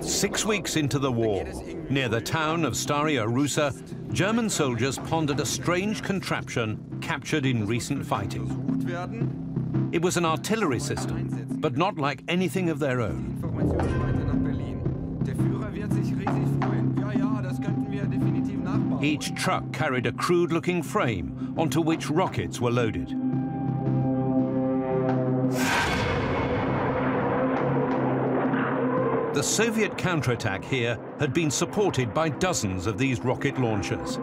6 weeks into the war, near the town of Staria Russa, German soldiers pondered a strange contraption captured in recent fighting. It was an artillery system, but not like anything of their own. Each truck carried a crude-looking frame onto which rockets were loaded. The Soviet counterattack here had been supported by dozens of these rocket launchers.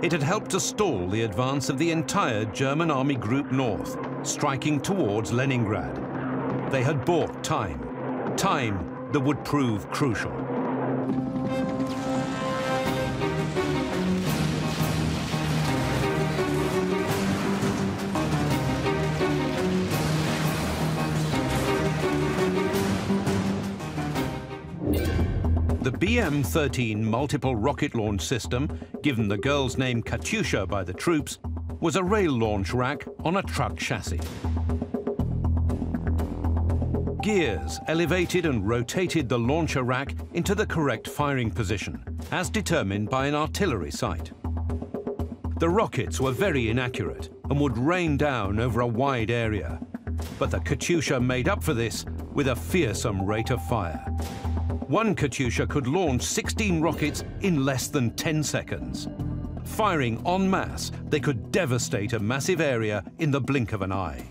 It had helped to stall the advance of the entire German Army Group North, striking towards Leningrad. They had bought time, time that would prove crucial. The BM-13 multiple rocket launch system, given the girl's name Katyusha by the troops, was a rail launch rack on a truck chassis. Gears elevated and rotated the launcher rack into the correct firing position, as determined by an artillery sight. The rockets were very inaccurate and would rain down over a wide area, but the Katyusha made up for this with a fearsome rate of fire. One Katyusha could launch 16 rockets in less than 10 seconds. Firing en masse, they could devastate a massive area in the blink of an eye.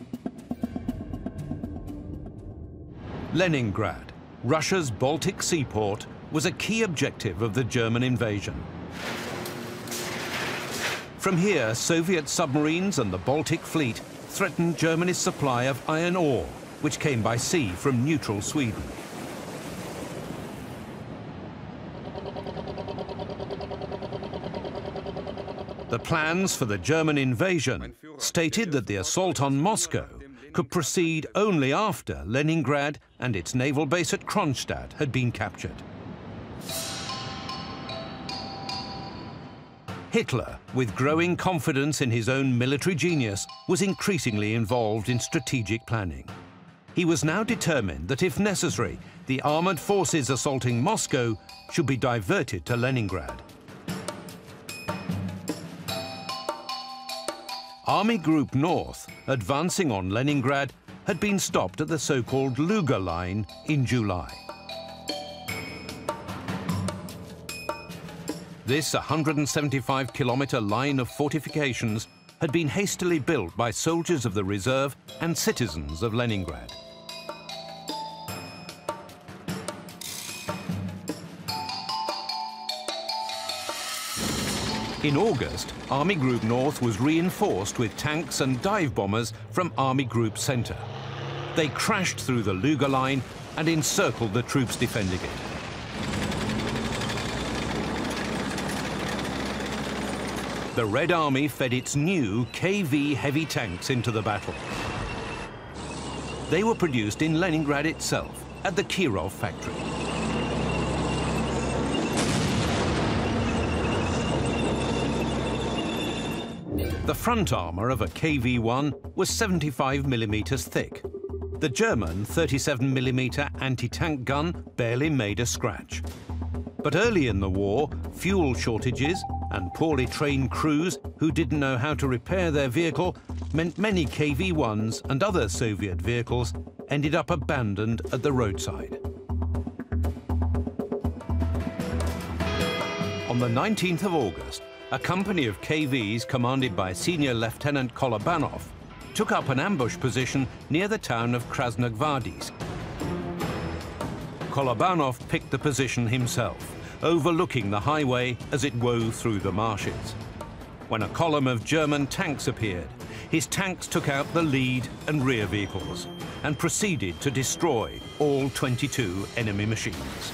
Leningrad, Russia's Baltic seaport, was a key objective of the German invasion. From here, Soviet submarines and the Baltic fleet threatened Germany's supply of iron ore, which came by sea from neutral Sweden. The plans for the German invasion stated that the assault on Moscow could proceed only after Leningrad and its naval base at Kronstadt had been captured. Hitler, with growing confidence in his own military genius, was increasingly involved in strategic planning. He was now determined that, if necessary, the armoured forces assaulting Moscow should be diverted to Leningrad. Army Group North, advancing on Leningrad, had been stopped at the so-called Luga Line in July. This 175-kilometre line of fortifications had been hastily built by soldiers of the reserve and citizens of Leningrad. In August, Army Group North was reinforced with tanks and dive bombers from Army Group Center. They crashed through the Luga Line and encircled the troops defending it. The Red Army fed its new KV heavy tanks into the battle. They were produced in Leningrad itself, at the Kirov factory. The front armour of a KV-1 was 75 millimetres thick. The German 37mm anti-tank gun barely made a scratch. But early in the war, fuel shortages and poorly trained crews who didn't know how to repair their vehicle meant many KV-1s and other Soviet vehicles ended up abandoned at the roadside. On the 19th of August, a company of KVs commanded by Senior Lieutenant Kolobanov took up an ambush position near the town of Krasnogvardeysk. Kolobanov picked the position himself, overlooking the highway as it wove through the marshes. When a column of German tanks appeared, his tanks took out the lead and rear vehicles and proceeded to destroy all 22 enemy machines.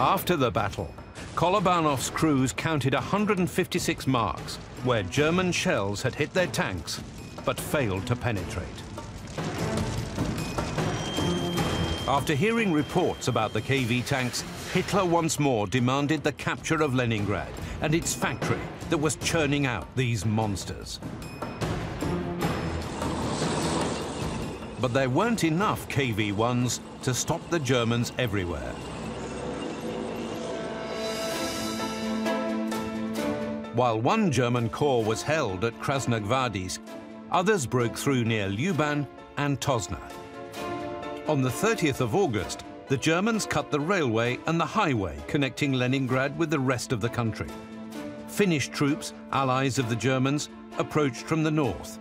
After the battle, Kolobanov's crews counted 156 marks where German shells had hit their tanks but failed to penetrate. After hearing reports about the KV tanks, Hitler once more demanded the capture of Leningrad and its factory that was churning out these monsters. but there weren't enough KV-1s to stop the Germans everywhere. While one German corps was held at Krasnogvardisk, others broke through near Luban and Tozna. On the 30th of August, the Germans cut the railway and the highway connecting Leningrad with the rest of the country. Finnish troops, allies of the Germans, approached from the north.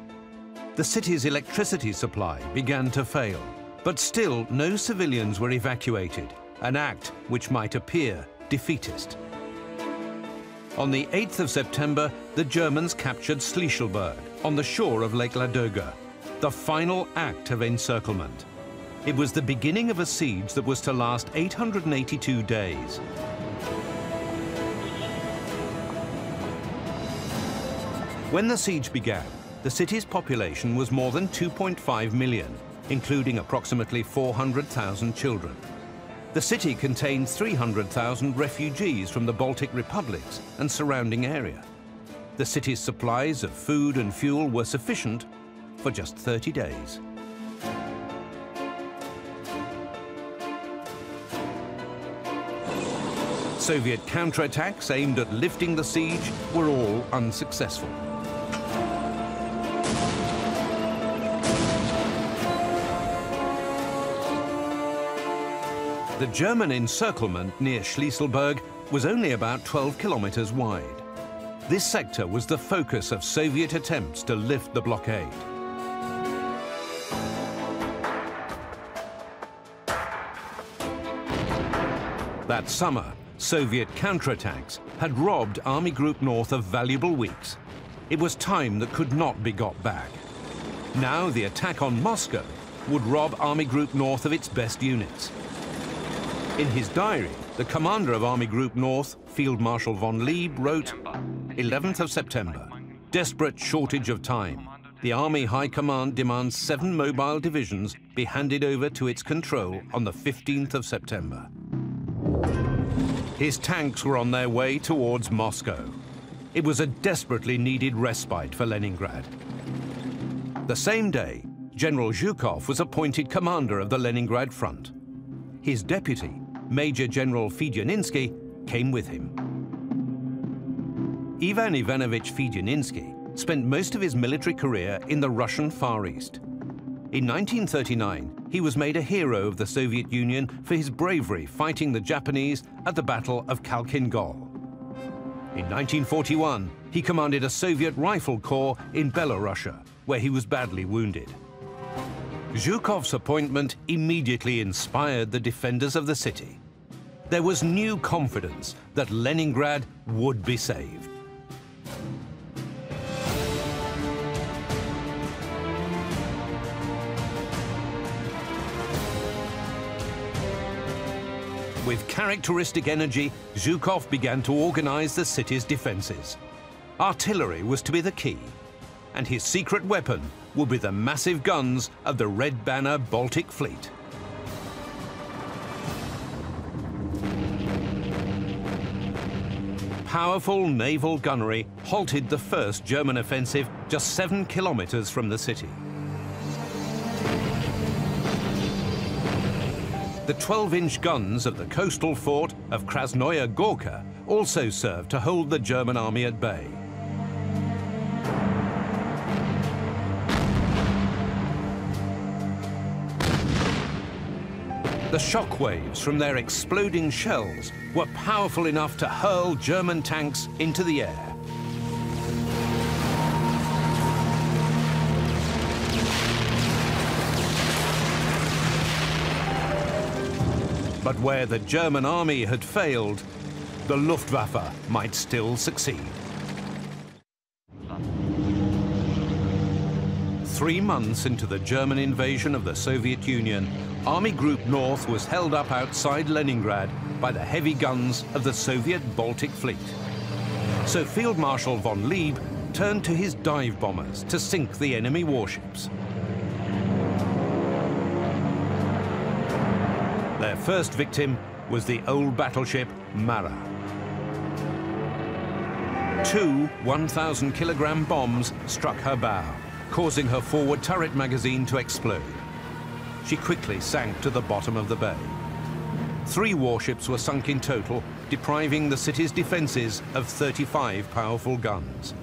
The city's electricity supply began to fail, but still no civilians were evacuated, an act which might appear defeatist. On the 8th of September, the Germans captured Schlichelberg on the shore of Lake Ladoga, the final act of encirclement. It was the beginning of a siege that was to last 882 days. When the siege began, the city's population was more than 2.5 million, including approximately 400,000 children. The city contained 300,000 refugees from the Baltic republics and surrounding area. The city's supplies of food and fuel were sufficient for just 30 days. Soviet counterattacks aimed at lifting the siege were all unsuccessful. The German encirclement near Schlichelberg was only about 12 kilometers wide. This sector was the focus of Soviet attempts to lift the blockade. That summer, Soviet counterattacks had robbed Army Group North of valuable weeks. It was time that could not be got back. Now the attack on Moscow would rob Army Group North of its best units. In his diary, the commander of Army Group North, Field Marshal von Lieb, wrote, 11th of September, desperate shortage of time. The Army High Command demands 7 mobile divisions be handed over to its control on the 15th of September. His tanks were on their way towards Moscow. It was a desperately needed respite for Leningrad. The same day, General Zhukov was appointed commander of the Leningrad Front. His deputy, Major General Fedianinsky, came with him. Ivan Ivanovich Fedianinsky spent most of his military career in the Russian Far East. In 1939, he was made a hero of the Soviet Union for his bravery fighting the Japanese at the Battle of Khalkhin Gol. In 1941, he commanded a Soviet rifle corps in Belorussia, where he was badly wounded. Zhukov's appointment immediately inspired the defenders of the city. There was new confidence that Leningrad would be saved. With characteristic energy, Zhukov began to organize the city's defenses. Artillery was to be the key, and his secret weapon would be the massive guns of the Red Banner Baltic Fleet. Powerful naval gunnery halted the first German offensive just 7 kilometers from the city. The 12-inch guns of the coastal fort of Krasnoya Gorka also served to hold the German army at bay. The shockwaves from their exploding shells were powerful enough to hurl German tanks into the air. But where the German army had failed, the Luftwaffe might still succeed. 3 months into the German invasion of the Soviet Union, Army Group North was held up outside Leningrad by the heavy guns of the Soviet Baltic Fleet. So Field Marshal von Lieb turned to his dive bombers to sink the enemy warships. Their first victim was the old battleship Mara. 2 1,000-kilogram bombs struck her bow, causing her forward turret magazine to explode. she quickly sank to the bottom of the bay. 3 warships were sunk in total, depriving the city's defenses of 35 powerful guns.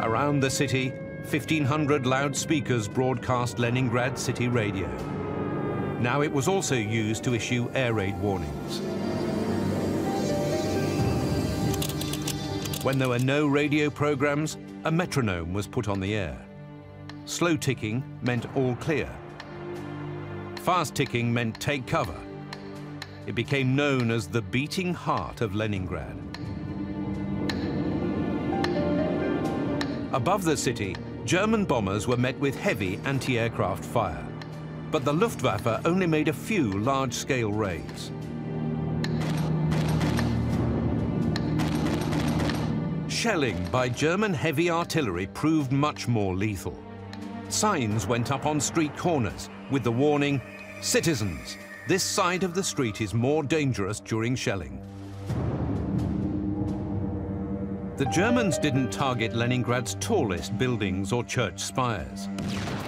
Around the city, 1,500 loudspeakers broadcast Leningrad City Radio. Now it was also used to issue air raid warnings. When there were no radio programs, a metronome was put on the air. Slow ticking meant all clear. Fast ticking meant take cover. It became known as the beating heart of Leningrad. Above the city, German bombers were met with heavy anti-aircraft fire, but the Luftwaffe only made a few large-scale raids. Shelling by German heavy artillery proved much more lethal. Signs went up on street corners with the warning, "Citizens, this side of the street is more dangerous during shelling." The Germans didn't target Leningrad's tallest buildings or church spires.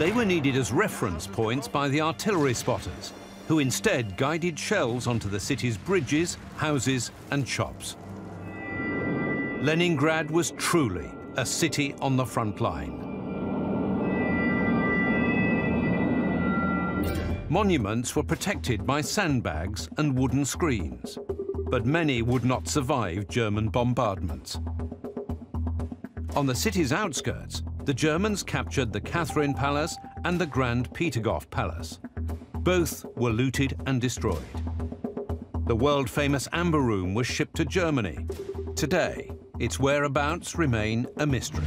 They were needed as reference points by the artillery spotters, who instead guided shells onto the city's bridges, houses, and shops. Leningrad was truly a city on the front line. Monuments were protected by sandbags and wooden screens, but many would not survive German bombardments. On the city's outskirts, the Germans captured the Catherine Palace and the Grand Peterhof Palace. Both were looted and destroyed. The world-famous Amber Room was shipped to Germany. Today, its whereabouts remain a mystery.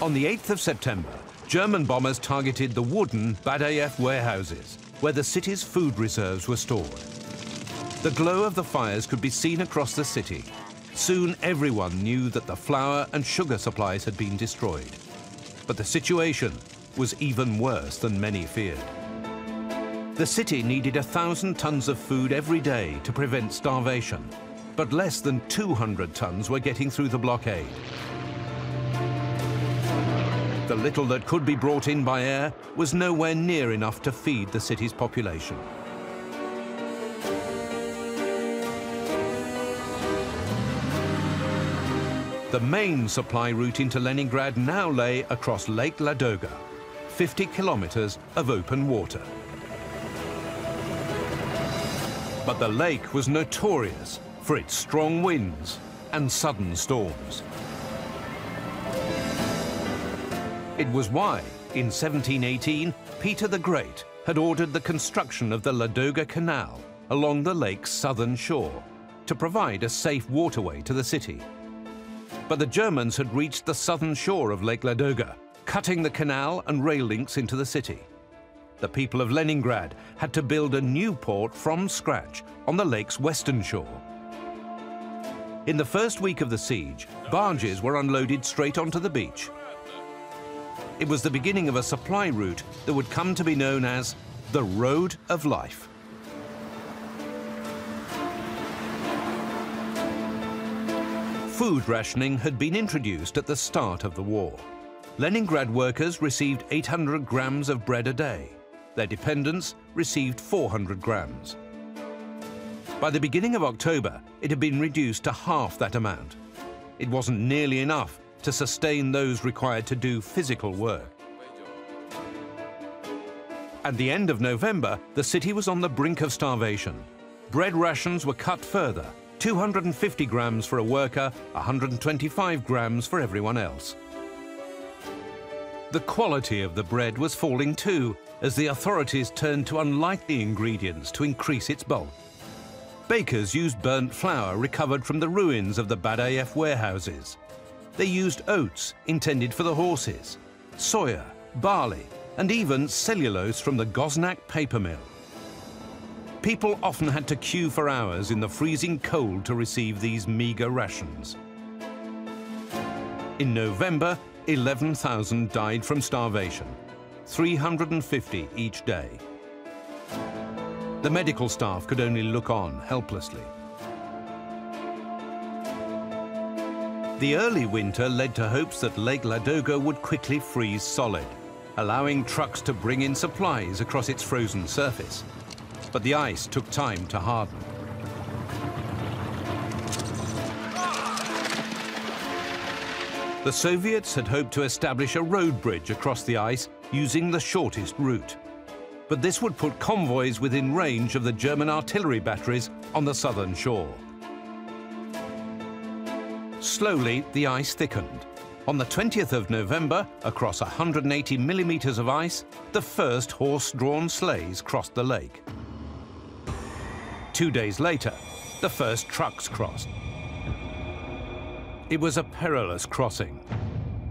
On the 8th of September, German bombers targeted the wooden Badayev warehouses, where the city's food reserves were stored. The glow of the fires could be seen across the city. Soon everyone knew that the flour and sugar supplies had been destroyed. But the situation was even worse than many feared. The city needed 1,000 tons of food every day to prevent starvation, but less than 200 tons were getting through the blockade. The little that could be brought in by air was nowhere near enough to feed the city's population. The main supply route into Leningrad now lay across Lake Ladoga, 50 kilometers of open water. But the lake was notorious for its strong winds and sudden storms. It was why, in 1718, Peter the Great had ordered the construction of the Ladoga Canal along the lake's southern shore to provide a safe waterway to the city. But the Germans had reached the southern shore of Lake Ladoga, cutting the canal and rail links into the city. The people of Leningrad had to build a new port from scratch on the lake's western shore. In the first week of the siege, barges were unloaded straight onto the beach. It was the beginning of a supply route that would come to be known as the Road of Life. Food rationing had been introduced at the start of the war. Leningrad workers received 800 grams of bread a day. Their dependents received 400 grams. By the beginning of October, it had been reduced to half that amount. It wasn't nearly enough to sustain those required to do physical work. At the end of November, the city was on the brink of starvation. Bread rations were cut further, 250 grams for a worker, 125 grams for everyone else. The quality of the bread was falling too, as the authorities turned to unlikely ingredients to increase its bulk. Bakers used burnt flour recovered from the ruins of the Badayev warehouses. They used oats intended for the horses, soya, barley, and even cellulose from the Goznak paper mill. People often had to queue for hours in the freezing cold to receive these meager rations. In November, 11,000 died from starvation, 350 each day. The medical staff could only look on helplessly. The early winter led to hopes that Lake Ladoga would quickly freeze solid, allowing trucks to bring in supplies across its frozen surface. But the ice took time to harden. The Soviets had hoped to establish a road bridge across the ice using the shortest route. But this would put convoys within range of the German artillery batteries on the southern shore. Slowly, the ice thickened. On the 20th of November, across 180 millimeters of ice, the first horse-drawn sleighs crossed the lake. 2 days later, the first trucks crossed. It was a perilous crossing.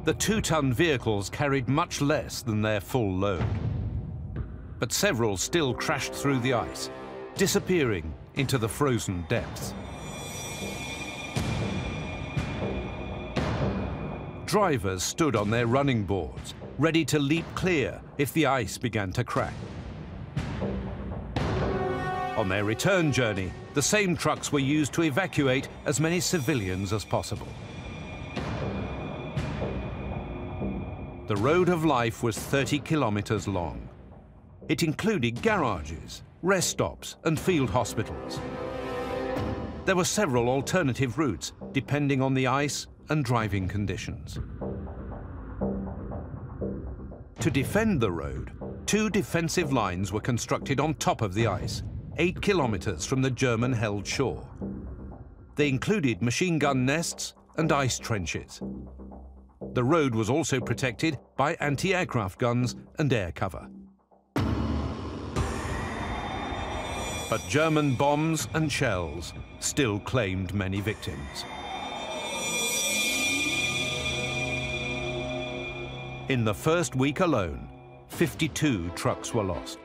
The 2-ton vehicles carried much less than their full load. But several still crashed through the ice, disappearing into the frozen depths. Drivers stood on their running boards, ready to leap clear if the ice began to crack. On their return journey, the same trucks were used to evacuate as many civilians as possible. The road of life was 30 kilometers long. It included garages, rest stops, and field hospitals. There were several alternative routes, depending on the ice and driving conditions. To defend the road, 2 defensive lines were constructed on top of the ice, 8 kilometers from the German-held shore. They included machine gun nests and ice trenches. The road was also protected by anti-aircraft guns and air cover. But German bombs and shells still claimed many victims. In the first week alone, 52 trucks were lost.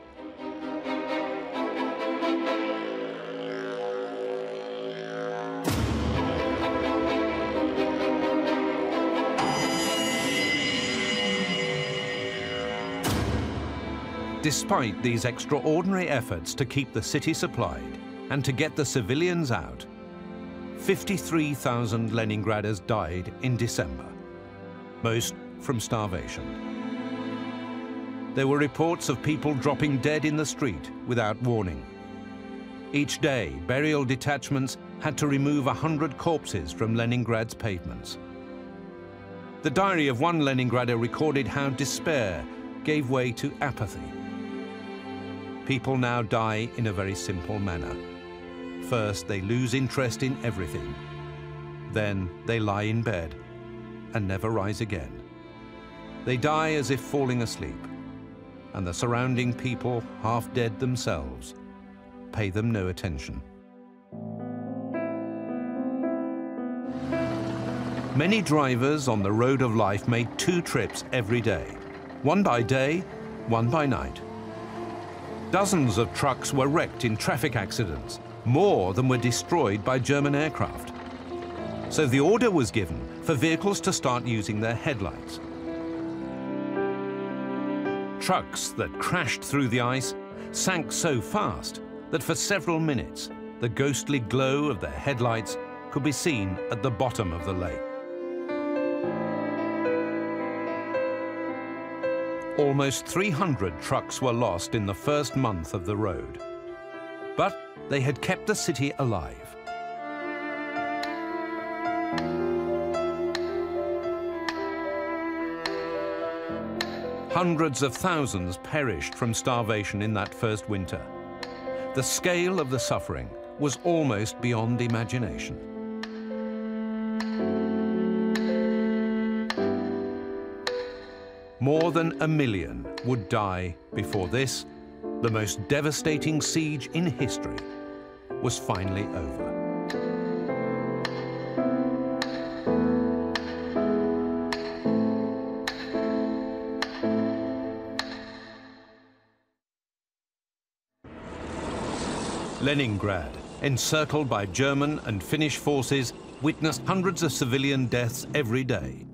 Despite these extraordinary efforts to keep the city supplied and to get the civilians out, 53,000 Leningraders died in December, most from starvation. There were reports of people dropping dead in the street without warning. Each day, burial detachments had to remove 100 corpses from Leningrad's pavements. The diary of one Leningrader recorded how despair gave way to apathy. People now die in a very simple manner. First, they lose interest in everything. Then, they lie in bed and never rise again. They die as if falling asleep, and the surrounding people, half dead themselves, pay them no attention. Many drivers on the road of life made 2 trips every day, one by day, one by night. Dozens of trucks were wrecked in traffic accidents, more than were destroyed by German aircraft. So the order was given for vehicles to start using their headlights. Trucks that crashed through the ice sank so fast that for several minutes, the ghostly glow of their headlights could be seen at the bottom of the lake. Almost 300 trucks were lost in the first month of the road, but they had kept the city alive. Hundreds of thousands perished from starvation in that first winter. The scale of the suffering was almost beyond imagination. More than 1 million would die before this, the most devastating siege in history, was finally over. Leningrad, encircled by German and Finnish forces, witnessed hundreds of civilian deaths every day.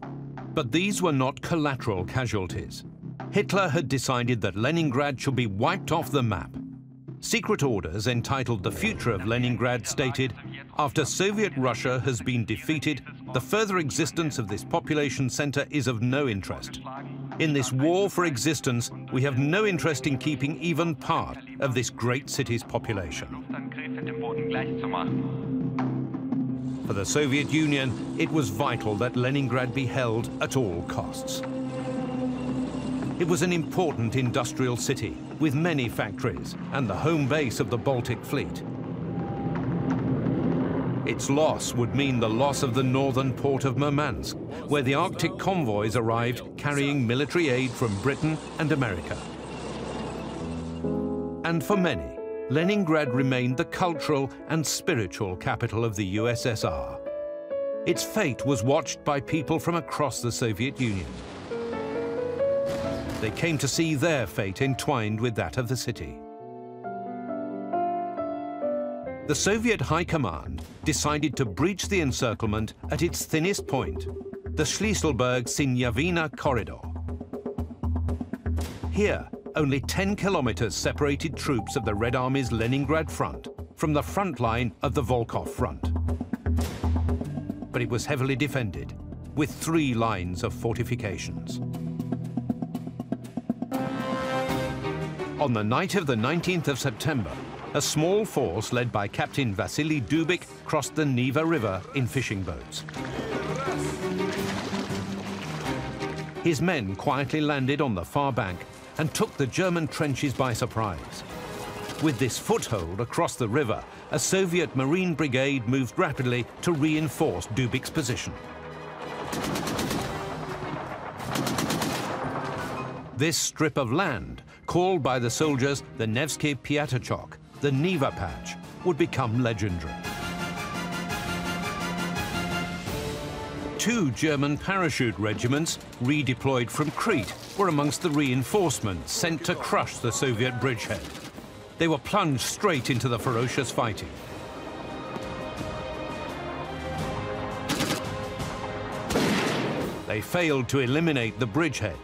But these were not collateral casualties. Hitler had decided that Leningrad should be wiped off the map. Secret orders entitled "The Future of Leningrad" stated, "After Soviet Russia has been defeated, The further existence of this population centre is of no interest. In this war for existence, we have no interest in keeping even part of this great city's population. For the Soviet Union, it was vital that Leningrad be held at all costs. It was an important industrial city with many factories and the home base of the Baltic Fleet. Its loss would mean the loss of the northern port of Murmansk, where the Arctic convoys arrived carrying military aid from Britain and America. And for many, Leningrad remained the cultural and spiritual capital of the USSR. Its fate was watched by people from across the Soviet Union. They came to see their fate entwined with that of the city. The Soviet High Command decided to breach the encirclement at its thinnest point, the Shlisselburg-Sinyavina corridor. Here, only 10 kilometers separated troops of the Red Army's Leningrad front from the front line of the Volkhov front. But it was heavily defended, with 3 lines of fortifications. On the night of the 19th of September, a small force led by Captain Vasily Dubik crossed the Neva River in fishing boats. His men quietly landed on the far bank and took the German trenches by surprise. With this foothold across the river, a Soviet Marine brigade moved rapidly to reinforce Dubik's position. This strip of land, called by the soldiers the Nevsky Piatichok, the Neva Patch, would become legendary. 2 German parachute regiments, redeployed from Crete, were amongst the reinforcements sent to crush the Soviet bridgehead. They were plunged straight into the ferocious fighting. They failed to eliminate the bridgehead,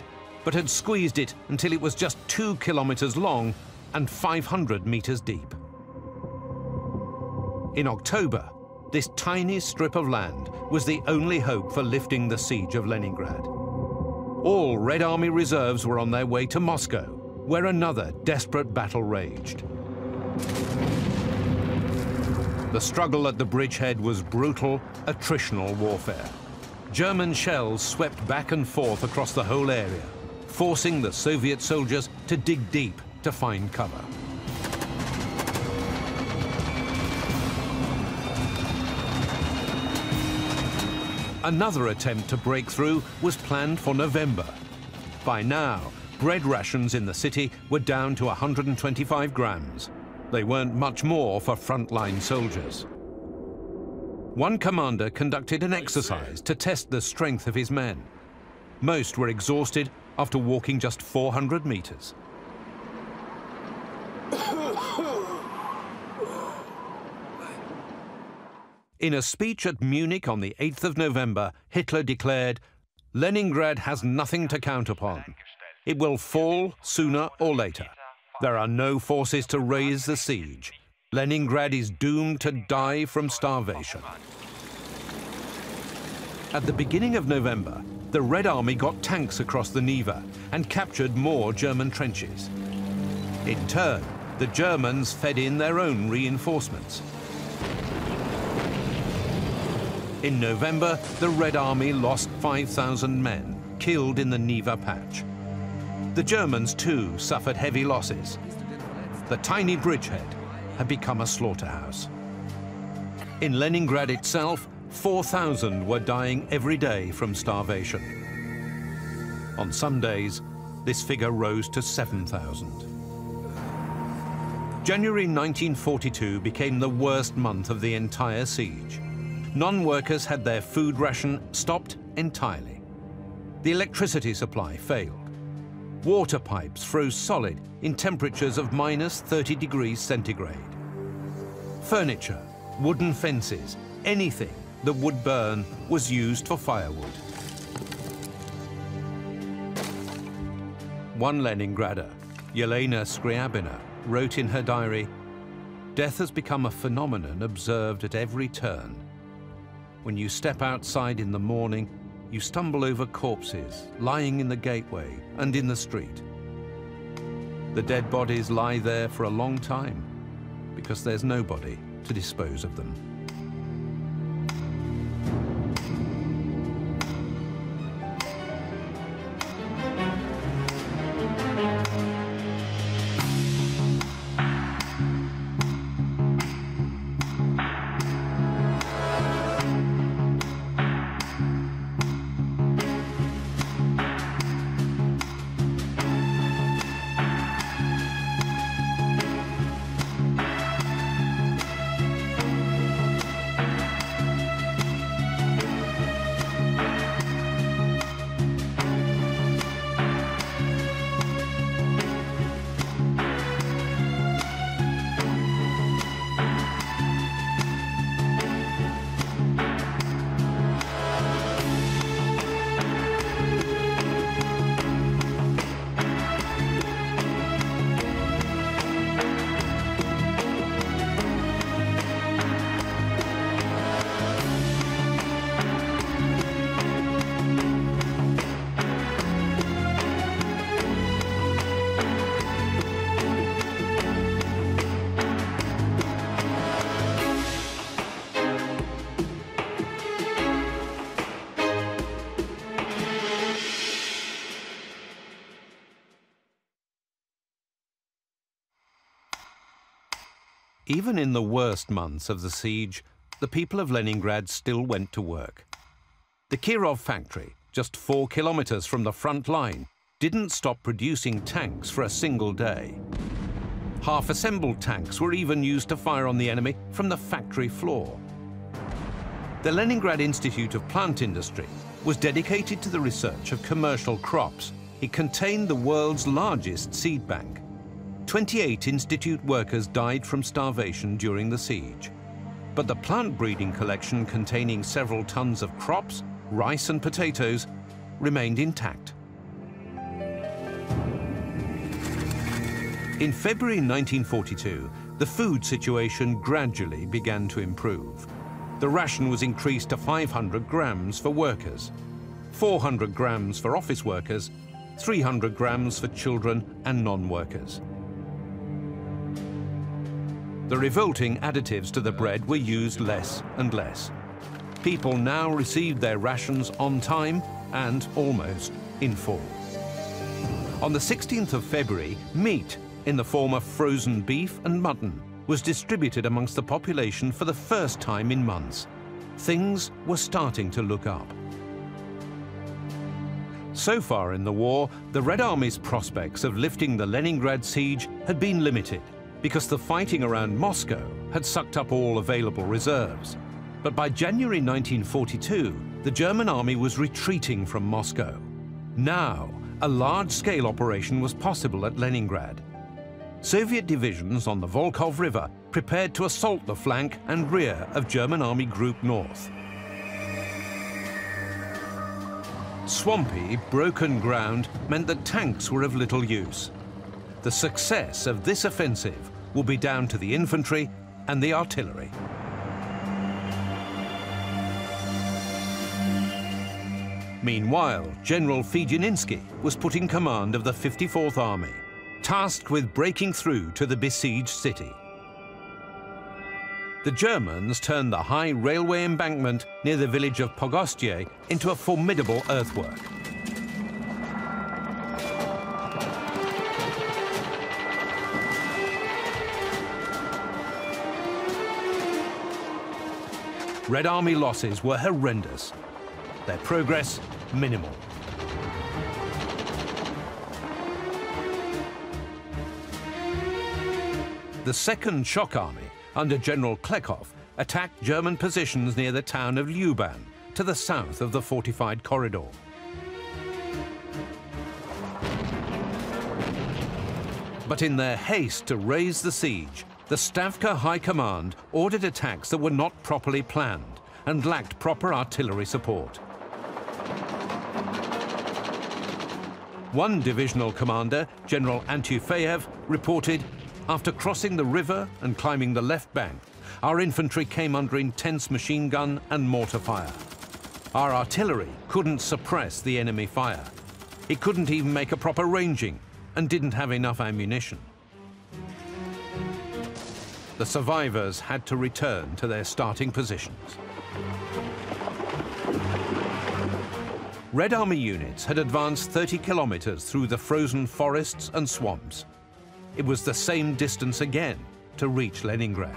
but had squeezed it until it was just 2 kilometers long and 500 meters deep. In October, this tiny strip of land was the only hope for lifting the siege of Leningrad. All Red Army reserves were on their way to Moscow, where another desperate battle raged. The struggle at the bridgehead was brutal, attritional warfare. German shells swept back and forth across the whole area, forcing the Soviet soldiers to dig deep to find cover. Another attempt to break through was planned for November. By now, bread rations in the city were down to 125 grams. They weren't much more for frontline soldiers. One commander conducted an exercise to test the strength of his men. Most were exhausted after walking just 400 meters. In a speech at Munich on the 8th of November, Hitler declared, "Leningrad has nothing to count upon. It will fall sooner or later. There are no forces to raise the siege. Leningrad is doomed to die from starvation." At the beginning of November, the Red Army got tanks across the Neva and captured more German trenches. In turn, the Germans fed in their own reinforcements. In November, the Red Army lost 5,000 men, killed in the Neva Patch. The Germans, too, suffered heavy losses. The tiny bridgehead had become a slaughterhouse. In Leningrad itself, 4,000 were dying every day from starvation. On some days, this figure rose to 7,000. January 1942 became the worst month of the entire siege. Non-workers had their food ration stopped entirely. The electricity supply failed. Water pipes froze solid in temperatures of -30°C. Furniture, wooden fences, anything that would burn was used for firewood. One Leningrader, Yelena Skryabina, wrote in her diary, "Death has become a phenomenon observed at every turn. When you step outside in the morning, you stumble over corpses lying in the gateway and in the street. The dead bodies lie there for a long time because there's nobody to dispose of them. Even in the worst months of the siege, the people of Leningrad still went to work. The Kirov factory, just 4 kilometers from the front line, didn't stop producing tanks for a single day. Half-assembled tanks were even used to fire on the enemy from the factory floor. The Leningrad Institute of Plant Industry was dedicated to the research of commercial crops. It contained the world's largest seed bank. 28 institute workers died from starvation during the siege, but the plant breeding collection containing several tons of crops, rice and potatoes, remained intact. In February 1942, the food situation gradually began to improve. The ration was increased to 500 grams for workers, 400 grams for office workers, 300 grams for children and non-workers. The revolting additives to the bread were used less and less. People now received their rations on time and almost in full. On the 16th of February, meat in the form of frozen beef and mutton was distributed amongst the population for the first time in months. Things were starting to look up. So far in the war, the Red Army's prospects of lifting the Leningrad siege had been limited, because the fighting around Moscow had sucked up all available reserves. But by January 1942, the German army was retreating from Moscow. Now, a large-scale operation was possible at Leningrad. Soviet divisions on the Volkhov River prepared to assault the flank and rear of German Army Group North. Swampy, broken ground meant that tanks were of little use. The success of this offensive will be down to the infantry and the artillery. Meanwhile, General Fedyaninski was put in command of the 54th Army, tasked with breaking through to the besieged city. The Germans turned the high railway embankment near the village of Pogostye into a formidable earthwork. Red Army losses were horrendous, their progress minimal. The Second Shock Army, under General Kleckhoff, attacked German positions near the town of Lyuban, to the south of the fortified corridor. But in their haste to raise the siege, the Stavka High Command ordered attacks that were not properly planned and lacked proper artillery support. One divisional commander, General Antufeyev, reported, after crossing the river and climbing the left bank, our infantry came under intense machine gun and mortar fire. Our artillery couldn't suppress the enemy fire. It couldn't even make a proper ranging and didn't have enough ammunition. The survivors had to return to their starting positions. Red Army units had advanced 30 kilometers through the frozen forests and swamps. It was the same distance again to reach Leningrad.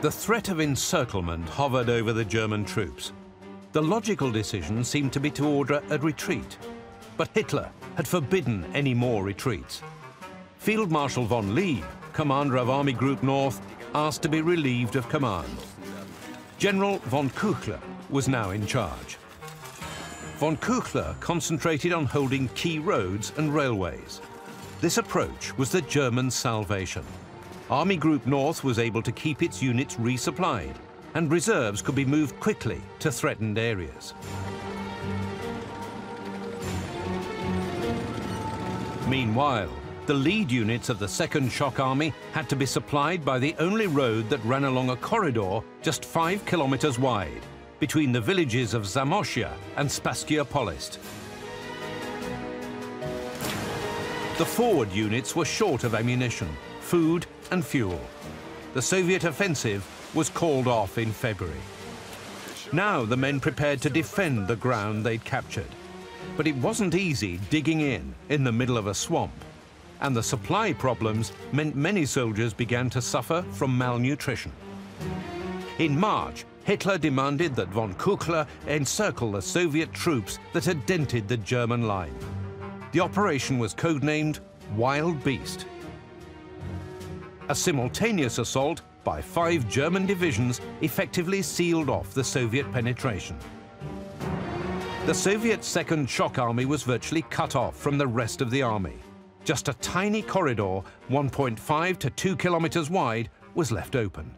The threat of encirclement hovered over the German troops. The logical decision seemed to be to order a retreat, but Hitler had forbidden any more retreats. Field Marshal von Lieb, commander of Army Group North, asked to be relieved of command. General von Küchler was now in charge. Von Küchler concentrated on holding key roads and railways. This approach was the German salvation. Army Group North was able to keep its units resupplied, and reserves could be moved quickly to threatened areas. Meanwhile, the lead units of the Second Shock Army had to be supplied by the only road that ran along a corridor just 5 kilometers wide, between the villages of Zamoshia and Spasskaya Polost. The forward units were short of ammunition, food and fuel. The Soviet offensive was called off in February. Now the men prepared to defend the ground they'd captured. But it wasn't easy digging in the middle of a swamp. And the supply problems meant many soldiers began to suffer from malnutrition. In March, Hitler demanded that von Küchler encircle the Soviet troops that had dented the German line. The operation was codenamed Wild Beast. A simultaneous assault by 5 German divisions effectively sealed off the Soviet penetration. The Soviet Second Shock Army was virtually cut off from the rest of the army. Just a tiny corridor, 1.5 to 2 kilometers wide, was left open.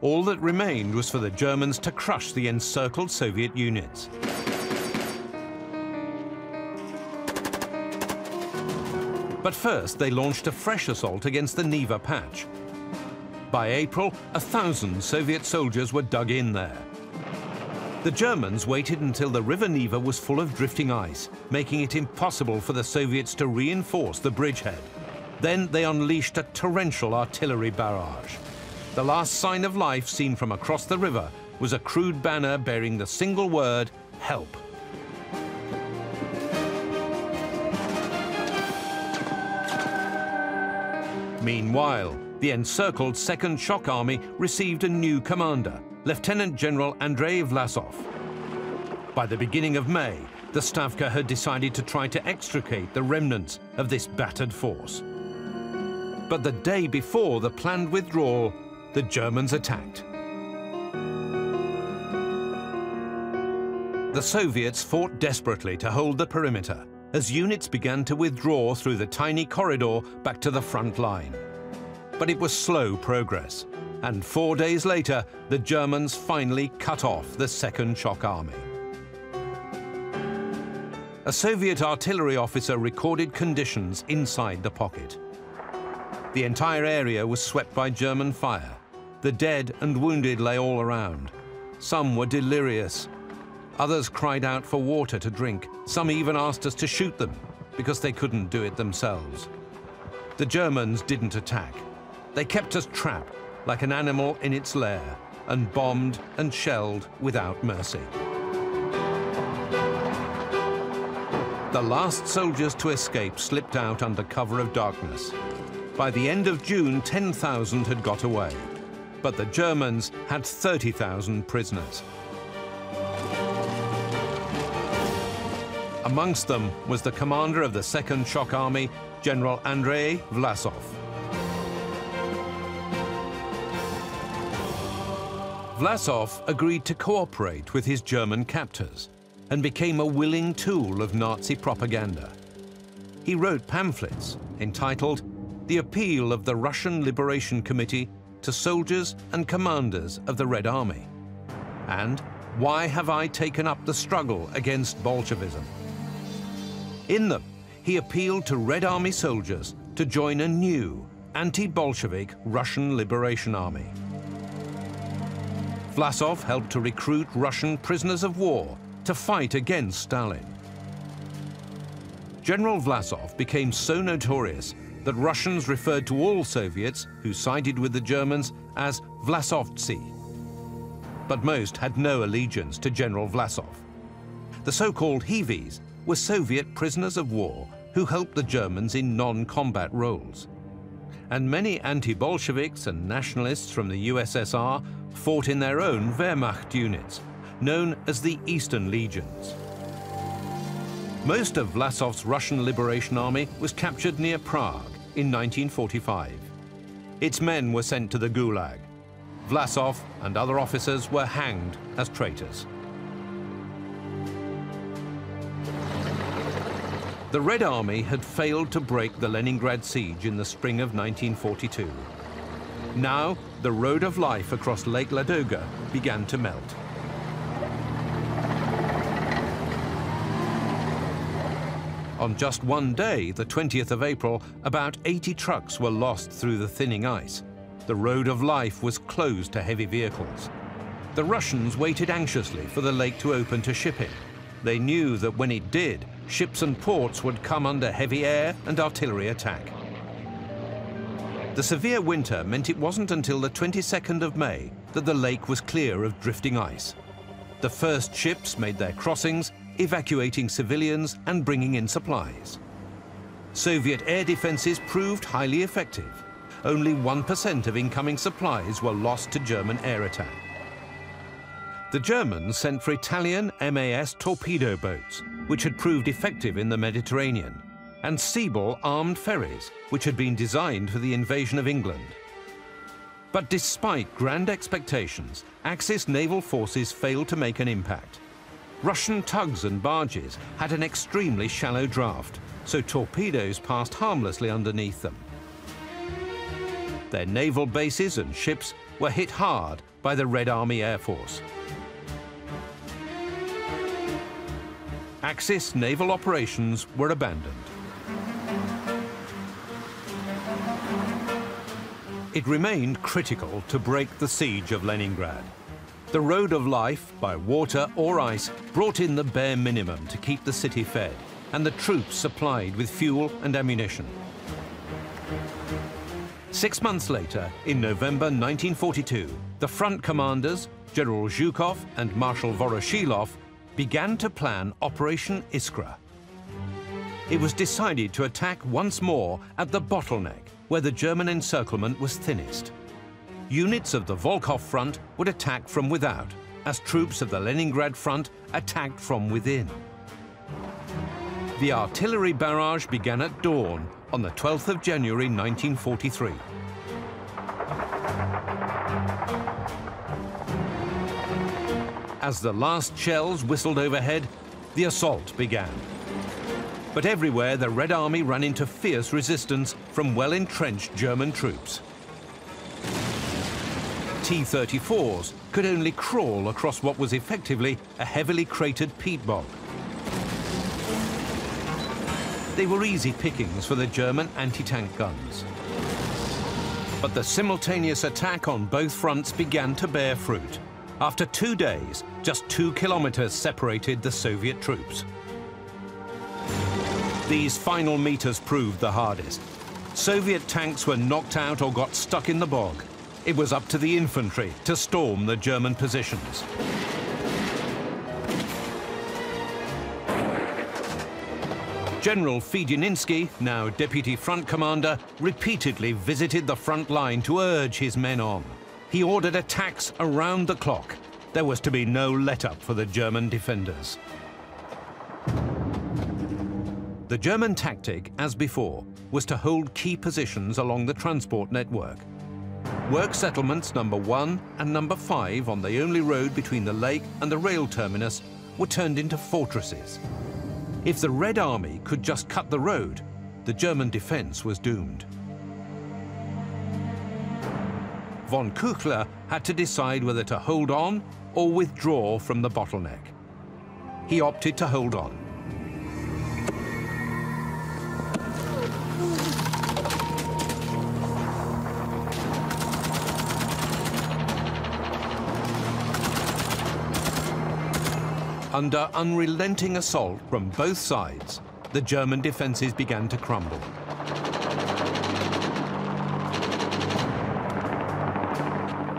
All that remained was for the Germans to crush the encircled Soviet units. But first, they launched a fresh assault against the Neva Patch. By April, 1,000 Soviet soldiers were dug in there. The Germans waited until the River Neva was full of drifting ice, making it impossible for the Soviets to reinforce the bridgehead. Then they unleashed a torrential artillery barrage. The last sign of life seen from across the river was a crude banner bearing the single word, "Help." Meanwhile, the encircled Second Shock Army received a new commander, Lieutenant General Andrei Vlasov. By the beginning of May, the Stavka had decided to try to extricate the remnants of this battered force. But the day before the planned withdrawal, the Germans attacked. The Soviets fought desperately to hold the perimeter as units began to withdraw through the tiny corridor back to the front line. But it was slow progress. And 4 days later, the Germans finally cut off the Second Shock Army. A Soviet artillery officer recorded conditions inside the pocket. The entire area was swept by German fire. The dead and wounded lay all around. Some were delirious. Others cried out for water to drink. Some even asked us to shoot them because they couldn't do it themselves. The Germans didn't attack. They kept us trapped, like an animal in its lair, and bombed and shelled without mercy. The last soldiers to escape slipped out under cover of darkness. By the end of June, 10,000 had got away, but the Germans had 30,000 prisoners. Amongst them was the commander of the Second Shock Army, General Andrei Vlasov. Vlasov agreed to cooperate with his German captors and became a willing tool of Nazi propaganda. He wrote pamphlets entitled "The Appeal of the Russian Liberation Committee to Soldiers and Commanders of the Red Army" and "Why Have I Taken Up the Struggle Against Bolshevism?" In them, he appealed to Red Army soldiers to join a new anti-Bolshevik Russian Liberation Army. Vlasov helped to recruit Russian prisoners of war to fight against Stalin. General Vlasov became so notorious that Russians referred to all Soviets who sided with the Germans as Vlasovtsi. But most had no allegiance to General Vlasov. The so-called Hivis were Soviet prisoners of war who helped the Germans in non-combat roles. And many anti-Bolsheviks and nationalists from the USSR fought in their own Wehrmacht units, known as the Eastern Legions. Most of Vlasov's Russian Liberation Army was captured near Prague in 1945. Its men were sent to the Gulag. Vlasov and other officers were hanged as traitors. The Red Army had failed to break the Leningrad siege in the spring of 1942. Now, the road of life across Lake Ladoga began to melt. On just one day, the 20th of April, about 80 trucks were lost through the thinning ice. The road of life was closed to heavy vehicles. The Russians waited anxiously for the lake to open to shipping. They knew that when it did, ships and ports would come under heavy air and artillery attack. The severe winter meant it wasn't until the 22nd of May that the lake was clear of drifting ice. The first ships made their crossings, evacuating civilians and bringing in supplies. Soviet air defenses proved highly effective. Only 1% of incoming supplies were lost to German air attack. The Germans sent for Italian MAS torpedo boats, which had proved effective in the Mediterranean, and Seabull armed ferries, which had been designed for the invasion of England. But despite grand expectations, Axis naval forces failed to make an impact. Russian tugs and barges had an extremely shallow draft, so torpedoes passed harmlessly underneath them. Their naval bases and ships were hit hard by the Red Army Air Force. Axis naval operations were abandoned. It remained critical to break the siege of Leningrad. The road of life, by water or ice, brought in the bare minimum to keep the city fed and the troops supplied with fuel and ammunition. 6 months later, in November 1942, the front commanders, General Zhukov and Marshal Voroshilov, began to plan Operation Iskra. It was decided to attack once more at the bottleneck, where the German encirclement was thinnest. Units of the Volkhov Front would attack from without, as troops of the Leningrad Front attacked from within. The artillery barrage began at dawn on the 12th of January 1943. As the last shells whistled overhead, the assault began. But everywhere the Red Army ran into fierce resistance from well-entrenched German troops. T-34s could only crawl across what was effectively a heavily cratered peat bog. They were easy pickings for the German anti-tank guns. But the simultaneous attack on both fronts began to bear fruit. After 2 days, just 2 kilometers separated the Soviet troops. These final meters proved the hardest. Soviet tanks were knocked out or got stuck in the bog. It was up to the infantry to storm the German positions. General Feduninsky, now deputy front commander, repeatedly visited the front line to urge his men on. He ordered attacks around the clock. There was to be no let-up for the German defenders. The German tactic, as before, was to hold key positions along the transport network. Work settlements number 1 and number 5 on the only road between the lake and the rail terminus were turned into fortresses. If the Red Army could just cut the road, the German defense was doomed. Von Kuchler had to decide whether to hold on or withdraw from the bottleneck. He opted to hold on. Under unrelenting assault from both sides, the German defenses began to crumble.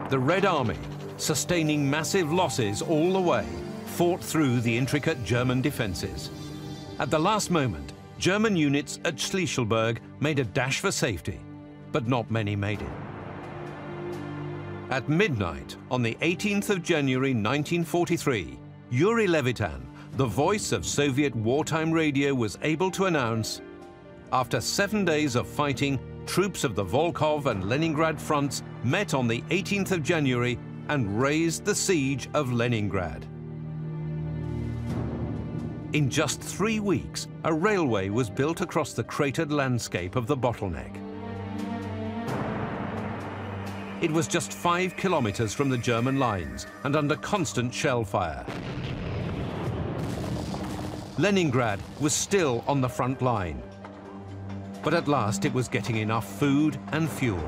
The Red Army, sustaining massive losses all the way, fought through the intricate German defenses. At the last moment, German units at Schlichelberg made a dash for safety, but not many made it. At midnight, on the 18th of January 1943, Yuri Levitan, the voice of Soviet wartime radio, was able to announce, after 7 days of fighting, troops of the Volkhov and Leningrad fronts met on the 18th of January and raised the siege of Leningrad. In just 3 weeks, a railway was built across the cratered landscape of the bottleneck. It was just 5 kilometers from the German lines and under constant shell fire. Leningrad was still on the front line, but at last it was getting enough food and fuel.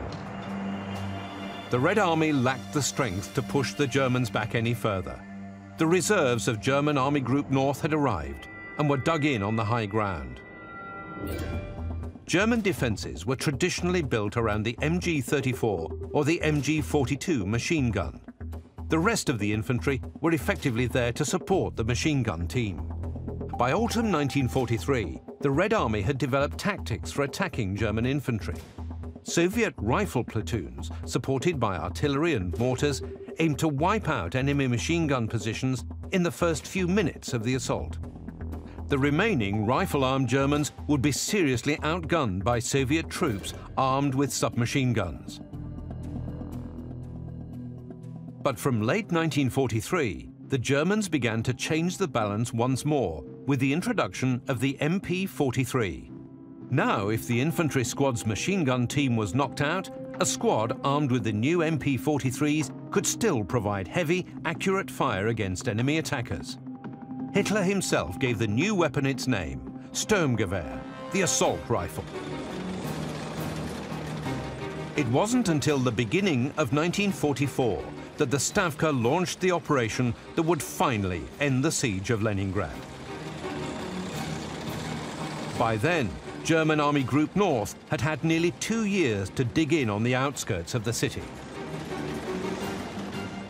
The Red Army lacked the strength to push the Germans back any further. The reserves of German Army Group North had arrived and were dug in on the high ground. German defenses were traditionally built around the MG-34 or the MG-42 machine gun. The rest of the infantry were effectively there to support the machine gun team. By autumn 1943, the Red Army had developed tactics for attacking German infantry. Soviet rifle platoons, supported by artillery and mortars, aimed to wipe out enemy machine gun positions in the first few minutes of the assault. The remaining rifle-armed Germans would be seriously outgunned by Soviet troops armed with submachine guns. But from late 1943, the Germans began to change the balance once more with the introduction of the MP-43. Now, if the infantry squad's machine gun team was knocked out, a squad armed with the new MP-43s could still provide heavy, accurate fire against enemy attackers. Hitler himself gave the new weapon its name, Sturmgewehr, the assault rifle. It wasn't until the beginning of 1944 that the Stavka launched the operation that would finally end the siege of Leningrad. By then, German Army Group North had had nearly 2 years to dig in on the outskirts of the city.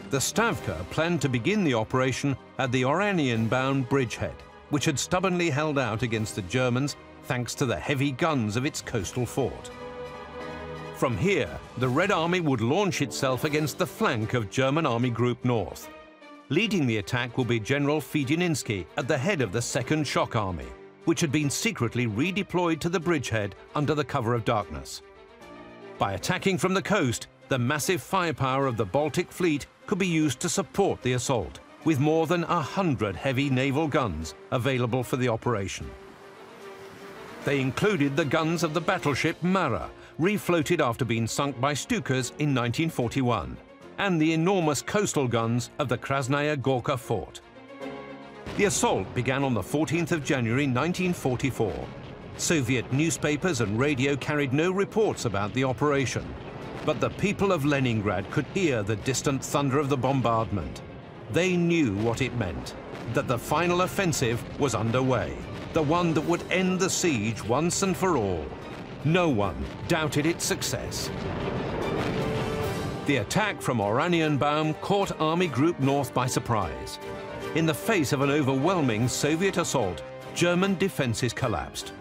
The Stavka planned to begin the operation at the Oranienbaum bridgehead, which had stubbornly held out against the Germans thanks to the heavy guns of its coastal fort. From here, the Red Army would launch itself against the flank of German Army Group North. Leading the attack will be General Fedianinsky at the head of the 2nd Shock Army, which had been secretly redeployed to the bridgehead under the cover of darkness. By attacking from the coast, the massive firepower of the Baltic Fleet could be used to support the assault, with more than 100 heavy naval guns available for the operation. They included the guns of the battleship Mara, refloated after being sunk by Stukas in 1941, and the enormous coastal guns of the Krasnaya Gorka fort. The assault began on the 14th of January 1944. Soviet newspapers and radio carried no reports about the operation. But the people of Leningrad could hear the distant thunder of the bombardment. They knew what it meant, that the final offensive was underway, the one that would end the siege once and for all. No one doubted its success. The attack from Oranienbaum caught Army Group North by surprise. In the face of an overwhelming Soviet assault, German defenses collapsed.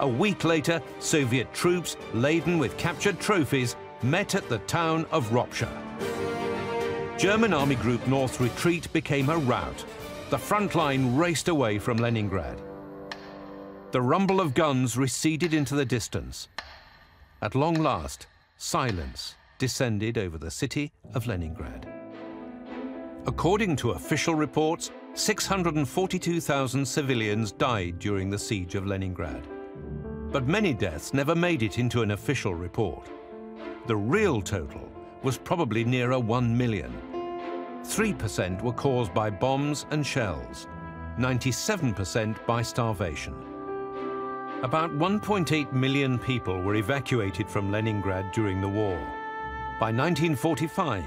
A week later, Soviet troops, laden with captured trophies, met at the town of Ropsha. German Army Group North's retreat became a rout. The front line raced away from Leningrad. The rumble of guns receded into the distance. At long last, silence descended over the city of Leningrad. According to official reports, 642,000 civilians died during the siege of Leningrad. But many deaths never made it into an official report. The real total was probably nearer 1 million. 3% were caused by bombs and shells, 97% by starvation. About 1.8 million people were evacuated from Leningrad during the war. By 1945,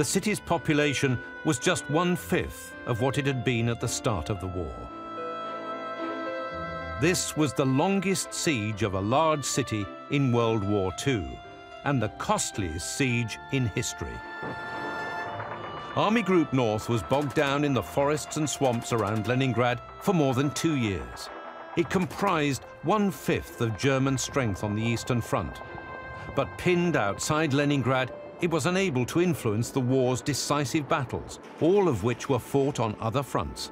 the city's population was just 1/5 of what it had been at the start of the war. This was the longest siege of a large city in World War II, and the costliest siege in history. Army Group North was bogged down in the forests and swamps around Leningrad for more than 2 years. It comprised 1/5 of German strength on the Eastern Front. But pinned outside Leningrad, it was unable to influence the war's decisive battles, all of which were fought on other fronts.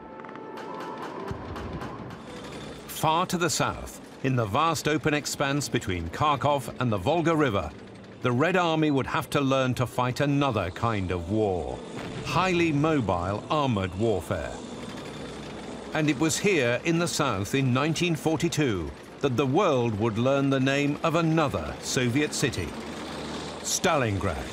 Far to the south, in the vast open expanse between Kharkov and the Volga River, the Red Army would have to learn to fight another kind of war, highly mobile armoured warfare. And it was here in the south in 1942 that the world would learn the name of another Soviet city, Stalingrad.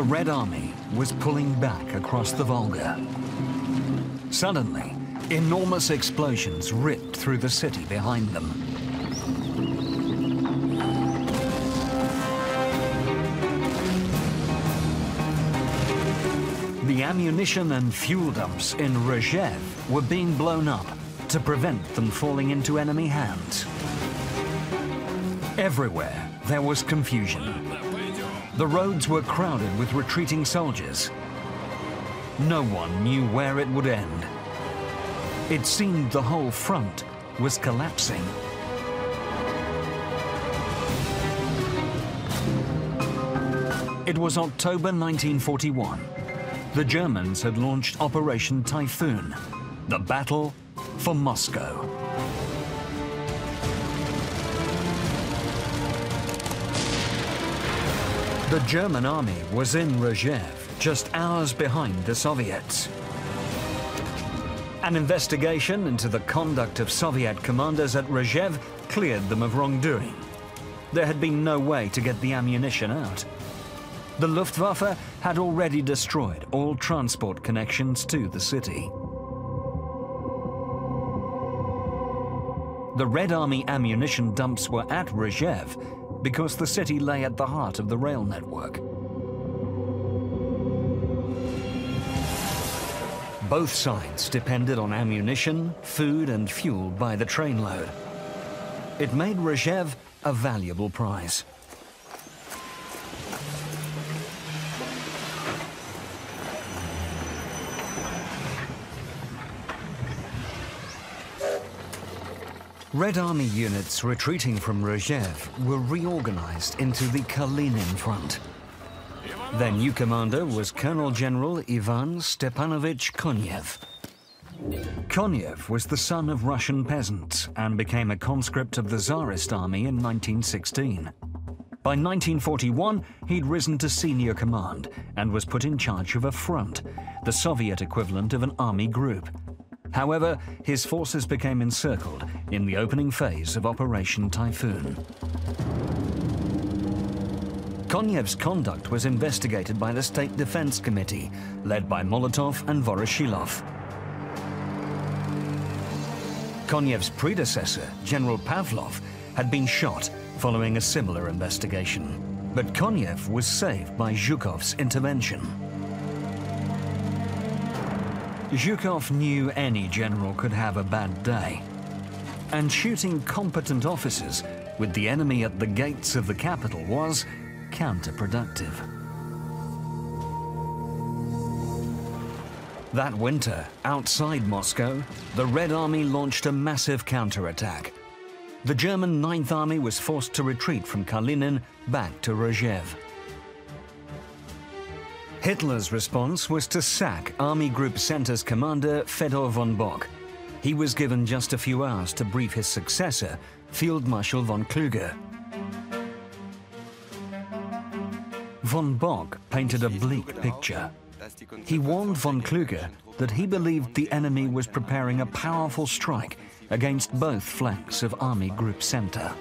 The Red Army was pulling back across the Volga. Suddenly, enormous explosions ripped through the city behind them. The ammunition and fuel dumps in Rzhev were being blown up to prevent them falling into enemy hands. Everywhere there was confusion. The roads were crowded with retreating soldiers. No one knew where it would end. It seemed the whole front was collapsing. It was October 1941. The Germans had launched Operation Typhoon, the battle for Moscow. The German army was in Rzhev, just hours behind the Soviets. An investigation into the conduct of Soviet commanders at Rzhev cleared them of wrongdoing. There had been no way to get the ammunition out. The Luftwaffe had already destroyed all transport connections to the city. The Red Army ammunition dumps were at Rzhev, because the city lay at the heart of the rail network. Both sides depended on ammunition, food and fuel by the train load. It made Rzhev a valuable prize. Red Army units retreating from Rzhev were reorganized into the Kalinin Front. Their new commander was Colonel General Ivan Stepanovich Konev. Konev was the son of Russian peasants and became a conscript of the Tsarist army in 1916. By 1941, he'd risen to senior command and was put in charge of a front, the Soviet equivalent of an army group. However, his forces became encircled in the opening phase of Operation Typhoon. Konev's conduct was investigated by the State Defense Committee, led by Molotov and Voroshilov. Konev's predecessor, General Pavlov, had been shot following a similar investigation, but Konev was saved by Zhukov's intervention. Zhukov knew any general could have a bad day, and shooting competent officers with the enemy at the gates of the capital was counterproductive. That winter, outside Moscow, the Red Army launched a massive counterattack. The German 9th Army was forced to retreat from Kalinin back to Rozhev. Hitler's response was to sack Army Group Center's commander Fedor von Bock. He was given just a few hours to brief his successor, Field Marshal von Kluge. Von Bock painted a bleak picture. He warned von Kluge that he believed the enemy was preparing a powerful strike against both flanks of Army Group Center.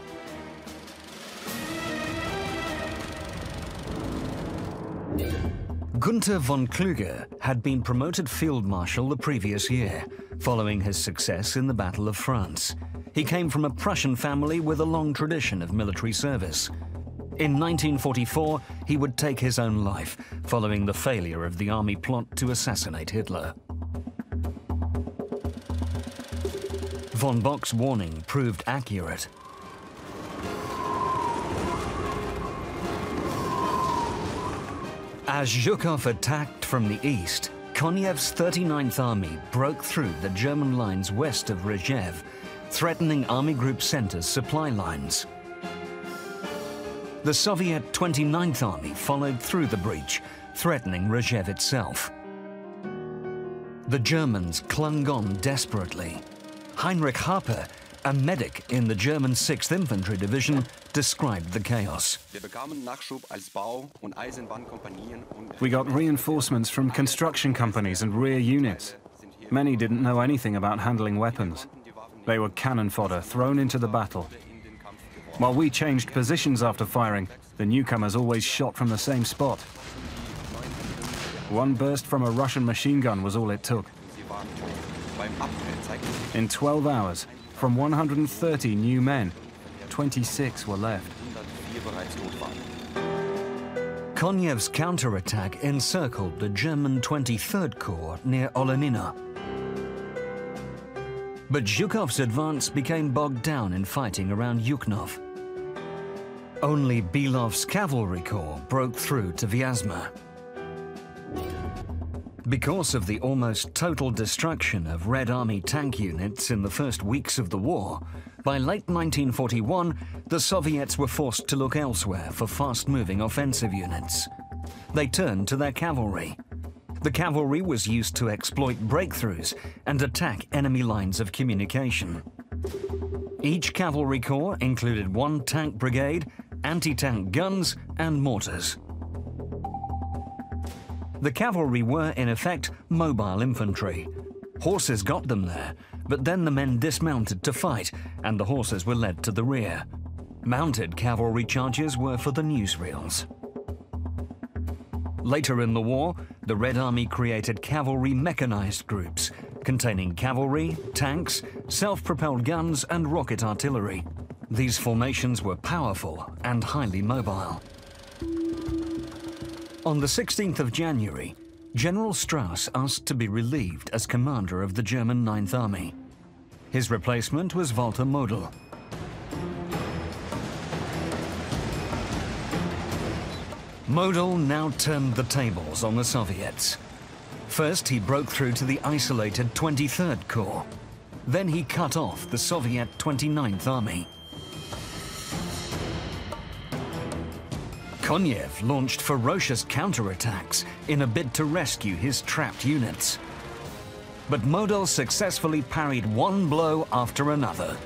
Gunther von Kluge had been promoted Field Marshal the previous year, following his success in the Battle of France. He came from a Prussian family with a long tradition of military service. In 1944, he would take his own life, following the failure of the army plot to assassinate Hitler. Von Bock's warning proved accurate. As Zhukov attacked from the east, Konev's 39th Army broke through the German lines west of Rozhev, threatening Army Group Center's supply lines. The Soviet 29th Army followed through the breach, threatening Rozhev itself. The Germans clung on desperately. Heinrich Harper, a medic in the German 6th Infantry Division, described the chaos. We got reinforcements from construction companies and rear units. Many didn't know anything about handling weapons. They were cannon fodder thrown into the battle. While we changed positions after firing, the newcomers always shot from the same spot. One burst from a Russian machine gun was all it took. In 12 hours, from 130 new men, 26 were left. Konev's counterattack encircled the German 23rd Corps near Olenina. But Zhukov's advance became bogged down in fighting around Yuknov. Only Belov's cavalry corps broke through to Vyazma. Because of the almost total destruction of Red Army tank units in the first weeks of the war, by late 1941, the Soviets were forced to look elsewhere for fast-moving offensive units. They turned to their cavalry. The cavalry was used to exploit breakthroughs and attack enemy lines of communication. Each cavalry corps included one tank brigade, anti-tank guns, and mortars. The cavalry were, in effect, mobile infantry. Horses got them there, but then the men dismounted to fight, and the horses were led to the rear. Mounted cavalry charges were for the newsreels. Later in the war, the Red Army created cavalry mechanized groups, containing cavalry, tanks, self-propelled guns, and rocket artillery. These formations were powerful and highly mobile. On the 16th of January, General Strauss asked to be relieved as commander of the German 9th Army. His replacement was Walter Model. Model now turned the tables on the Soviets. First, he broke through to the isolated 23rd Corps. Then he cut off the Soviet 29th Army. Konev launched ferocious counterattacks in a bid to rescue his trapped units. But Model successfully parried one blow after another.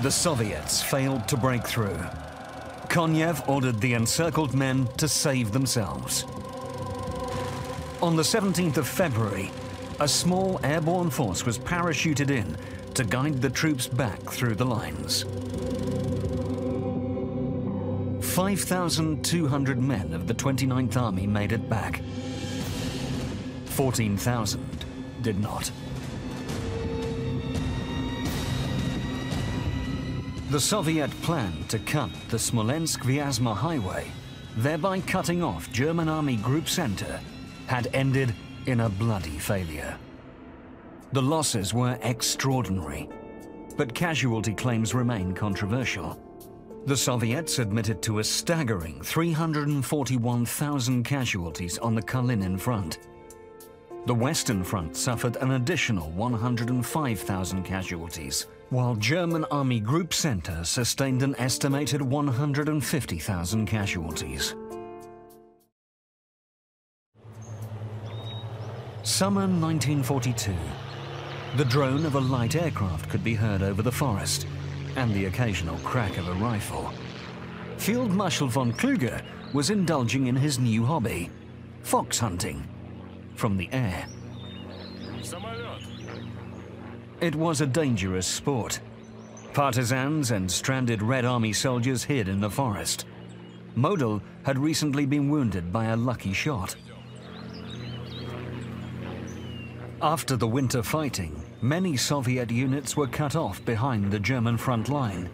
The Soviets failed to break through. Konev ordered the encircled men to save themselves. On the 17th of February, a small airborne force was parachuted in to guide the troops back through the lines. 5,200 men of the 29th Army made it back. 14,000 did not. The Soviet planned to cut the Smolensk-Vyazma highway, thereby cutting off German Army Group Center, had ended in a bloody failure. The losses were extraordinary, but casualty claims remain controversial. The Soviets admitted to a staggering 341,000 casualties on the Kalinin front. The Western Front suffered an additional 105,000 casualties, while German Army Group Center sustained an estimated 150,000 casualties. Summer 1942. The drone of a light aircraft could be heard over the forest, and the occasional crack of a rifle. Field Marshal von Kluge was indulging in his new hobby, fox hunting, from the air. It was a dangerous sport. Partisans and stranded Red Army soldiers hid in the forest. Model had recently been wounded by a lucky shot. After the winter fighting, many Soviet units were cut off behind the German front line.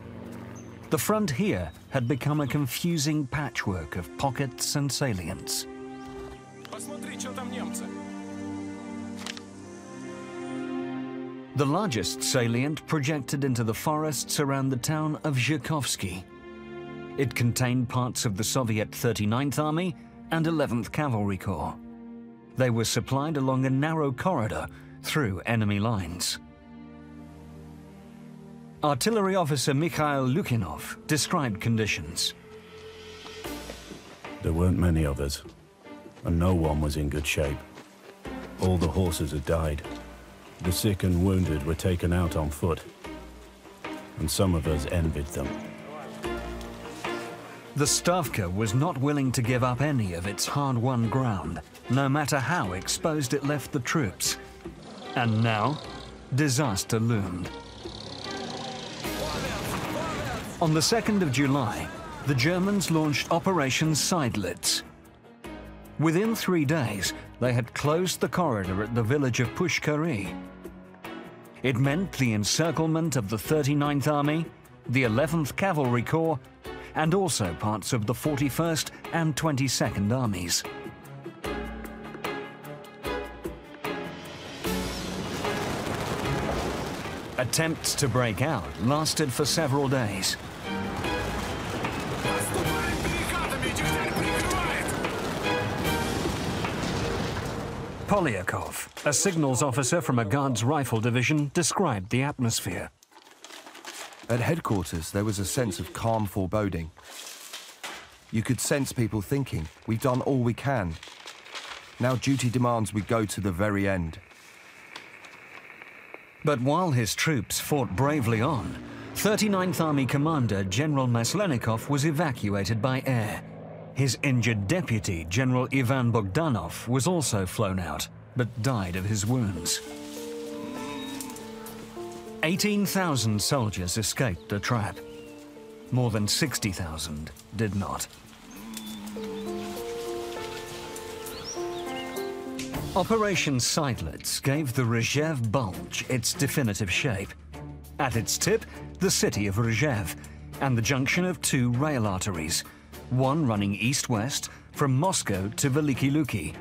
The front here had become a confusing patchwork of pockets and salients. The largest salient projected into the forests around the town of Zhukovsky. It contained parts of the Soviet 39th Army and 11th Cavalry Corps. They were supplied along a narrow corridor through enemy lines. Artillery officer Mikhail Lukhinov described conditions. There weren't many of us, and no one was in good shape. All the horses had died. The sick and wounded were taken out on foot, and some of us envied them. The Stavka was not willing to give up any of its hard-won ground, no matter how exposed it left the troops. And now, disaster loomed. On the 2nd of July, the Germans launched Operation Seydlitz. Within 3 days, they had closed the corridor at the village of Pushkari. It meant the encirclement of the 39th Army, the 11th Cavalry Corps, and also parts of the 41st and 22nd Armies. Attempts to break out lasted for several days. Polyakov, a signals officer from a Guards rifle division, described the atmosphere. At headquarters, there was a sense of calm foreboding. You could sense people thinking, we've done all we can. Now duty demands we go to the very end. But while his troops fought bravely on, 39th Army commander General Maslenikov was evacuated by air. His injured deputy, General Ivan Bogdanov, was also flown out, but died of his wounds. 18,000 soldiers escaped the trap. More than 60,000 did not. Operation Seydlitz gave the Rzhev Bulge its definitive shape. At its tip, the city of Rzhev and the junction of two rail arteries, one running east-west from Moscow to Veliki Luki,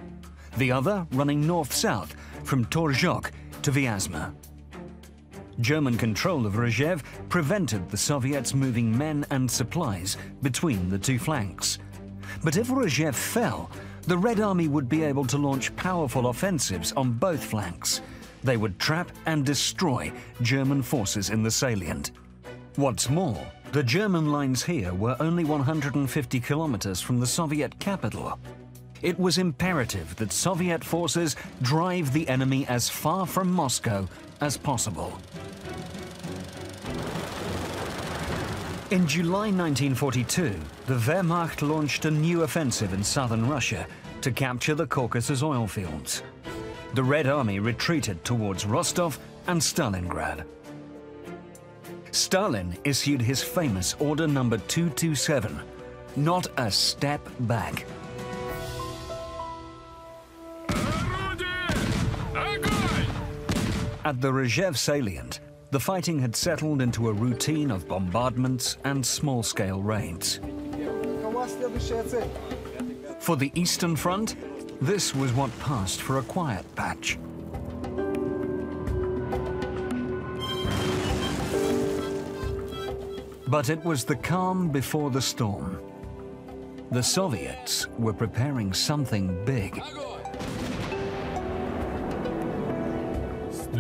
the other running north-south from Torzhok to Vyazma. German control of Rzhev prevented the Soviets moving men and supplies between the two flanks. But if Rzhev fell, the Red Army would be able to launch powerful offensives on both flanks. They would trap and destroy German forces in the salient. What's more, the German lines here were only 150 kilometers from the Soviet capital. It was imperative that Soviet forces drive the enemy as far from Moscow as possible. In July 1942, the Wehrmacht launched a new offensive in southern Russia to capture the Caucasus oil fields. The Red Army retreated towards Rostov and Stalingrad. Stalin issued his famous Order No. 227, not a step back. At the Rzhev salient, the fighting had settled into a routine of bombardments and small-scale raids. For the Eastern Front, this was what passed for a quiet patch. But it was the calm before the storm. The Soviets were preparing something big.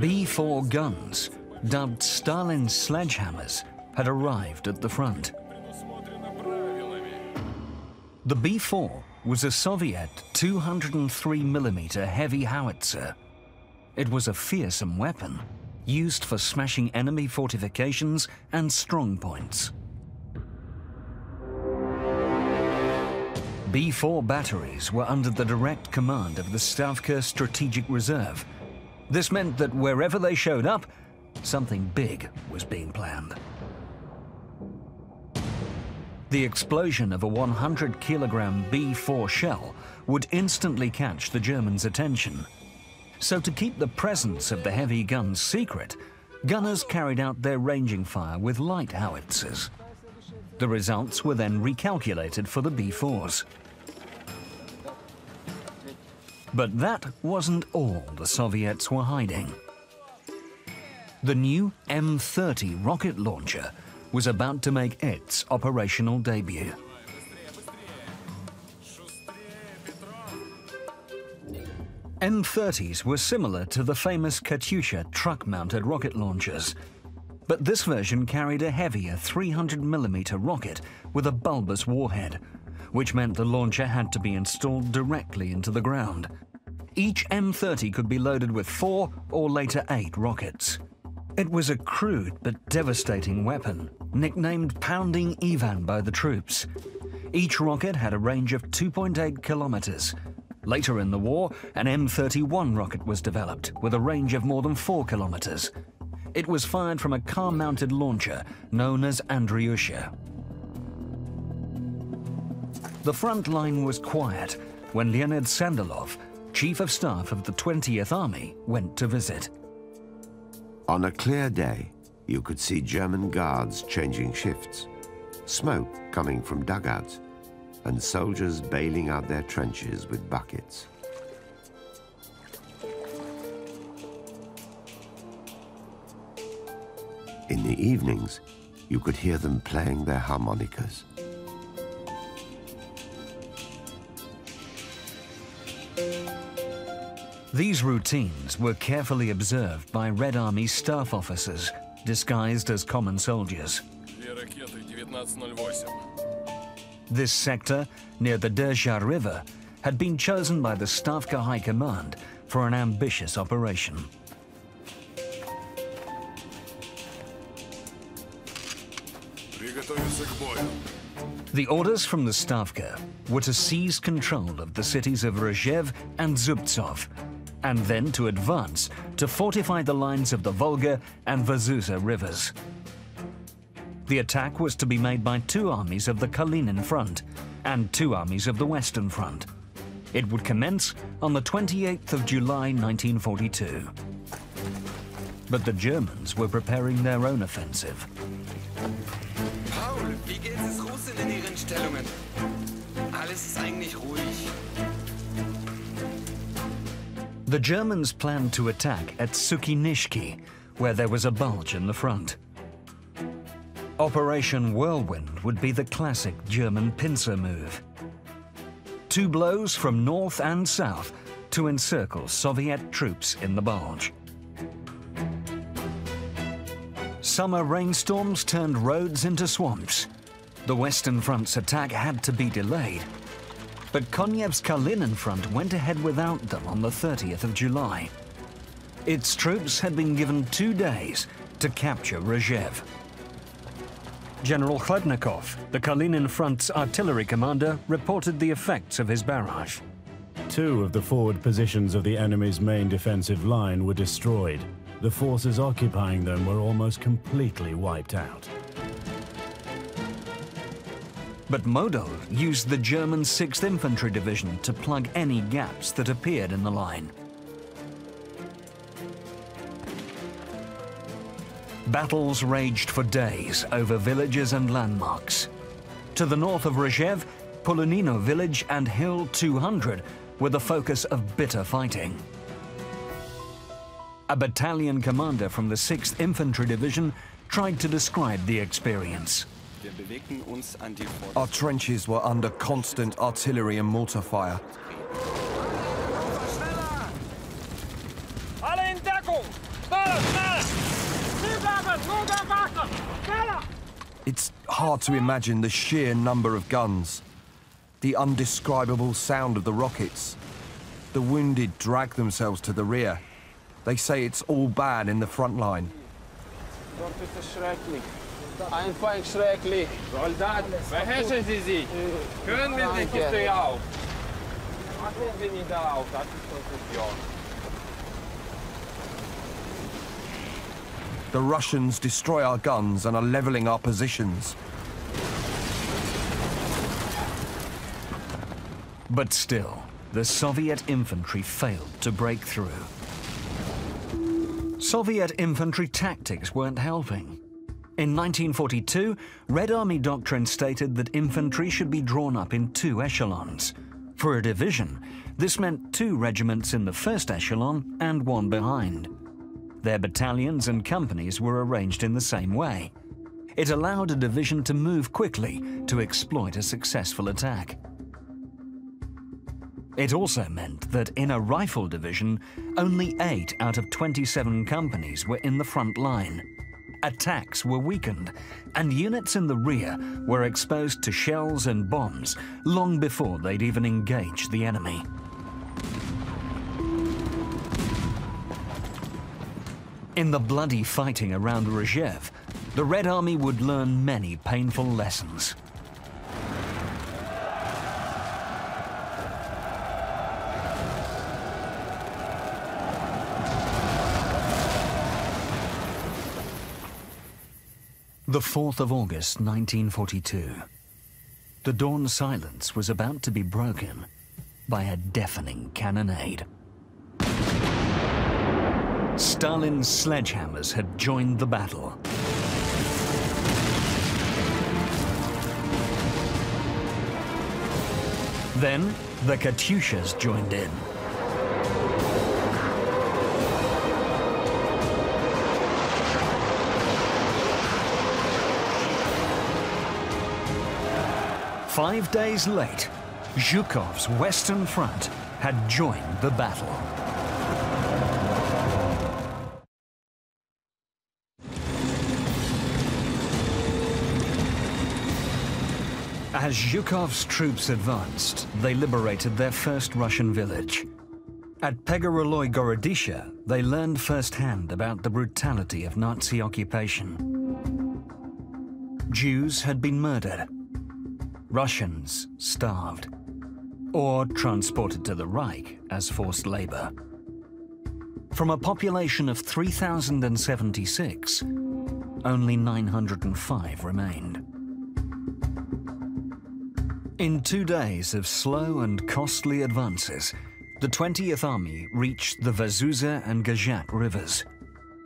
B-4 guns, dubbed Stalin's sledgehammers, had arrived at the front. The B-4 was a Soviet 203mm heavy howitzer. It was a fearsome weapon, used for smashing enemy fortifications and strong points. B-4 batteries were under the direct command of the Stavka Strategic Reserve. This meant that wherever they showed up, something big was being planned. The explosion of a 100-kilogram B-4 shell would instantly catch the Germans' attention. So to keep the presence of the heavy guns secret, gunners carried out their ranging fire with light howitzers. The results were then recalculated for the B-4s. But that wasn't all the Soviets were hiding. The new M-30 rocket launcher was about to make its operational debut. M-30s were similar to the famous Katyusha truck-mounted rocket launchers, but this version carried a heavier 300mm rocket with a bulbous warhead, which meant the launcher had to be installed directly into the ground. Each M-30 could be loaded with 4 or later 8 rockets. It was a crude but devastating weapon, nicknamed Pounding Ivan by the troops. Each rocket had a range of 2.8 kilometers. Later in the war, an M31 rocket was developed with a range of more than 4 kilometers. It was fired from a car-mounted launcher known as Andryusha. The front line was quiet when Leonid Sandilov, Chief of Staff of the 20th Army, went to visit. On a clear day, you could see German guards changing shifts, smoke coming from dugouts, and soldiers bailing out their trenches with buckets. In the evenings, you could hear them playing their harmonicas. These routines were carefully observed by Red Army staff officers disguised as common soldiers. This sector, near the Derzha River, had been chosen by the Stavka High Command for an ambitious operation. The orders from the Stavka were to seize control of the cities of Rzhev and Zubtsov, and then to advance to fortify the lines of the Volga and Vazuza rivers. The attack was to be made by 2 armies of the Kalinin Front and 2 armies of the Western Front. It would commence on the 28th of July 1942. But the Germans were preparing their own offensive. Paul, wie geht es Russen in ihren Stellungen? Alles ist eigentlich ruhig. The Germans planned to attack at Sukinishki, where there was a bulge in the front. Operation Whirlwind would be the classic German pincer move. 2 blows from north and south to encircle Soviet troops in the bulge. Summer rainstorms turned roads into swamps. The Western Front's attack had to be delayed. But Konyev's Kalinin Front went ahead without them on the 30th of July. Its troops had been given 2 days to capture Rzhev. General Khladnikov, the Kalinin Front's artillery commander, reported the effects of his barrage. 2 of the forward positions of the enemy's main defensive line were destroyed. The forces occupying them were almost completely wiped out. But Model used the German 6th Infantry Division to plug any gaps that appeared in the line. Battles raged for days over villages and landmarks. To the north of Rzhev, Polonino village and Hill 200 were the focus of bitter fighting. A battalion commander from the 6th Infantry Division tried to describe the experience. Our trenches were under constant artillery and mortar fire. It's hard to imagine the sheer number of guns, the undescribable sound of the rockets. The wounded drag themselves to the rear. They say it's all bad in the front line. The Russians destroy our guns and are leveling our positions. But still, the Soviet infantry failed to break through. Soviet infantry tactics weren't helping. In 1942, Red Army doctrine stated that infantry should be drawn up in two echelons. For a division, this meant two regiments in the first echelon and one behind. Their battalions and companies were arranged in the same way. It allowed a division to move quickly to exploit a successful attack. It also meant that in a rifle division, only 8 out of 27 companies were in the front line. Attacks were weakened, and units in the rear were exposed to shells and bombs long before they'd even engaged the enemy. In the bloody fighting around Rzhev, the Red Army would learn many painful lessons. The 4th of August, 1942. The dawn silence was about to be broken by a deafening cannonade. Stalin's sledgehammers had joined the battle. Then, the Katyushas joined in. Five days late, Zhukov's Western Front had joined the battle. As Zhukov's troops advanced, they liberated their first Russian village. At Pegoroloy Gorodisha, they learned firsthand about the brutality of Nazi occupation. Jews had been murdered. Russians starved, or transported to the Reich as forced labor. From a population of 3,076, only 905 remained. In 2 days of slow and costly advances, the 20th Army reached the Vazouza and Gazhat rivers.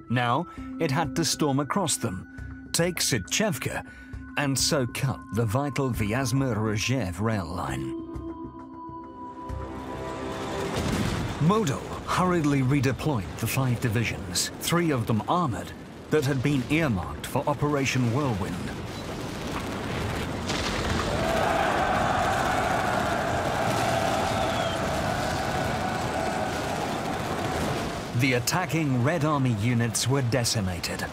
Now it had to storm across them, take Sitchevka, and so cut the vital Vyazma-Rzhev rail line. Model hurriedly redeployed the 5 divisions, 3 of them armoured, that had been earmarked for Operation Whirlwind. The attacking Red Army units were decimated.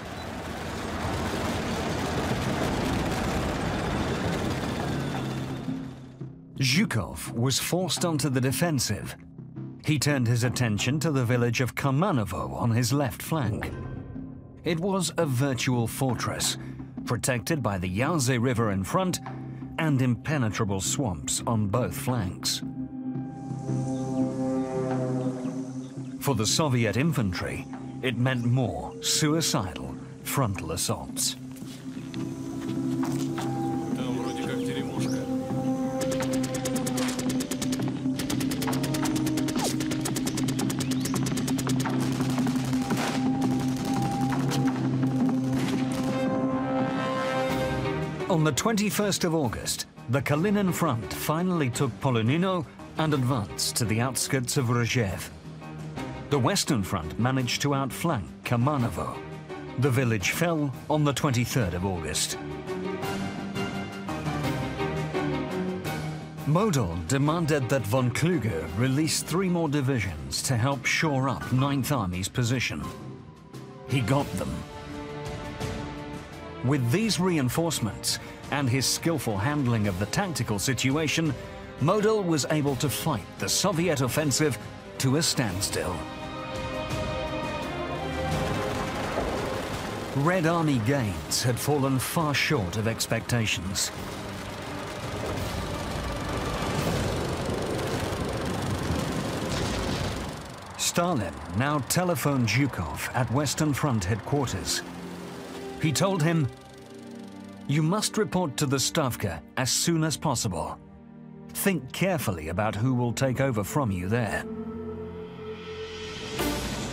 Zhukov was forced onto the defensive. He turned his attention to the village of Karmanovo on his left flank. It was a virtual fortress, protected by the Yaze River in front and impenetrable swamps on both flanks. For the Soviet infantry, it meant more suicidal frontal assaults. On the 21st of August, the Kalinin front finally took Polonino and advanced to the outskirts of Rzhev. The Western Front managed to outflank Kamanovo. The village fell on the 23rd of August. Model demanded that von Kluge release 3 more divisions to help shore up 9th Army's position. He got them. With these reinforcements and his skillful handling of the tactical situation, Model was able to fight the Soviet offensive to a standstill. Red Army gains had fallen far short of expectations. Stalin now telephoned Zhukov at Western Front headquarters. He told him, "You must report to the Stavka as soon as possible. Think carefully about who will take over from you there."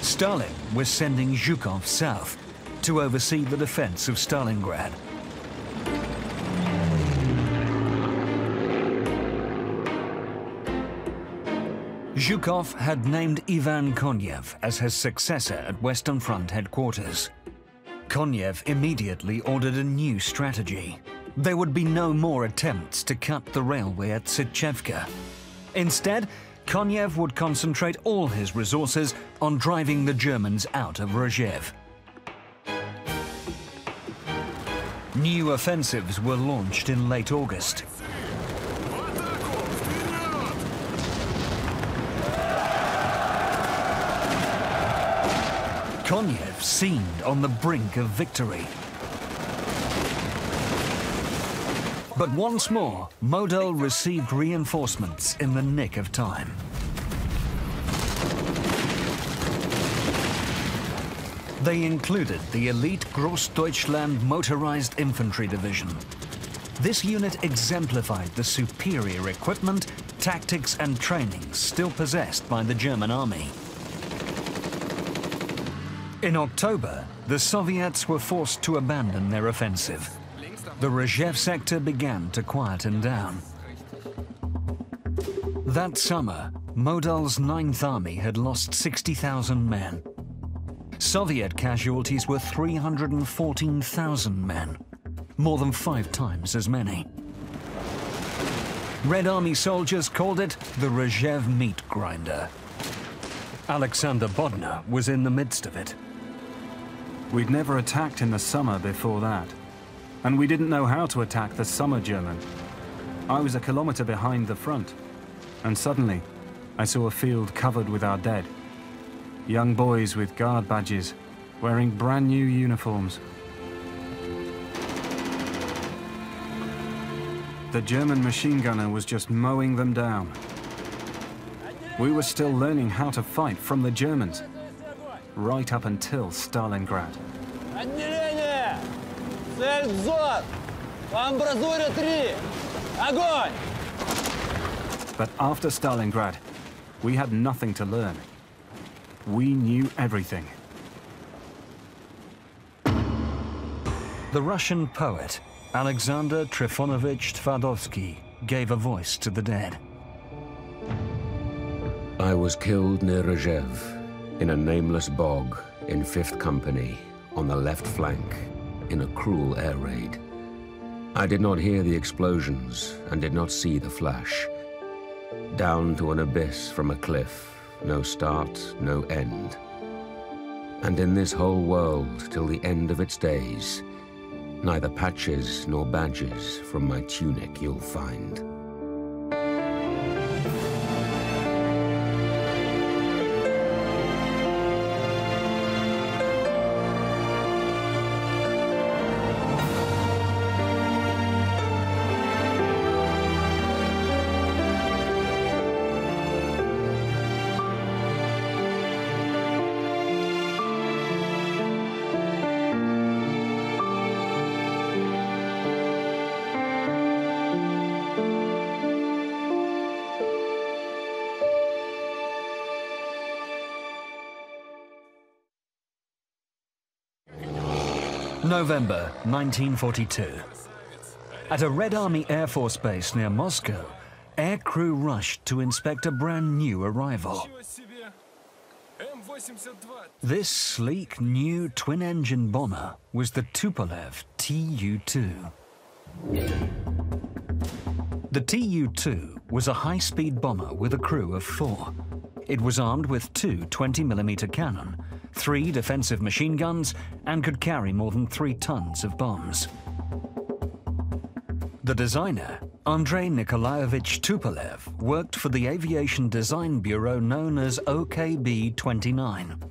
Stalin was sending Zhukov south to oversee the defense of Stalingrad. Zhukov had named Ivan Konev as his successor at Western Front headquarters. Konev immediately ordered a new strategy. There would be no more attempts to cut the railway at Sitchevka. Instead, Konev would concentrate all his resources on driving the Germans out of Rzhev. New offensives were launched in late August. Konev seemed on the brink of victory. But once more, Model received reinforcements in the nick of time. They included the elite Großdeutschland Motorized Infantry Division. This unit exemplified the superior equipment, tactics and training still possessed by the German army. In October, the Soviets were forced to abandon their offensive. The Rzhev sector began to quieten down. That summer, Modell's 9th Army had lost 60,000 men. Soviet casualties were 314,000 men, more than 5 times as many. Red Army soldiers called it the Rzhev meat grinder. Alexander Bodnar was in the midst of it. "We'd never attacked in the summer before that. And we didn't know how to attack the summer German. I was a kilometer behind the front, and suddenly I saw a field covered with our dead. Young boys with guard badges, wearing brand new uniforms. The German machine gunner was just mowing them down. We were still learning how to fight from the Germans, right up until Stalingrad." But after Stalingrad, we had nothing to learn. We knew everything. The Russian poet Alexander Trifonovich Tvardovsky gave a voice to the dead. "I was killed near Rzhev, in a nameless bog, in 5th Company, on the left flank, in a cruel air raid. I did not hear the explosions and did not see the flash. Down to an abyss from a cliff, no start, no end. And in this whole world, till the end of its days, neither patches nor badges from my tunic you'll find." November 1942. At a Red Army Air Force base near Moscow, air crew rushed to inspect a brand new arrival. This sleek new twin-engine bomber was the Tupolev Tu-2. The Tu-2 was a high-speed bomber with a crew of 4. It was armed with 2 20mm cannon, 3 defensive machine guns, and could carry more than 3 tons of bombs. The designer, Andrei Nikolaevich Tupolev, worked for the aviation design bureau known as OKB-29.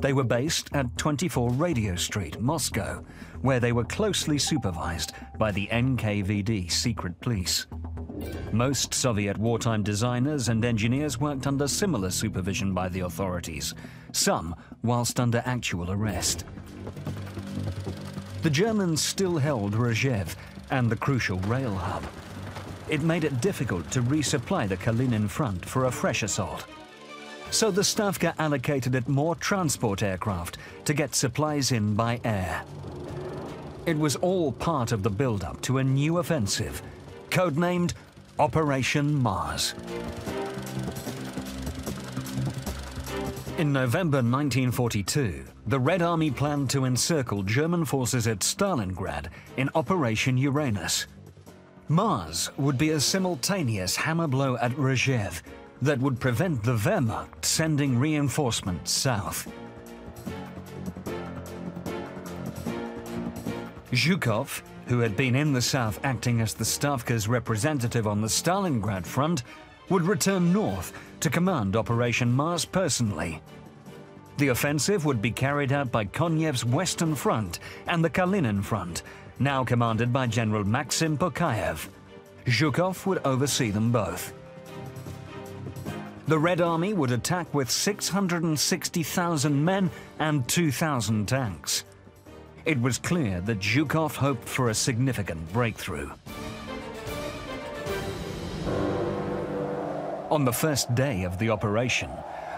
They were based at 24 Radio Street, Moscow, where they were closely supervised by the NKVD secret police. Most Soviet wartime designers and engineers worked under similar supervision by the authorities, some whilst under actual arrest. The Germans still held Rozhev and the crucial rail hub. It made it difficult to resupply the Kalinin front for a fresh assault. So the Stavka allocated it more transport aircraft to get supplies in by air. It was all part of the build-up to a new offensive, codenamed Operation Mars. In November 1942, the Red Army planned to encircle German forces at Stalingrad in Operation Uranus. Mars would be a simultaneous hammer blow at Rozhev that would prevent the Wehrmacht sending reinforcements south. Zhukov, who had been in the south acting as the Stavka's representative on the Stalingrad front, would return north to command Operation Mars personally. The offensive would be carried out by Konyev's Western Front and the Kalinin Front, now commanded by General Maxim Pokayev. Zhukov would oversee them both. The Red Army would attack with 660,000 men and 2,000 tanks. It was clear that Zhukov hoped for a significant breakthrough. On the first day of the operation,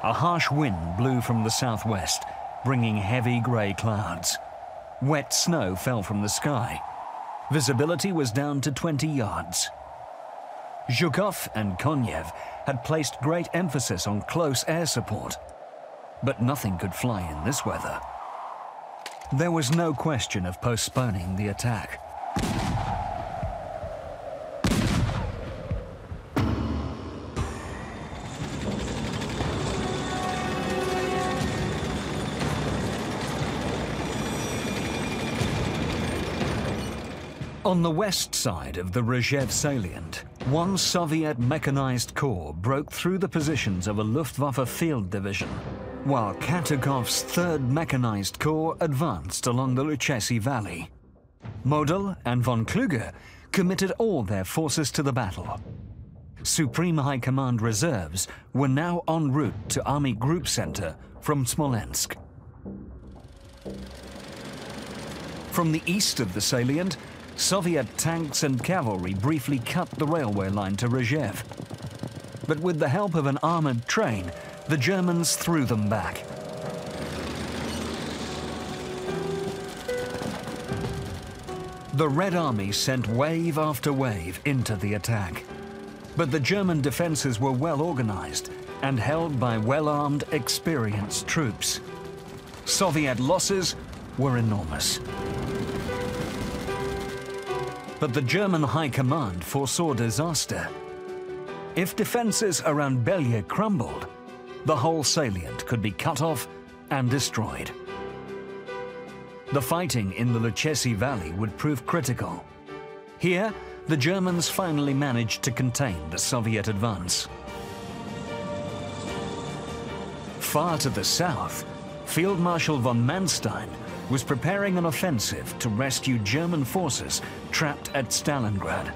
a harsh wind blew from the southwest, bringing heavy grey clouds. Wet snow fell from the sky. Visibility was down to 20 yards. Zhukov and Konyev had placed great emphasis on close air support, but nothing could fly in this weather. There was no question of postponing the attack. On the west side of the Rozhev salient, one Soviet mechanized corps broke through the positions of a Luftwaffe field division, while Katukov's 3rd Mechanized Corps advanced along the Luchesi Valley. Model and von Kluge committed all their forces to the battle. Supreme High Command reserves were now en route to Army Group Center from Smolensk. From the east of the salient, Soviet tanks and cavalry briefly cut the railway line to Rozhev. But with the help of an armored train, the Germans threw them back. The Red Army sent wave after wave into the attack. But the German defenses were well organized and held by well-armed, experienced troops. Soviet losses were enormous. But the German High Command foresaw disaster. If defenses around Belje crumbled, the whole salient could be cut off and destroyed. The fighting in the Luchesi Valley would prove critical. Here, the Germans finally managed to contain the Soviet advance. Far to the south, Field Marshal von Manstein was preparing an offensive to rescue German forces trapped at Stalingrad.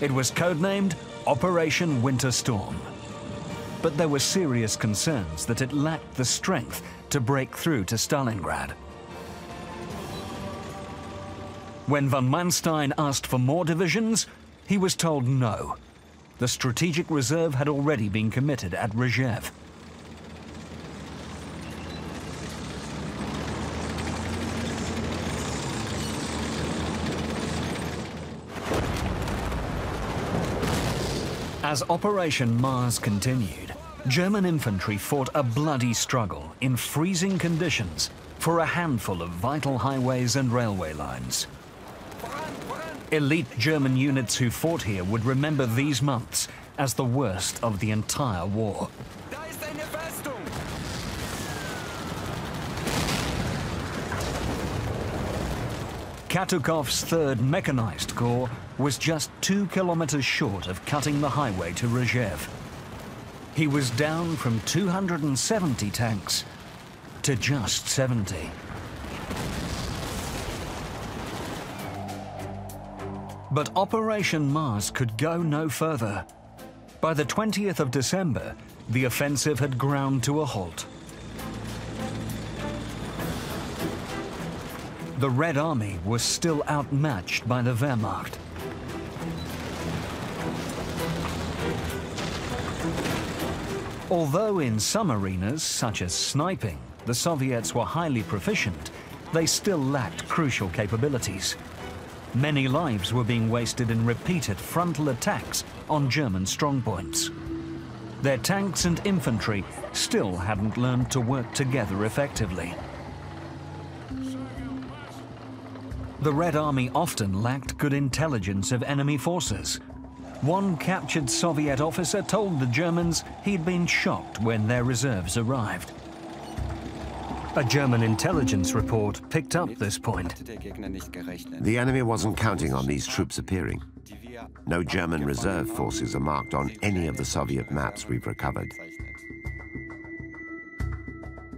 It was codenamed Operation Winter Storm. But there were serious concerns that it lacked the strength to break through to Stalingrad. When von Manstein asked for more divisions, he was told no. The strategic reserve had already been committed at Rozhev. As Operation Mars continued, German infantry fought a bloody struggle in freezing conditions for a handful of vital highways and railway lines. Elite German units who fought here would remember these months as the worst of the entire war. Katukov's 3rd Mechanized Corps was just 2 kilometers short of cutting the highway to Rzhev. He was down from 270 tanks to just 70. But Operation Mars could go no further. By the 20th of December, the offensive had ground to a halt. The Red Army was still outmatched by the Wehrmacht. Although in some arenas, such as sniping, the Soviets were highly proficient, they still lacked crucial capabilities. Many lives were being wasted in repeated frontal attacks on German strongpoints. Their tanks and infantry still hadn't learned to work together effectively. The Red Army often lacked good intelligence of enemy forces. One captured Soviet officer told the Germans he'd been shocked when their reserves arrived. A German intelligence report picked up this point. The enemy wasn't counting on these troops appearing. No German reserve forces are marked on any of the Soviet maps we've recovered.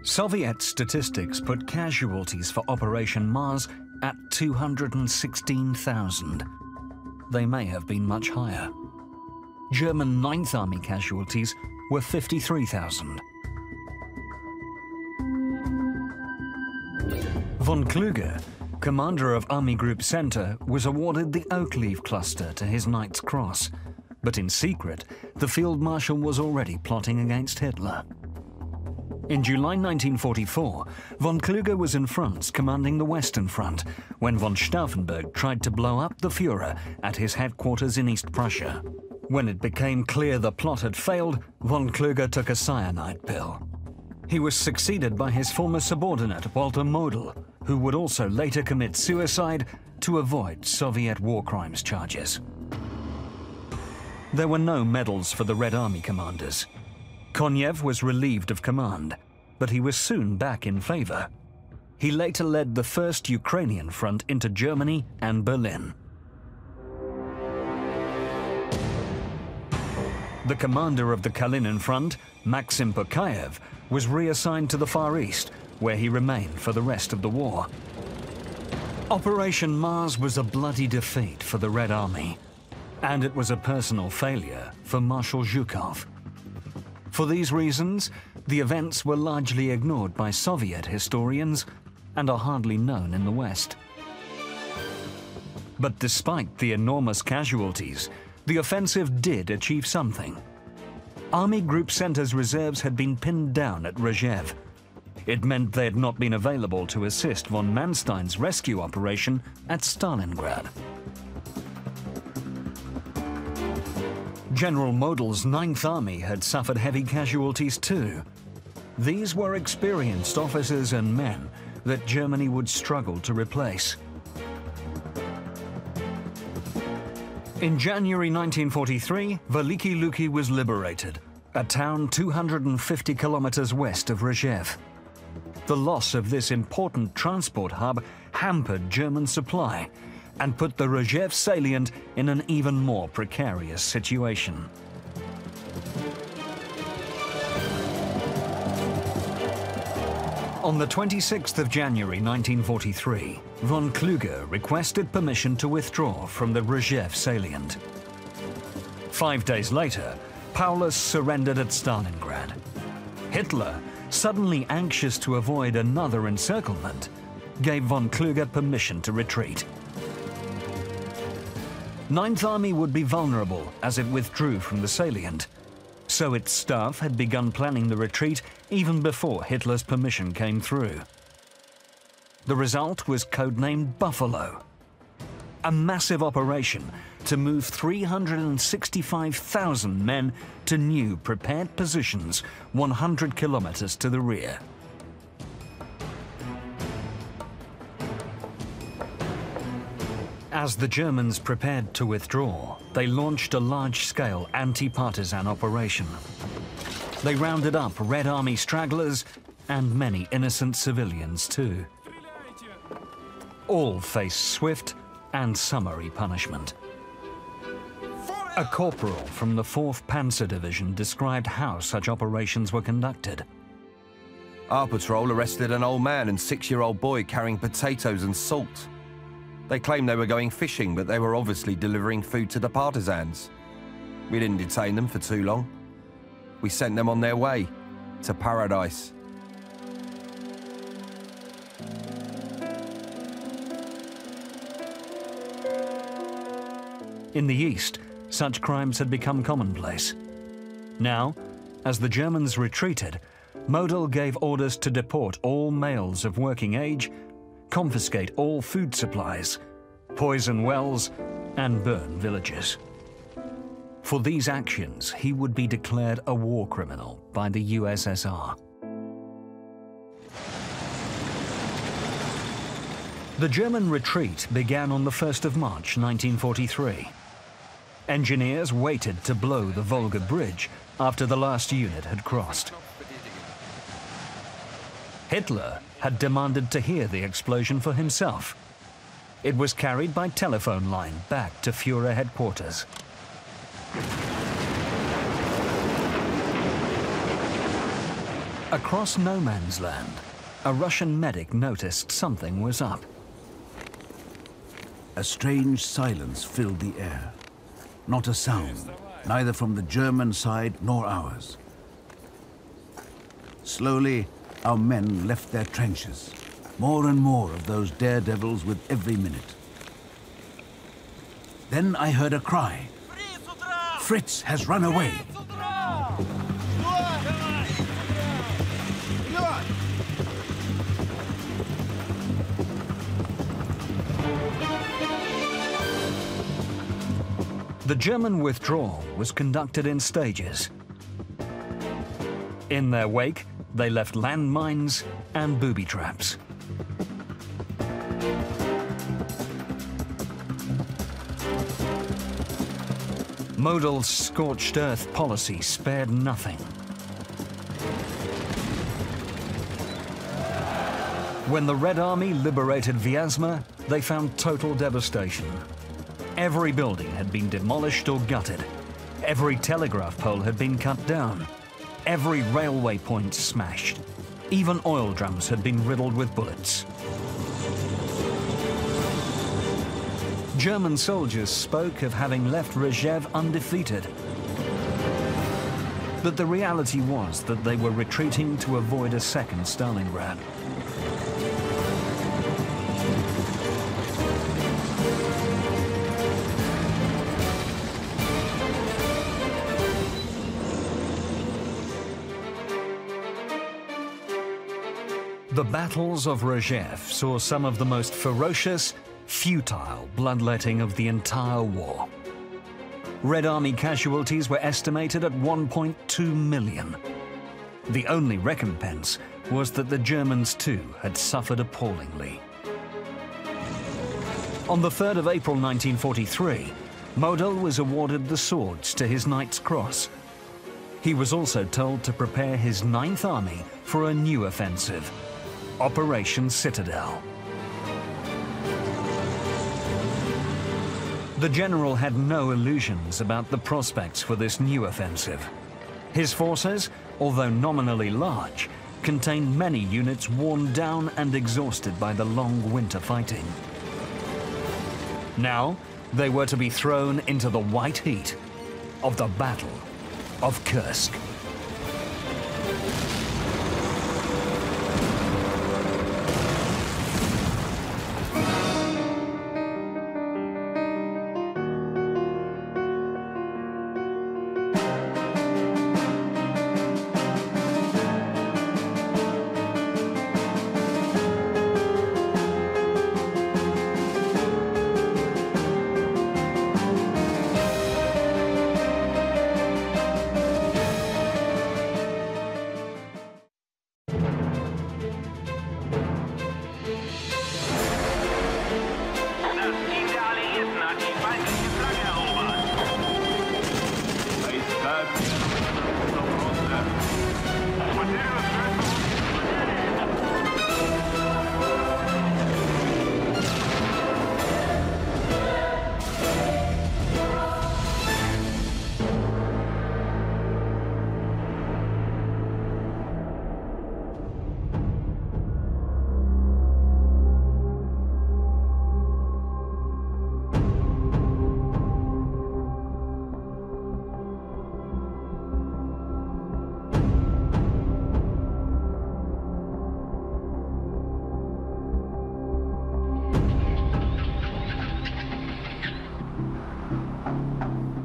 Soviet statistics put casualties for Operation Mars at 216,000. They may have been much higher. German 9th Army casualties were 53,000. Von Kluge, commander of Army Group Center, was awarded the Oak Leaf Cluster to his Knight's Cross, but in secret, the Field Marshal was already plotting against Hitler. In July 1944, von Kluge was in France commanding the Western Front when von Stauffenberg tried to blow up the Führer at his headquarters in East Prussia. When it became clear the plot had failed, von Kluge took a cyanide pill. He was succeeded by his former subordinate, Walter Model, who would also later commit suicide to avoid Soviet war crimes charges. There were no medals for the Red Army commanders. Konev was relieved of command, but he was soon back in favor. He later led the 1st Ukrainian Front into Germany and Berlin. The commander of the Kalinin Front, Maxim Pokayev, was reassigned to the Far East, where he remained for the rest of the war. Operation Mars was a bloody defeat for the Red Army, and it was a personal failure for Marshal Zhukov. For these reasons, the events were largely ignored by Soviet historians and are hardly known in the West. But despite the enormous casualties, the offensive did achieve something. Army Group Center's reserves had been pinned down at Rzhev. It meant they had not been available to assist von Manstein's rescue operation at Stalingrad. General Model's 9th Army had suffered heavy casualties too. These were experienced officers and men that Germany would struggle to replace. In January 1943, Veliki Luki was liberated, a town 250 kilometers west of Rzhev. The loss of this important transport hub hampered German supply and put the Rzhev salient in an even more precarious situation. On the 26th of January 1943, von Kluge requested permission to withdraw from the Rzhev salient. 5 days later, Paulus surrendered at Stalingrad. Hitler, suddenly anxious to avoid another encirclement, gave von Kluge permission to retreat. 9th Army would be vulnerable as it withdrew from the salient, so its staff had begun planning the retreat even before Hitler's permission came through. The result was codenamed Buffalo, a massive operation to move 365,000 men to new prepared positions 100 kilometers to the rear. As the Germans prepared to withdraw, they launched a large-scale anti-partisan operation. They rounded up Red Army stragglers and many innocent civilians too. All faced swift and summary punishment. A corporal from the 4th Panzer Division described how such operations were conducted. Our patrol arrested an old man and 6-year-old boy carrying potatoes and salt. They claimed they were going fishing, but they were obviously delivering food to the partisans. We didn't detain them for too long. We sent them on their way to paradise. In the East, such crimes had become commonplace. Now, as the Germans retreated, Model gave orders to deport all males of working age, confiscate all food supplies, poison wells, and burn villages. For these actions, he would be declared a war criminal by the USSR. The German retreat began on the 1st of March 1943. Engineers waited to blow the Volga Bridge after the last unit had crossed. Hitler had demanded to hear the explosion for himself. It was carried by telephone line back to Führer headquarters. Across no man's land, a Russian medic noticed something was up. A strange silence filled the air. Not a sound, neither from the German side nor ours. Slowly, our men left their trenches. More and more of those daredevils with every minute. Then I heard a cry. Fritz has run away. The German withdrawal was conducted in stages. In their wake, they left landmines and booby traps. Modell's scorched earth policy spared nothing. When the Red Army liberated Vyazma, they found total devastation. Every building had been demolished or gutted. Every telegraph pole had been cut down. Every railway point smashed. Even oil drums had been riddled with bullets. German soldiers spoke of having left Rzhev undefeated. But the reality was that they were retreating to avoid a second Stalingrad. The battles of Rzhev saw some of the most ferocious, futile bloodletting of the entire war. Red Army casualties were estimated at 1.2 million. The only recompense was that the Germans too had suffered appallingly. On the 3rd of April 1943, Model was awarded the swords to his Knight's Cross. He was also told to prepare his 9th Army for a new offensive, Operation Citadel. The general had no illusions about the prospects for this new offensive. His forces, although nominally large, contained many units worn down and exhausted by the long winter fighting. Now, they were to be thrown into the white heat of the Battle of Kursk.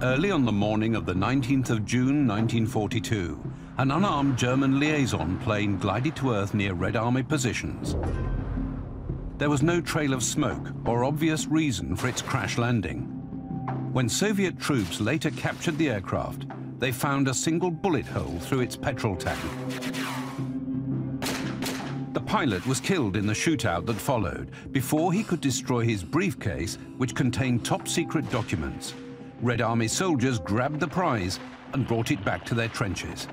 Early on the morning of the 19th of June 1942, an unarmed German liaison plane glided to Earth near Red Army positions. There was no trail of smoke or obvious reason for its crash landing. When Soviet troops later captured the aircraft, they found a single bullet hole through its petrol tank. The pilot was killed in the shootout that followed before he could destroy his briefcase, which contained top-secret documents. Red Army soldiers grabbed the prize and brought it back to their trenches.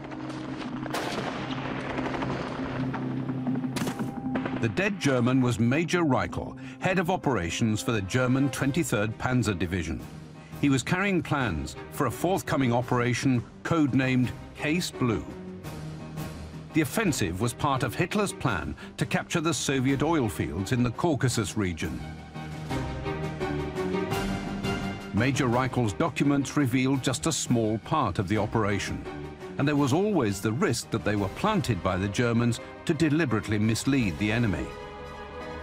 The dead German was Major Reichel, head of operations for the German 23rd Panzer Division. He was carrying plans for a forthcoming operation codenamed Case Blue. The offensive was part of Hitler's plan to capture the Soviet oil fields in the Caucasus region. Major Reichel's documents revealed just a small part of the operation, and there was always the risk that they were planted by the Germans to deliberately mislead the enemy.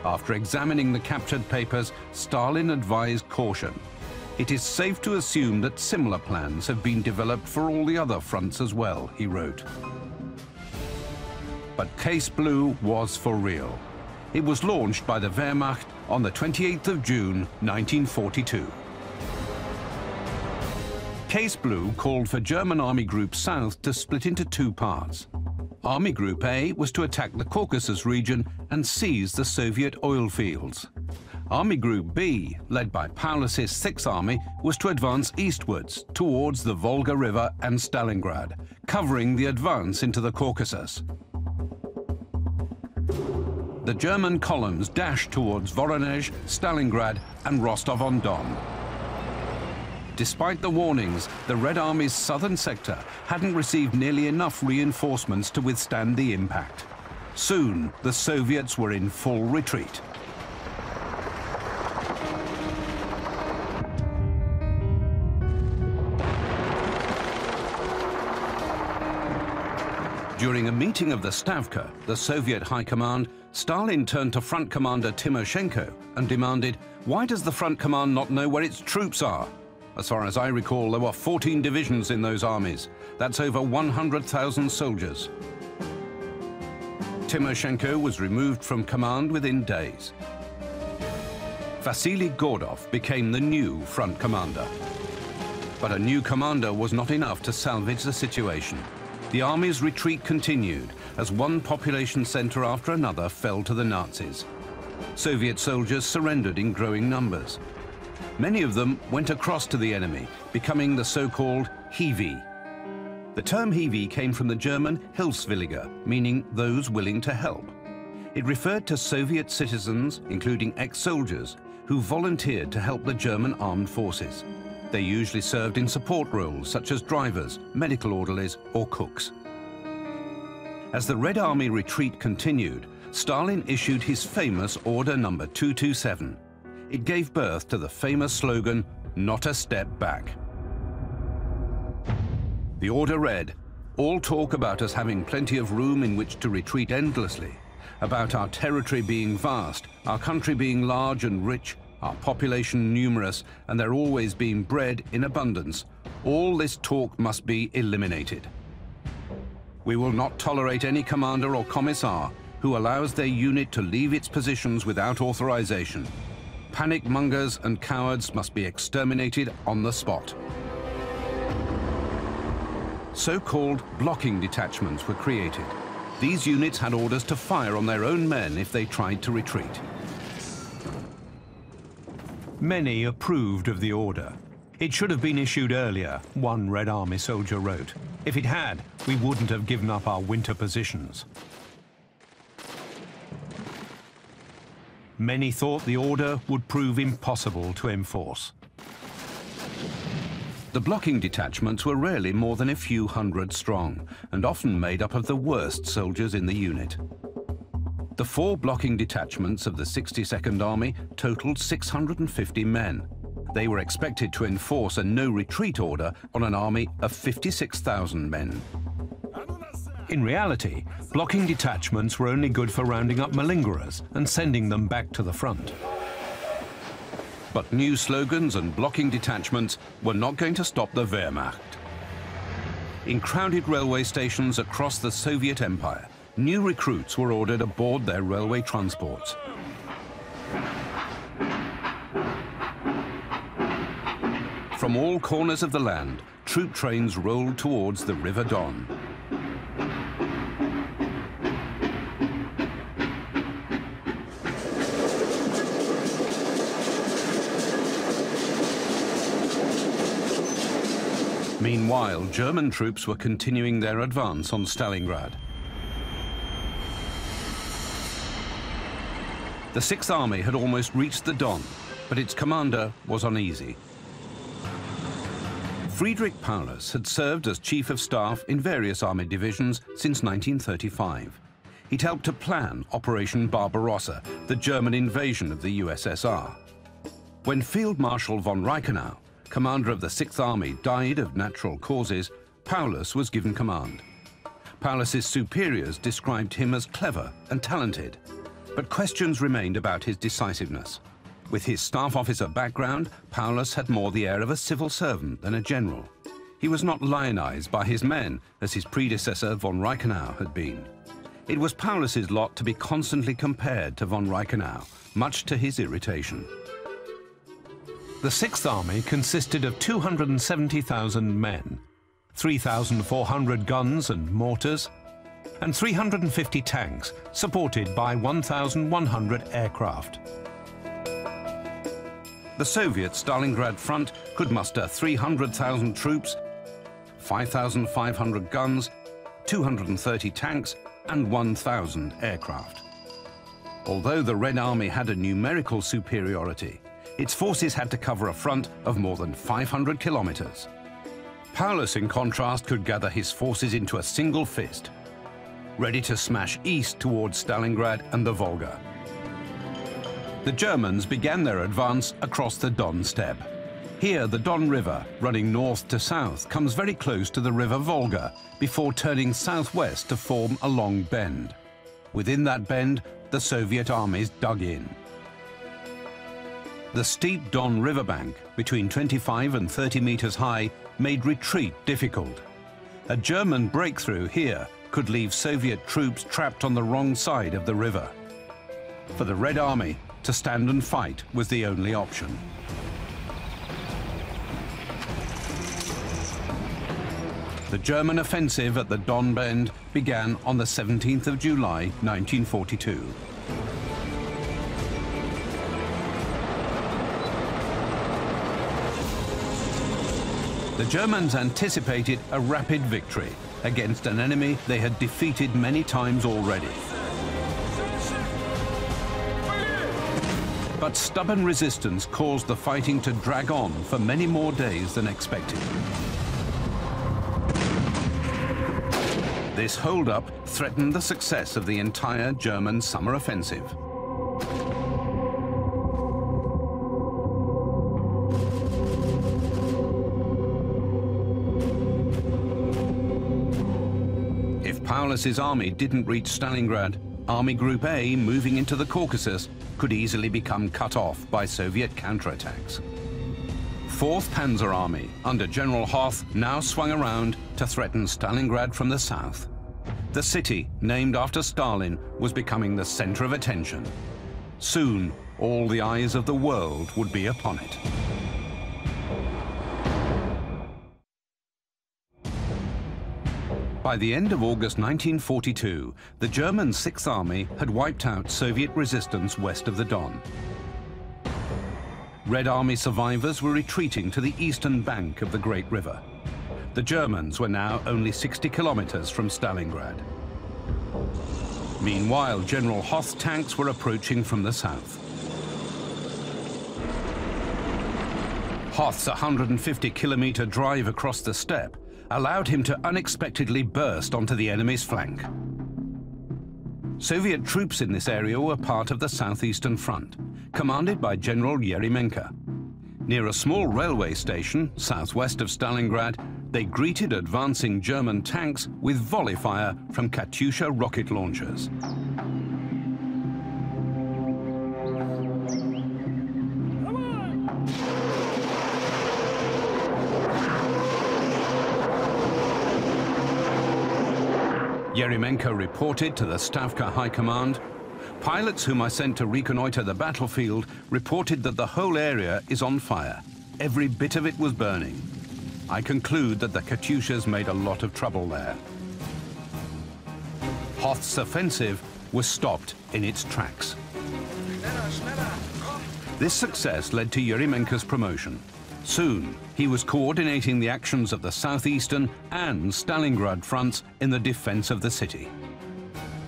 After examining the captured papers, Stalin advised caution. "It is safe to assume that similar plans have been developed for all the other fronts as well," he wrote. But Case Blue was for real. It was launched by the Wehrmacht on the 28th of June, 1942. Case Blue called for German Army Group South to split into two parts. Army Group A was to attack the Caucasus region and seize the Soviet oil fields. Army Group B, led by Paulus's 6th Army, was to advance eastwards towards the Volga River and Stalingrad, covering the advance into the Caucasus. The German columns dashed towards Voronezh, Stalingrad and Rostov-on-Don. Despite the warnings, the Red Army's southern sector hadn't received nearly enough reinforcements to withstand the impact. Soon, the Soviets were in full retreat. During a meeting of the Stavka, the Soviet High Command, Stalin turned to Front Commander Timoshenko and demanded, "Why does the Front Command not know where its troops are? As far as I recall, there were 14 divisions in those armies. That's over 100,000 soldiers." Timoshenko was removed from command within days. Vasily Gordov became the new front commander. But a new commander was not enough to salvage the situation. The army's retreat continued as one population center after another fell to the Nazis. Soviet soldiers surrendered in growing numbers. Many of them went across to the enemy, becoming the so-called Hiwi. The term Hiwi came from the German Hilfswilliger, meaning those willing to help. It referred to Soviet citizens, including ex-soldiers, who volunteered to help the German armed forces. They usually served in support roles such as drivers, medical orderlies, or cooks. As the Red Army retreat continued, Stalin issued his famous Order Number 227. It gave birth to the famous slogan, "Not a step back." The order read, "All talk about us having plenty of room in which to retreat endlessly, about our territory being vast, our country being large and rich, our population numerous, and there always being bread in abundance, all this talk must be eliminated. We will not tolerate any commander or commissar who allows their unit to leave its positions without authorization. Panic mongers and cowards must be exterminated on the spot." So-called blocking detachments were created. These units had orders to fire on their own men if they tried to retreat. Many approved of the order. "It should have been issued earlier," one Red Army soldier wrote. "If it had, we wouldn't have given up our winter positions." Many thought the order would prove impossible to enforce. The blocking detachments were rarely more than a few hundred strong, and often made up of the worst soldiers in the unit. The four blocking detachments of the 62nd Army totaled 650 men. They were expected to enforce a no-retreat order on an army of 56,000 men. In reality, blocking detachments were only good for rounding up malingerers and sending them back to the front. But new slogans and blocking detachments were not going to stop the Wehrmacht. In crowded railway stations across the Soviet Empire, new recruits were ordered aboard their railway transports. From all corners of the land, troop trains rolled towards the River Don. Meanwhile, German troops were continuing their advance on Stalingrad. The Sixth Army had almost reached the Don, but its commander was uneasy. Friedrich Paulus had served as Chief of Staff in various army divisions since 1935. He'd helped to plan Operation Barbarossa, the German invasion of the USSR. When Field Marshal von Reichenau, commander of the 6th Army, died of natural causes, Paulus was given command. Paulus's superiors described him as clever and talented, but questions remained about his decisiveness. With his staff officer background, Paulus had more the air of a civil servant than a general. He was not lionized by his men, as his predecessor von Reichenau had been. It was Paulus's lot to be constantly compared to von Reichenau, much to his irritation. The 6th Army consisted of 270,000 men, 3,400 guns and mortars, and 350 tanks, supported by 1,100 aircraft. The Soviet Stalingrad front could muster 300,000 troops, 5,500 guns, 230 tanks, and 1,000 aircraft. Although the Red Army had a numerical superiority, its forces had to cover a front of more than 500 kilometers. Paulus, in contrast, could gather his forces into a single fist, ready to smash east towards Stalingrad and the Volga. The Germans began their advance across the Don steppe. Here, the Don River, running north to south, comes very close to the river Volga before turning southwest to form a long bend. Within that bend, the Soviet armies dug in. The steep Don riverbank, between 25 and 30 meters high, made retreat difficult. A German breakthrough here could leave Soviet troops trapped on the wrong side of the river. For the Red Army, to stand and fight was the only option. The German offensive at the Don Bend began on the 17th of July, 1942. The Germans anticipated a rapid victory against an enemy they had defeated many times already. But stubborn resistance caused the fighting to drag on for many more days than expected. This hold-up threatened the success of the entire German summer offensive. Paulus's army didn't reach Stalingrad, Army Group A moving into the Caucasus could easily become cut off by Soviet counterattacks. 4th Panzer Army under General Hoth now swung around to threaten Stalingrad from the south. The city, named after Stalin, was becoming the center of attention. Soon, all the eyes of the world would be upon it. By the end of August 1942, the German 6th Army had wiped out Soviet resistance west of the Don. Red Army survivors were retreating to the eastern bank of the Great River. The Germans were now only 60 kilometers from Stalingrad. Meanwhile, General Hoth's tanks were approaching from the south. Hoth's 150-kilometer drive across the steppe allowed him to unexpectedly burst onto the enemy's flank. Soviet troops in this area were part of the Southeastern Front, commanded by General Yeremenko. Near a small railway station, southwest of Stalingrad, they greeted advancing German tanks with volley fire from Katyusha rocket launchers. Yeremenko reported to the Stavka High Command. Pilots whom I sent to reconnoiter the battlefield reported that the whole area is on fire. Every bit of it was burning. I conclude that the Katyushas made a lot of trouble there. Hoth's offensive was stopped in its tracks. This success led to Yeremenko's promotion. Soon, he was coordinating the actions of the southeastern and Stalingrad fronts in the defense of the city.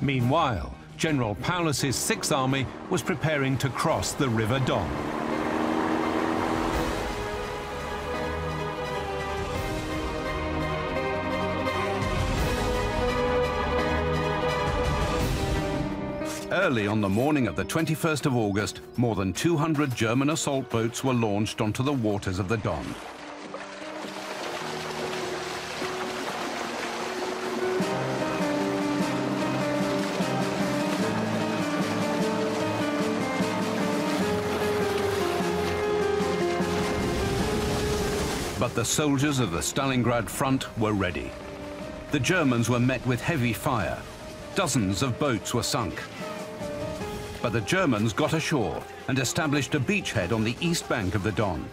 Meanwhile, General Paulus's 6th Army was preparing to cross the River Don. Early on the morning of the 21st of August, more than 200 German assault boats were launched onto the waters of the Don. But the soldiers of the Stalingrad front were ready. The Germans were met with heavy fire. Dozens of boats were sunk. But the Germans got ashore and established a beachhead on the east bank of the Don.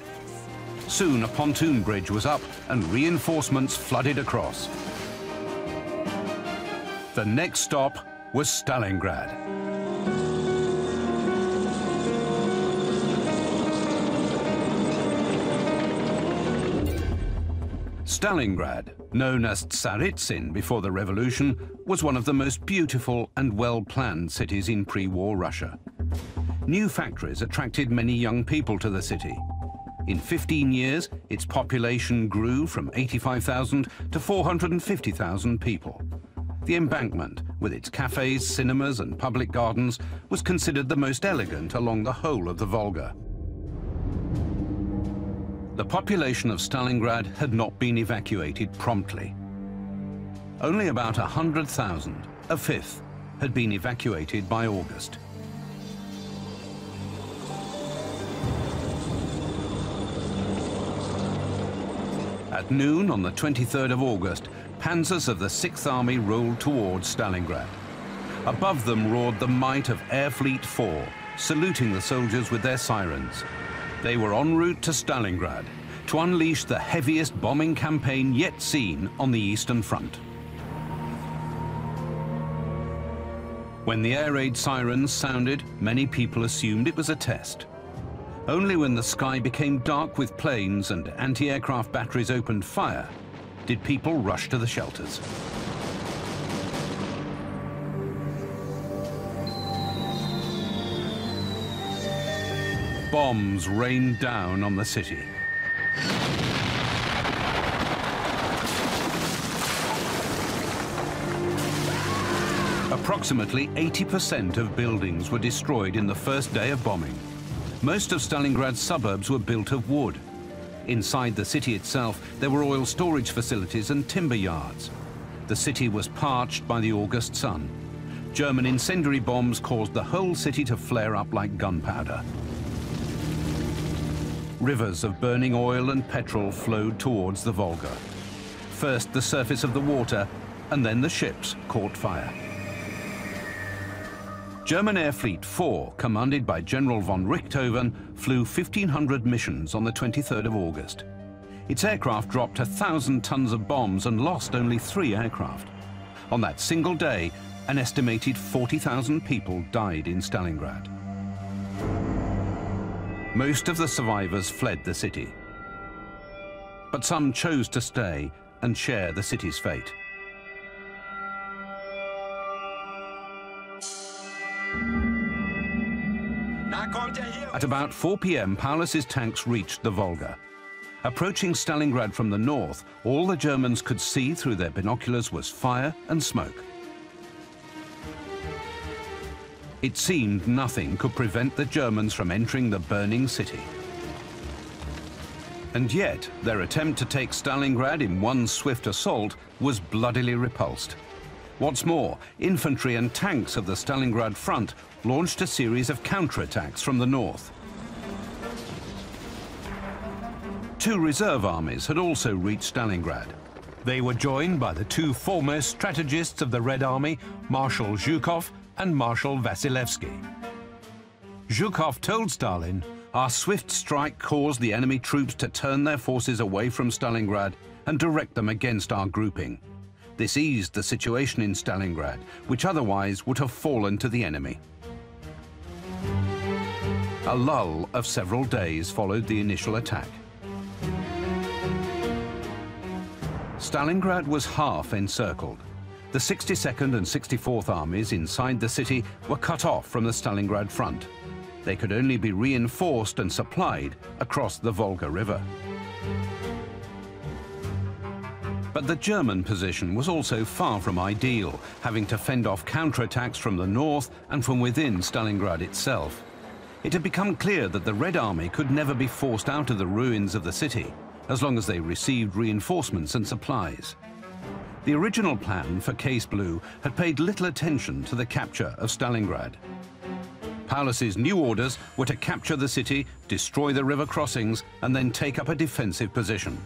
Soon a pontoon bridge was up and reinforcements flooded across. The next stop was Stalingrad. Stalingrad, known as Tsaritsyn before the revolution, was one of the most beautiful and well-planned cities in pre-war Russia. New factories attracted many young people to the city. In 15 years, its population grew from 85,000 to 450,000 people. The embankment, with its cafes, cinemas and public gardens, was considered the most elegant along the whole of the Volga. The population of Stalingrad had not been evacuated promptly. Only about 100,000, a fifth, had been evacuated by August. At noon on the 23rd of August, panzers of the 6th Army rolled towards Stalingrad. Above them roared the might of Air Fleet 4, saluting the soldiers with their sirens. They were en route to Stalingrad to unleash the heaviest bombing campaign yet seen on the Eastern Front. When the air raid sirens sounded, many people assumed it was a test. Only when the sky became dark with planes and anti-aircraft batteries opened fire did people rush to the shelters. Bombs rained down on the city. Approximately 80% of buildings were destroyed in the first day of bombing. Most of Stalingrad's suburbs were built of wood. Inside the city itself, there were oil storage facilities and timber yards. The city was parched by the August sun. German incendiary bombs caused the whole city to flare up like gunpowder. Rivers of burning oil and petrol flowed towards the Volga. First, the surface of the water, and then the ships caught fire. German Air Fleet 4, commanded by General von Richthofen, flew 1,500 missions on the 23rd of August. Its aircraft dropped 1,000 tons of bombs and lost only 3 aircraft. On that single day, an estimated 40,000 people died in Stalingrad. Most of the survivors fled the city, but some chose to stay and share the city's fate. At about 4 p.m., Paulus's tanks reached the Volga. Approaching Stalingrad from the north, all the Germans could see through their binoculars was fire and smoke. It seemed nothing could prevent the Germans from entering the burning city. And yet, their attempt to take Stalingrad in one swift assault was bloodily repulsed. What's more, infantry and tanks of the Stalingrad front launched a series of counterattacks from the north. 2 reserve armies had also reached Stalingrad. They were joined by the two foremost strategists of the Red Army, Marshal Zhukov and Marshal Vasilevsky. Zhukov told Stalin, "Our swift strike caused the enemy troops to turn their forces away from Stalingrad and direct them against our grouping. This eased the situation in Stalingrad, which otherwise would have fallen to the enemy." A lull of several days followed the initial attack. Stalingrad was half encircled. The 62nd and 64th armies inside the city were cut off from the Stalingrad front. They could only be reinforced and supplied across the Volga River. But the German position was also far from ideal, having to fend off counterattacks from the north and from within Stalingrad itself. It had become clear that the Red Army could never be forced out of the ruins of the city, as long as they received reinforcements and supplies. The original plan for Case Blue had paid little attention to the capture of Stalingrad. Paulus's new orders were to capture the city, destroy the river crossings, and then take up a defensive position.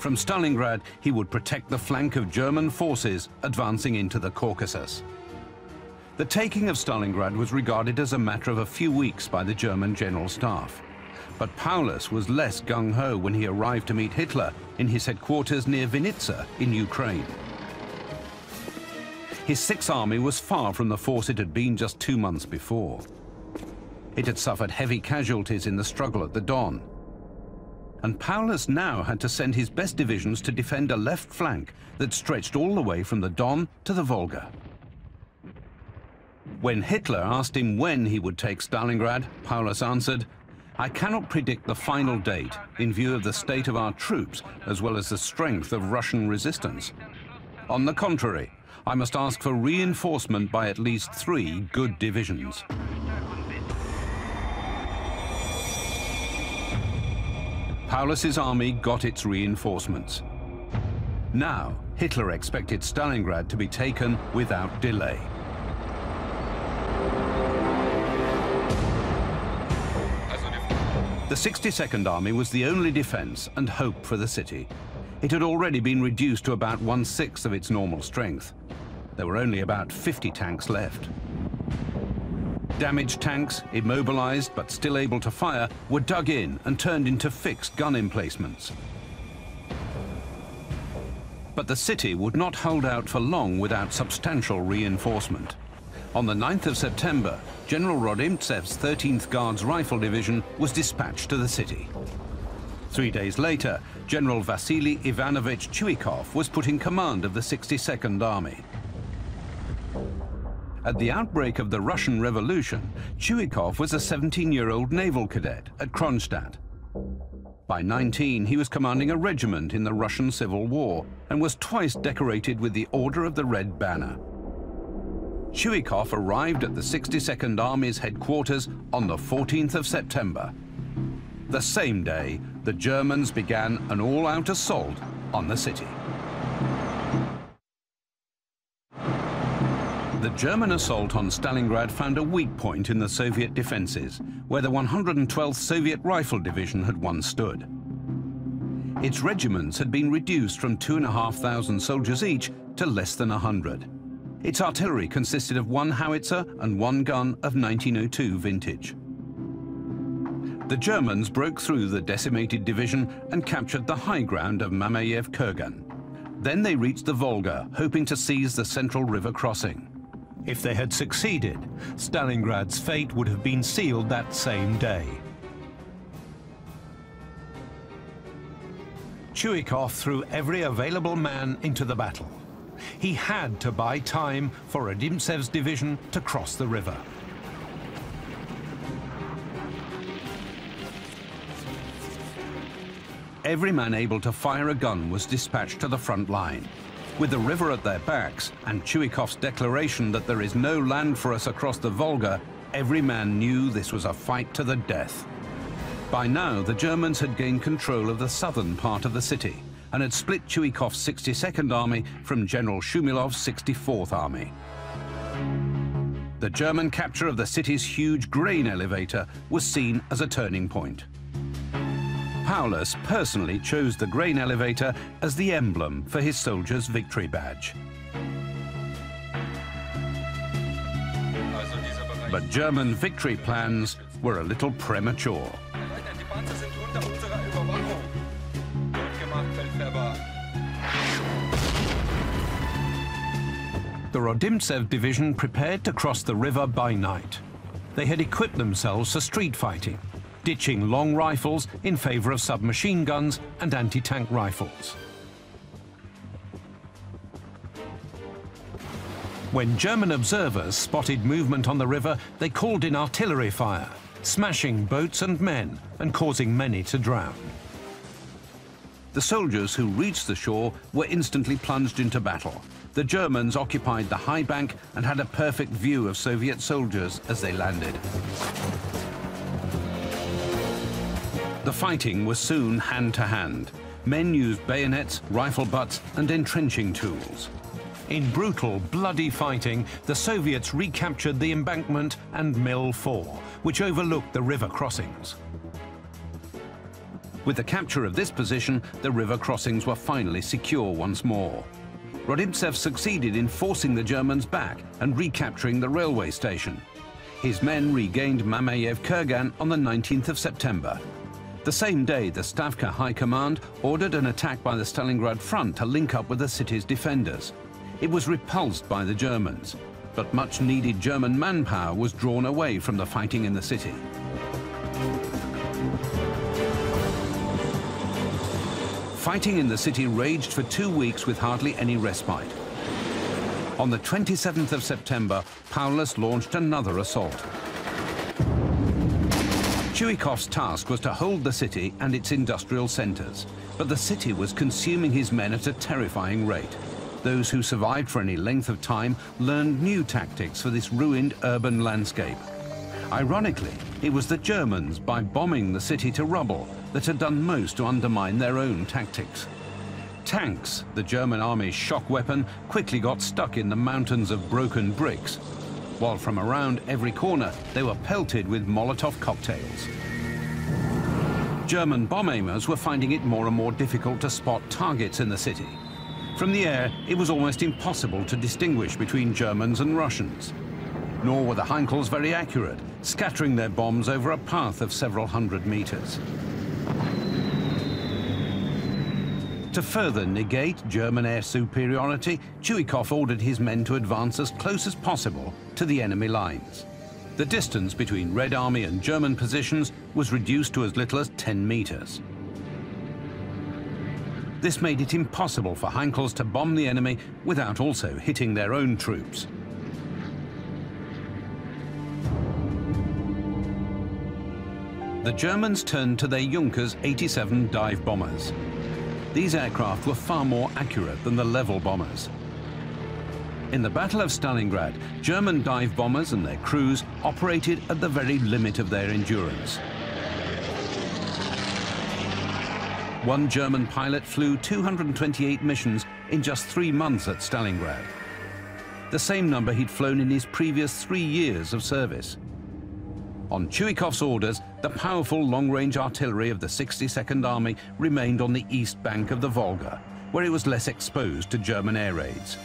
From Stalingrad, he would protect the flank of German forces advancing into the Caucasus. The taking of Stalingrad was regarded as a matter of a few weeks by the German General Staff. But Paulus was less gung-ho when he arrived to meet Hitler in his headquarters near Vinnitsa in Ukraine. His Sixth Army was far from the force it had been just 2 months before. It had suffered heavy casualties in the struggle at the Don. And Paulus now had to send his best divisions to defend a left flank that stretched all the way from the Don to the Volga. When Hitler asked him when he would take Stalingrad, Paulus answered, "I cannot predict the final date in view of the state of our troops as well as the strength of Russian resistance. On the contrary, I must ask for reinforcement by at least 3 good divisions." Paulus's army got its reinforcements. Now, Hitler expected Stalingrad to be taken without delay. The 62nd Army was the only defense and hope for the city. It had already been reduced to about 1/6 of its normal strength. There were only about 50 tanks left. Damaged tanks, immobilized but still able to fire, were dug in and turned into fixed gun emplacements. But the city would not hold out for long without substantial reinforcement. On the 9th of September, General Rodimtsev's 13th Guards Rifle Division was dispatched to the city. 3 days later, General Vasily Ivanovich Chuikov was put in command of the 62nd Army. At the outbreak of the Russian Revolution, Chuikov was a 17-year-old naval cadet at Kronstadt. By 19, he was commanding a regiment in the Russian Civil War and was twice decorated with the Order of the Red Banner. Chuikov arrived at the 62nd Army's headquarters on the 14th of September. The same day, the Germans began an all-out assault on the city. The German assault on Stalingrad found a weak point in the Soviet defenses, where the 112th Soviet Rifle Division had once stood. Its regiments had been reduced from 2,500 soldiers each to less than 100. Its artillery consisted of 1 howitzer and 1 gun of 1902 vintage. The Germans broke through the decimated division and captured the high ground of Mamayev Kurgan. Then they reached the Volga, hoping to seize the central river crossing. If they had succeeded, Stalingrad's fate would have been sealed that same day. Chuikov threw every available man into the battle. He had to buy time for Rodimtsev's division to cross the river. Every man able to fire a gun was dispatched to the front line. With the river at their backs and Chuikov's declaration that there is no land for us across the Volga, every man knew this was a fight to the death. By now, the Germans had gained control of the southern part of the city and had split Chuikov's 62nd Army from General Shumilov's 64th Army. The German capture of the city's huge grain elevator was seen as a turning point. Paulus personally chose the grain elevator as the emblem for his soldiers' victory badge. But German victory plans were a little premature. The Rodimtsev division prepared to cross the river by night. They had equipped themselves for street fighting, ditching long rifles in favor of submachine guns and anti-tank rifles. When German observers spotted movement on the river, they called in artillery fire, smashing boats and men and causing many to drown. The soldiers who reached the shore were instantly plunged into battle. The Germans occupied the high bank and had a perfect view of Soviet soldiers as they landed. The fighting was soon hand-to-hand. Men used bayonets, rifle butts, and entrenching tools. In brutal, bloody fighting, the Soviets recaptured the embankment and Mill 4, which overlooked the river crossings. With the capture of this position, the river crossings were finally secure once more. Rodimtsev succeeded in forcing the Germans back and recapturing the railway station. His men regained Mamayev Kurgan on the 19th of September. The same day, the Stavka High Command ordered an attack by the Stalingrad front to link up with the city's defenders. It was repulsed by the Germans, but much needed German manpower was drawn away from the fighting in the city. Fighting in the city raged for 2 weeks with hardly any respite. On the 27th of September, Paulus launched another assault. Chuikov's task was to hold the city and its industrial centers, but the city was consuming his men at a terrifying rate. Those who survived for any length of time learned new tactics for this ruined urban landscape. Ironically, it was the Germans, by bombing the city to rubble, that had done most to undermine their own tactics. Tanks, the German army's shock weapon, quickly got stuck in the mountains of broken bricks, while from around every corner they were pelted with Molotov cocktails. German bomb aimers were finding it more and more difficult to spot targets in the city. From the air, it was almost impossible to distinguish between Germans and Russians. Nor were the Heinkels very accurate, scattering their bombs over a path of several hundred meters. To further negate German air superiority, Chuikov ordered his men to advance as close as possible to the enemy lines. The distance between Red Army and German positions was reduced to as little as 10 meters. This made it impossible for Heinkels to bomb the enemy without also hitting their own troops. The Germans turned to their Junkers 87 dive bombers. These aircraft were far more accurate than the level bombers. In the Battle of Stalingrad, German dive bombers and their crews operated at the very limit of their endurance. One German pilot flew 228 missions in just 3 months at Stalingrad, the same number he'd flown in his previous 3 years of service. On Chuikov's orders, the powerful long-range artillery of the 62nd Army remained on the east bank of the Volga, where it was less exposed to German air raids.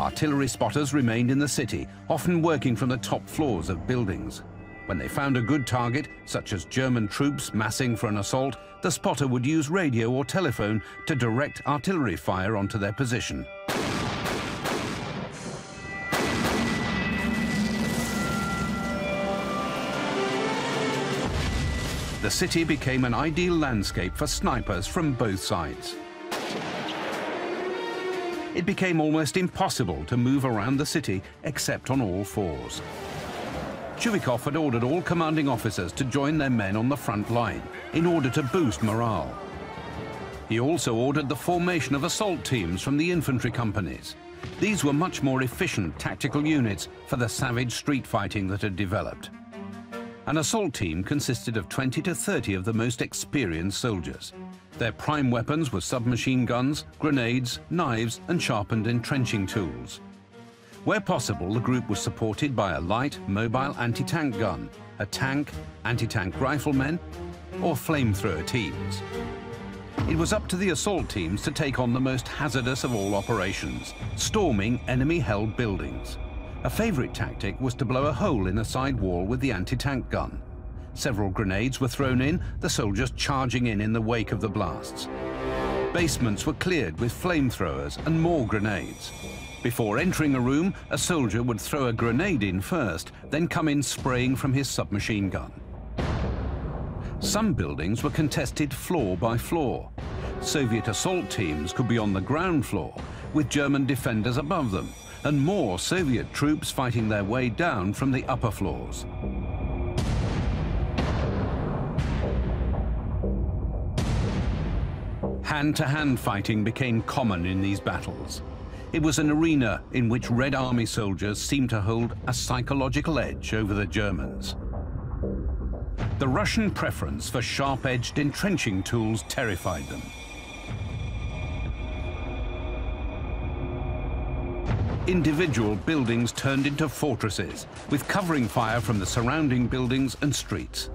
Artillery spotters remained in the city, often working from the top floors of buildings. When they found a good target, such as German troops massing for an assault, the spotter would use radio or telephone to direct artillery fire onto their position. The city became an ideal landscape for snipers from both sides. It became almost impossible to move around the city except on all fours. Chuikov had ordered all commanding officers to join their men on the front line in order to boost morale. He also ordered the formation of assault teams from the infantry companies. These were much more efficient tactical units for the savage street fighting that had developed. An assault team consisted of 20 to 30 of the most experienced soldiers. Their prime weapons were submachine guns, grenades, knives, and sharpened entrenching tools. Where possible, the group was supported by a light, mobile anti-tank gun, a tank, anti-tank riflemen, or flamethrower teams. It was up to the assault teams to take on the most hazardous of all operations, storming enemy-held buildings. A favorite tactic was to blow a hole in a side wall with the anti-tank gun. Several grenades were thrown in, the soldiers charging in the wake of the blasts. Basements were cleared with flamethrowers and more grenades. Before entering a room, a soldier would throw a grenade in first, then come in spraying from his submachine gun. Some buildings were contested floor by floor. Soviet assault teams could be on the ground floor, with German defenders above them, and more Soviet troops fighting their way down from the upper floors. Hand-to-hand fighting became common in these battles. It was an arena in which Red Army soldiers seemed to hold a psychological edge over the Germans. The Russian preference for sharp-edged entrenching tools terrified them. Individual buildings turned into fortresses, with covering fire from the surrounding buildings and streets.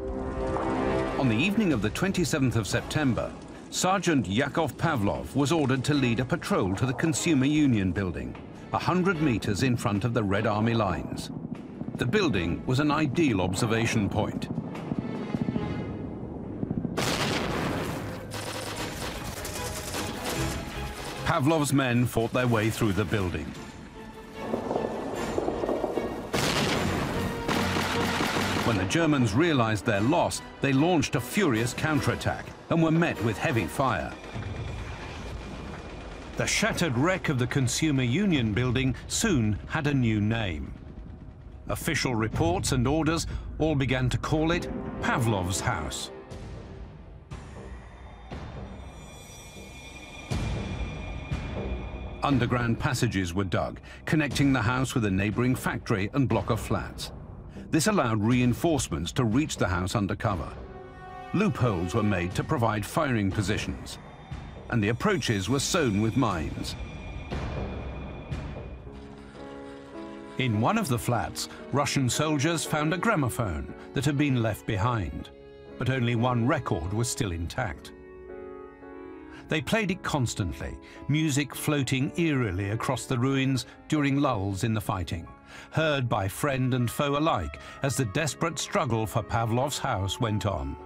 On the evening of the 27th of September, Sergeant Yakov Pavlov was ordered to lead a patrol to the Consumer Union building, 100 meters in front of the Red Army lines. The building was an ideal observation point. Pavlov's men fought their way through the building. When the Germans realized their loss, they launched a furious counterattack and were met with heavy fire. The shattered wreck of the Consumer Union building soon had a new name. Official reports and orders all began to call it Pavlov's House. Underground passages were dug, connecting the house with a neighboring factory and block of flats. This allowed reinforcements to reach the house undercover. Loopholes were made to provide firing positions, and the approaches were sown with mines. In one of the flats, Russian soldiers found a gramophone that had been left behind, but only one record was still intact. They played it constantly, music floating eerily across the ruins during lulls in the fighting, heard by friend and foe alike as the desperate struggle for Pavlov's house went on.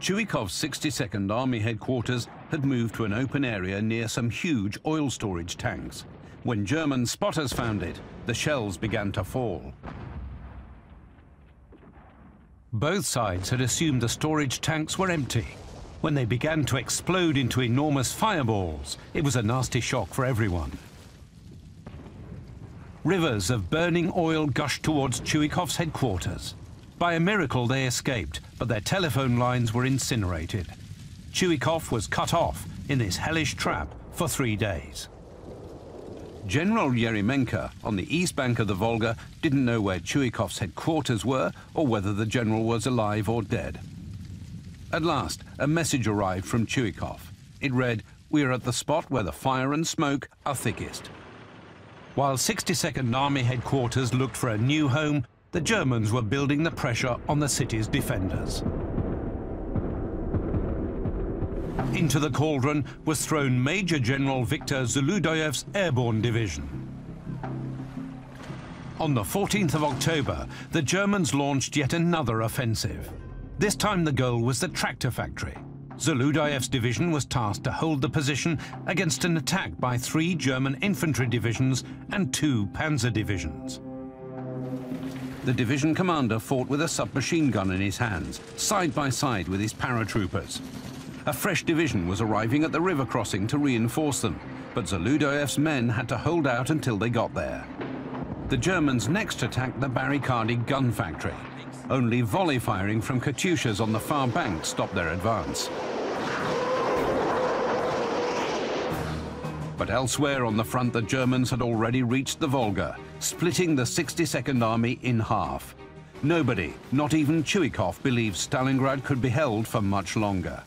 Chuikov's 62nd Army headquarters had moved to an open area near some huge oil storage tanks. When German spotters found it, the shells began to fall. Both sides had assumed the storage tanks were empty. When they began to explode into enormous fireballs, it was a nasty shock for everyone. Rivers of burning oil gushed towards Chuikov's headquarters. By a miracle, they escaped, but their telephone lines were incinerated. Chuikov was cut off in this hellish trap for 3 days. General Yeremenko, on the east bank of the Volga, didn't know where Chuikov's headquarters were or whether the general was alive or dead. At last, a message arrived from Chuikov. It read, "We are at the spot where the fire and smoke are thickest." While 62nd Army headquarters looked for a new home, the Germans were building the pressure on the city's defenders. Into the cauldron was thrown Major General Viktor Zuludoyev's airborne division. On the 14th of October, the Germans launched yet another offensive. This time the goal was the tractor factory. Zuludoyev's division was tasked to hold the position against an attack by 3 German infantry divisions and 2 panzer divisions. The division commander fought with a submachine gun in his hands, side by side with his paratroopers. A fresh division was arriving at the river crossing to reinforce them, but Zuludoyev's men had to hold out until they got there. The Germans next attacked the barricaded gun factory. Only volley firing from Katyushas on the far bank stopped their advance. But elsewhere on the front, the Germans had already reached the Volga, splitting the 62nd Army in half. Nobody, not even Chuikov, believes Stalingrad could be held for much longer.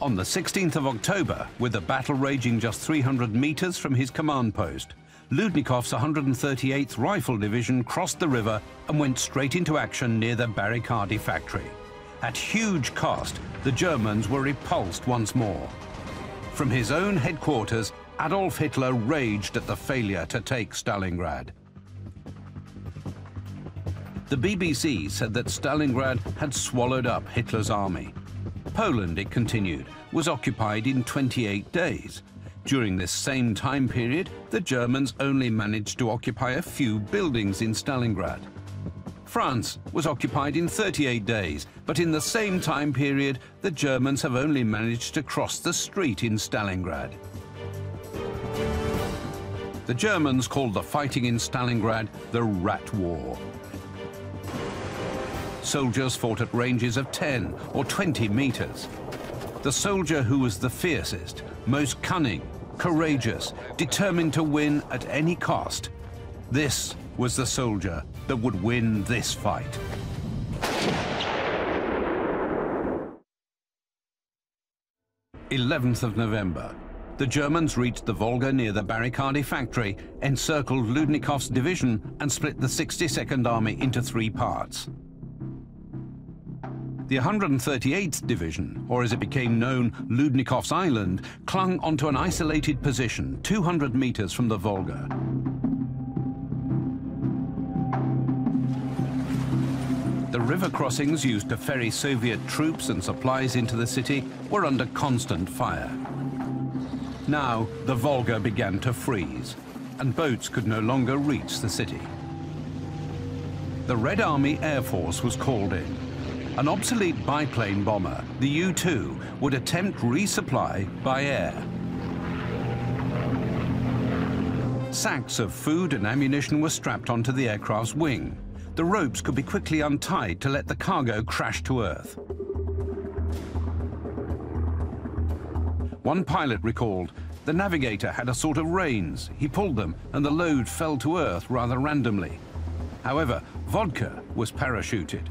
On the 16th of October, with the battle raging just 300 meters from his command post, Ludnikov's 138th Rifle Division crossed the river and went straight into action near the Barricadi factory. At huge cost, the Germans were repulsed once more. From his own headquarters, Adolf Hitler raged at the failure to take Stalingrad. The BBC said that Stalingrad had swallowed up Hitler's army. Poland, it continued, was occupied in 28 days. During this same time period, the Germans only managed to occupy a few buildings in Stalingrad. France was occupied in 38 days, but in the same time period, the Germans have only managed to cross the street in Stalingrad. The Germans called the fighting in Stalingrad the Rat War. Soldiers fought at ranges of 10 or 20 meters. The soldier who was the fiercest, most cunning, courageous, determined to win at any cost, this was the soldier that would win this fight. November 11th. The Germans reached the Volga near the Barricadi factory, encircled Ludnikov's division and split the 62nd Army into three parts. The 138th Division, or as it became known, Ludnikov's Island, clung onto an isolated position 200 meters from the Volga. The river crossings used to ferry Soviet troops and supplies into the city were under constant fire. Now the Volga began to freeze, and boats could no longer reach the city. The Red Army Air Force was called in. An obsolete biplane bomber, the U-2, would attempt resupply by air. Sacks of food and ammunition were strapped onto the aircraft's wing. The ropes could be quickly untied to let the cargo crash to earth. One pilot recalled, the navigator had a sort of reins. He pulled them and the load fell to earth rather randomly. However, vodka was parachuted.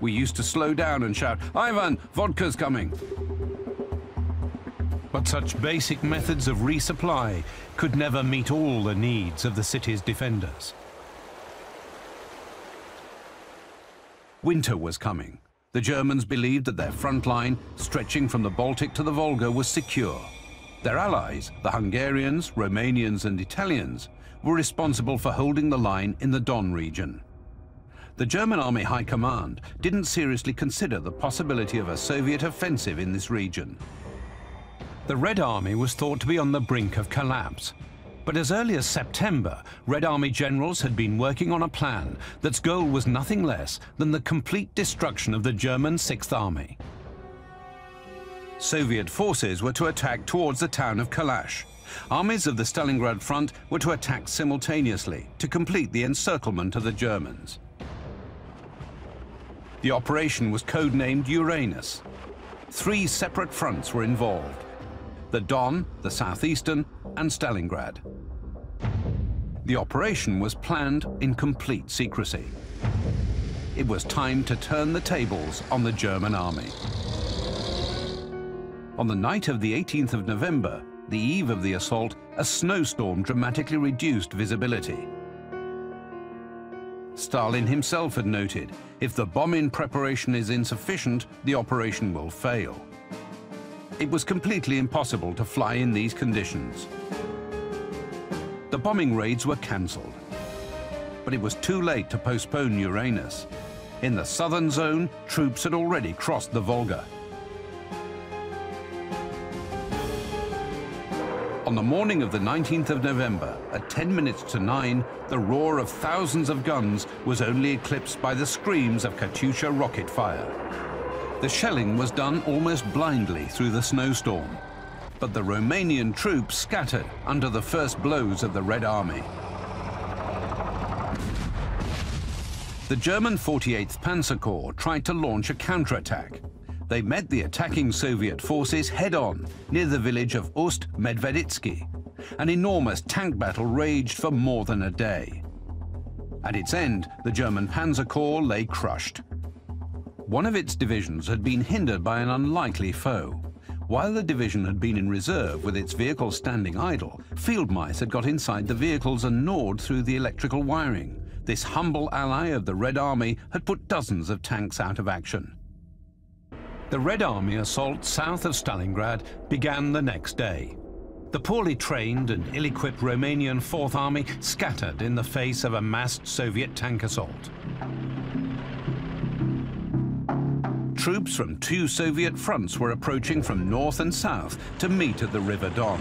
We used to slow down and shout, "Ivan, vodka's coming!" But such basic methods of resupply could never meet all the needs of the city's defenders. Winter was coming. The Germans believed that their front line, stretching from the Baltic to the Volga, was secure. Their allies, the Hungarians, Romanians and Italians, were responsible for holding the line in the Don region. The German Army High Command didn't seriously consider the possibility of a Soviet offensive in this region. The Red Army was thought to be on the brink of collapse. But as early as September, Red Army generals had been working on a plan that's goal was nothing less than the complete destruction of the German 6th Army. Soviet forces were to attack towards the town of Kalash. Armies of the Stalingrad front were to attack simultaneously to complete the encirclement of the Germans. The operation was codenamed Uranus. Three separate fronts were involved: the Don, the southeastern, and Stalingrad. The operation was planned in complete secrecy. It was time to turn the tables on the German army. On the night of the 18th of November, the eve of the assault, a snowstorm dramatically reduced visibility. Stalin himself had noted, if the bombing preparation is insufficient, the operation will fail. It was completely impossible to fly in these conditions. The bombing raids were cancelled, but it was too late to postpone Uranus. In the southern zone, troops had already crossed the Volga. On the morning of the 19th of November, at 10 minutes to 9, the roar of thousands of guns was only eclipsed by the screams of Katyusha rocket fire. The shelling was done almost blindly through the snowstorm, but the Romanian troops scattered under the first blows of the Red Army. The German 48th Panzer Corps tried to launch a counterattack. They met the attacking Soviet forces head-on near the village of Ust-Medveditsky. An enormous tank battle raged for more than a day. At its end, the German Panzer Corps lay crushed. One of its divisions had been hindered by an unlikely foe. While the division had been in reserve with its vehicle standing idle, field mice had got inside the vehicles and gnawed through the electrical wiring. This humble ally of the Red Army had put dozens of tanks out of action. The Red Army assault south of Stalingrad began the next day. The poorly trained and ill-equipped Romanian Fourth Army scattered in the face of a massed Soviet tank assault. Troops from two Soviet fronts were approaching from north and south to meet at the River Don.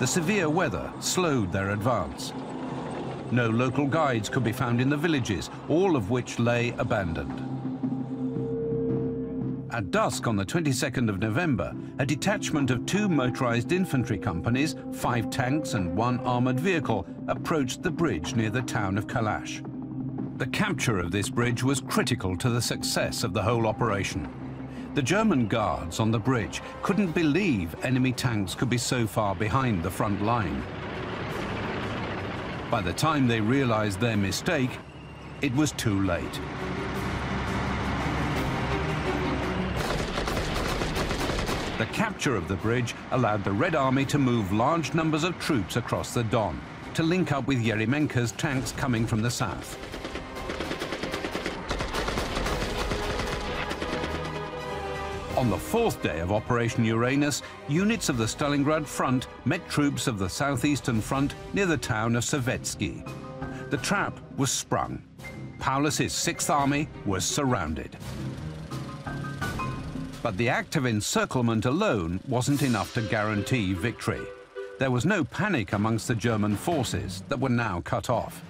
The severe weather slowed their advance. No local guides could be found in the villages, all of which lay abandoned. At dusk on the 22nd of November, a detachment of two motorized infantry companies, 5 tanks and 1 armored vehicle, approached the bridge near the town of Kalash. The capture of this bridge was critical to the success of the whole operation. The German guards on the bridge couldn't believe enemy tanks could be so far behind the front line. By the time they realized their mistake, it was too late. The capture of the bridge allowed the Red Army to move large numbers of troops across the Don to link up with Yeremenko's tanks coming from the south. On the 4th day of Operation Uranus, units of the Stalingrad front met troops of the southeastern front near the town of Savetsky. The trap was sprung. Paulus's 6th Army was surrounded. But the act of encirclement alone wasn't enough to guarantee victory. There was no panic amongst the German forces that were now cut off.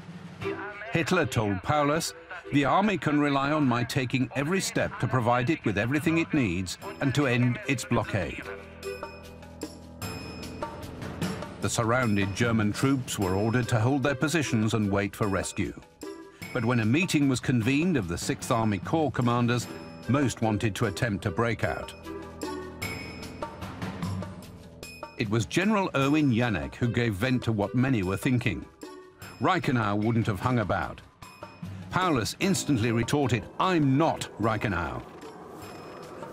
Hitler told Paulus, "The army can rely on my taking every step to provide it with everything it needs and to end its blockade." The surrounded German troops were ordered to hold their positions and wait for rescue. But when a meeting was convened of the 6th Army Corps commanders, most wanted to attempt a breakout. It was General Erwin Janek who gave vent to what many were thinking. Reichenau wouldn't have hung about. Paulus instantly retorted, "I'm not Reichenau."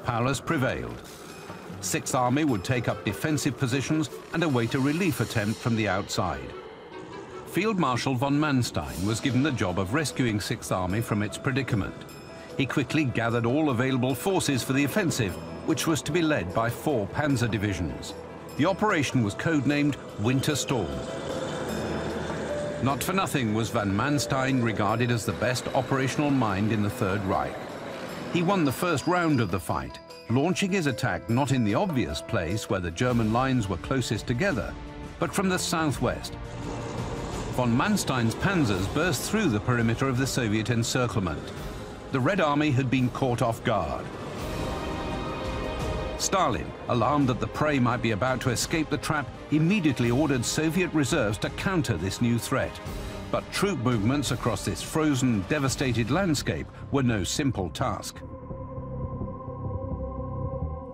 Paulus prevailed. 6th Army would take up defensive positions and await a relief attempt from the outside. Field Marshal von Manstein was given the job of rescuing 6th Army from its predicament. He quickly gathered all available forces for the offensive, which was to be led by 4 panzer divisions. The operation was codenamed Winter Storm. Not for nothing was von Manstein regarded as the best operational mind in the Third Reich. He won the first round of the fight, launching his attack not in the obvious place where the German lines were closest together, but from the southwest. Von Manstein's panzers burst through the perimeter of the Soviet encirclement. The Red Army had been caught off guard. Stalin, alarmed that the prey might be about to escape the trap, immediately ordered Soviet reserves to counter this new threat. But troop movements across this frozen, devastated landscape were no simple task.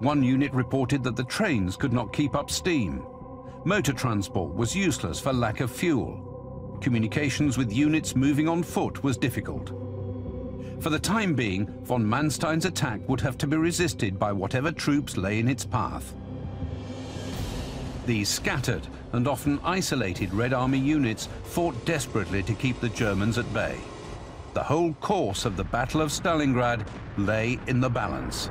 One unit reported that the trains could not keep up steam. Motor transport was useless for lack of fuel. Communications with units moving on foot was difficult. For the time being, von Manstein's attack would have to be resisted by whatever troops lay in its path. These scattered and often isolated Red Army units fought desperately to keep the Germans at bay. The whole course of the Battle of Stalingrad lay in the balance.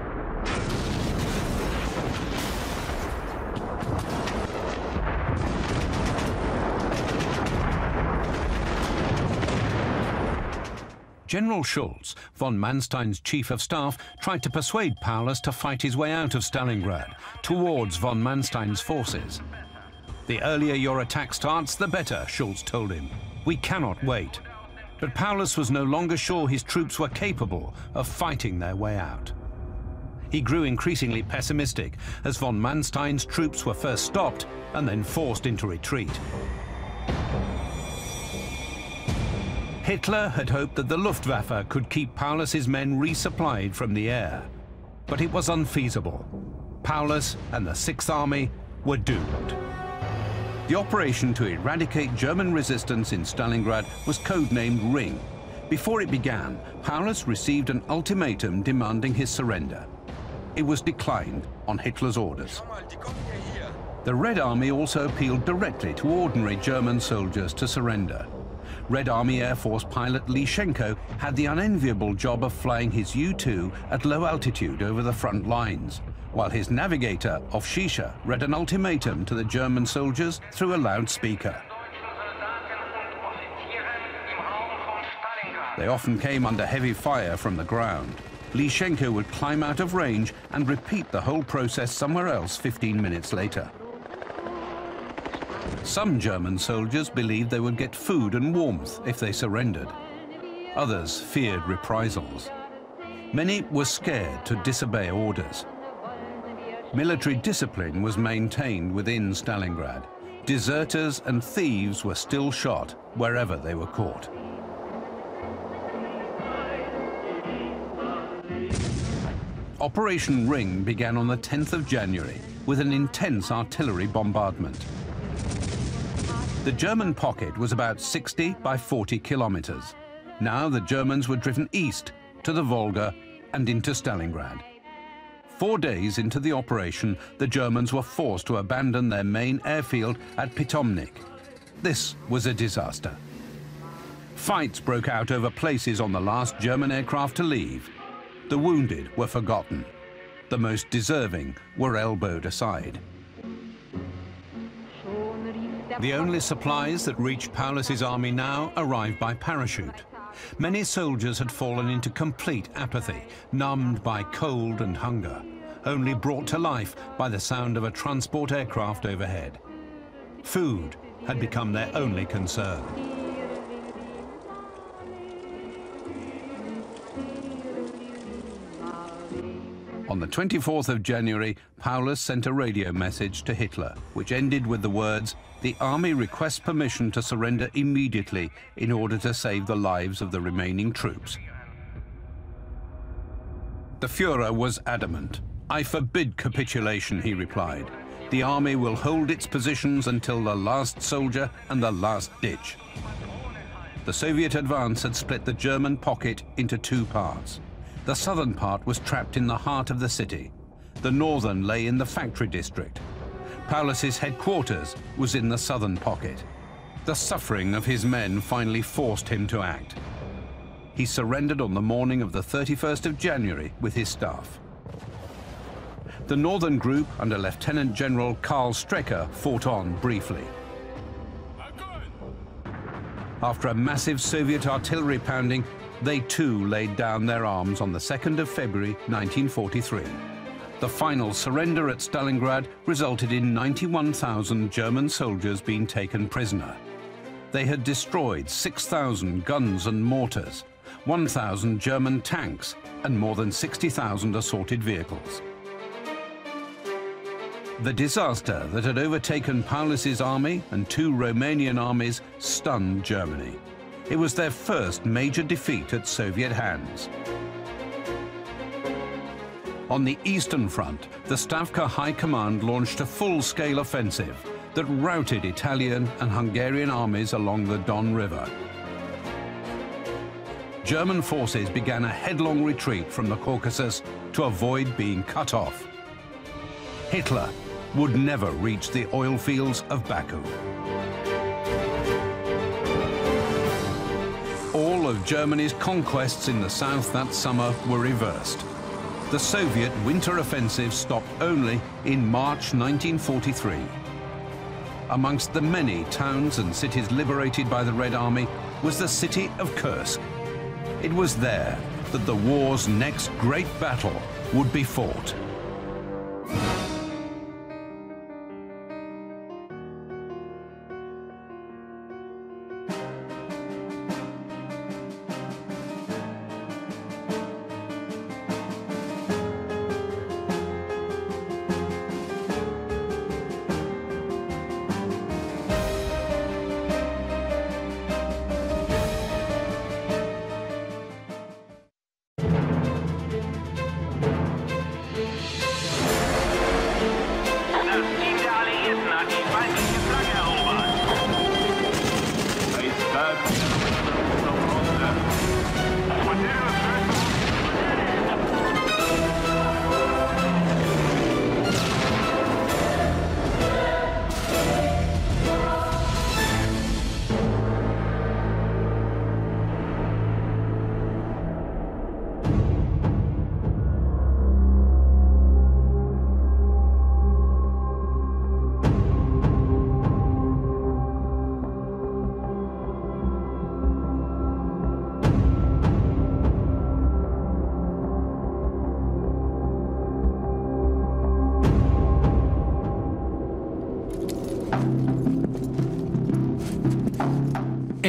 General Schulz, von Manstein's chief of staff, tried to persuade Paulus to fight his way out of Stalingrad, towards von Manstein's forces. "The earlier your attack starts, the better," Schulz told him. "We cannot wait." But Paulus was no longer sure his troops were capable of fighting their way out. He grew increasingly pessimistic as von Manstein's troops were first stopped and then forced into retreat. Hitler had hoped that the Luftwaffe could keep Paulus's men resupplied from the air, but it was unfeasible. Paulus and the 6th Army were doomed. The operation to eradicate German resistance in Stalingrad was codenamed Ring. Before it began, Paulus received an ultimatum demanding his surrender. It was declined on Hitler's orders. The Red Army also appealed directly to ordinary German soldiers to surrender. Red Army Air Force pilot Lyschenko had the unenviable job of flying his U-2 at low altitude over the front lines, while his navigator, Ofshisha, read an ultimatum to the German soldiers through a loudspeaker. They often came under heavy fire from the ground. Lyschenko would climb out of range and repeat the whole process somewhere else 15 minutes later. Some German soldiers believed they would get food and warmth if they surrendered. Others feared reprisals. Many were scared to disobey orders. Military discipline was maintained within Stalingrad. Deserters and thieves were still shot wherever they were caught. Operation Ring began on the 10th of January with an intense artillery bombardment. The German pocket was about 60 by 40 kilometers. Now the Germans were driven east to the Volga and into Stalingrad. 4 days into the operation, the Germans were forced to abandon their main airfield at Pitomnik. This was a disaster. Fights broke out over places on the last German aircraft to leave. The wounded were forgotten. The most deserving were elbowed aside. The only supplies that reached Paulus's army now arrived by parachute. Many soldiers had fallen into complete apathy, numbed by cold and hunger, only brought to life by the sound of a transport aircraft overhead. Food had become their only concern. On the 24th of January, Paulus sent a radio message to Hitler, which ended with the words, "The army requests permission to surrender immediately in order to save the lives of the remaining troops." The Führer was adamant. "I forbid capitulation," he replied. "The army will hold its positions until the last soldier and the last ditch." The Soviet advance had split the German pocket into two parts. The southern part was trapped in the heart of the city. The northern lay in the factory district. Paulus's headquarters was in the southern pocket. The suffering of his men finally forced him to act. He surrendered on the morning of the 31st of January with his staff. The northern group under Lieutenant General Karl Strecker fought on briefly. After a massive Soviet artillery pounding, they too laid down their arms on the 2nd of February 1943. The final surrender at Stalingrad resulted in 91,000 German soldiers being taken prisoner. They had destroyed 6,000 guns and mortars, 1,000 German tanks, and more than 60,000 assorted vehicles. The disaster that had overtaken Paulus's army and two Romanian armies stunned Germany. It was their first major defeat at Soviet hands. On the Eastern Front, the Stavka High Command launched a full-scale offensive that routed Italian and Hungarian armies along the Don River. German forces began a headlong retreat from the Caucasus to avoid being cut off. Hitler would never reach the oil fields of Baku. All of Germany's conquests in the south that summer were reversed. The Soviet winter offensive stopped only in March 1943. Amongst the many towns and cities liberated by the Red Army was the city of Kursk. It was there that the war's next great battle would be fought.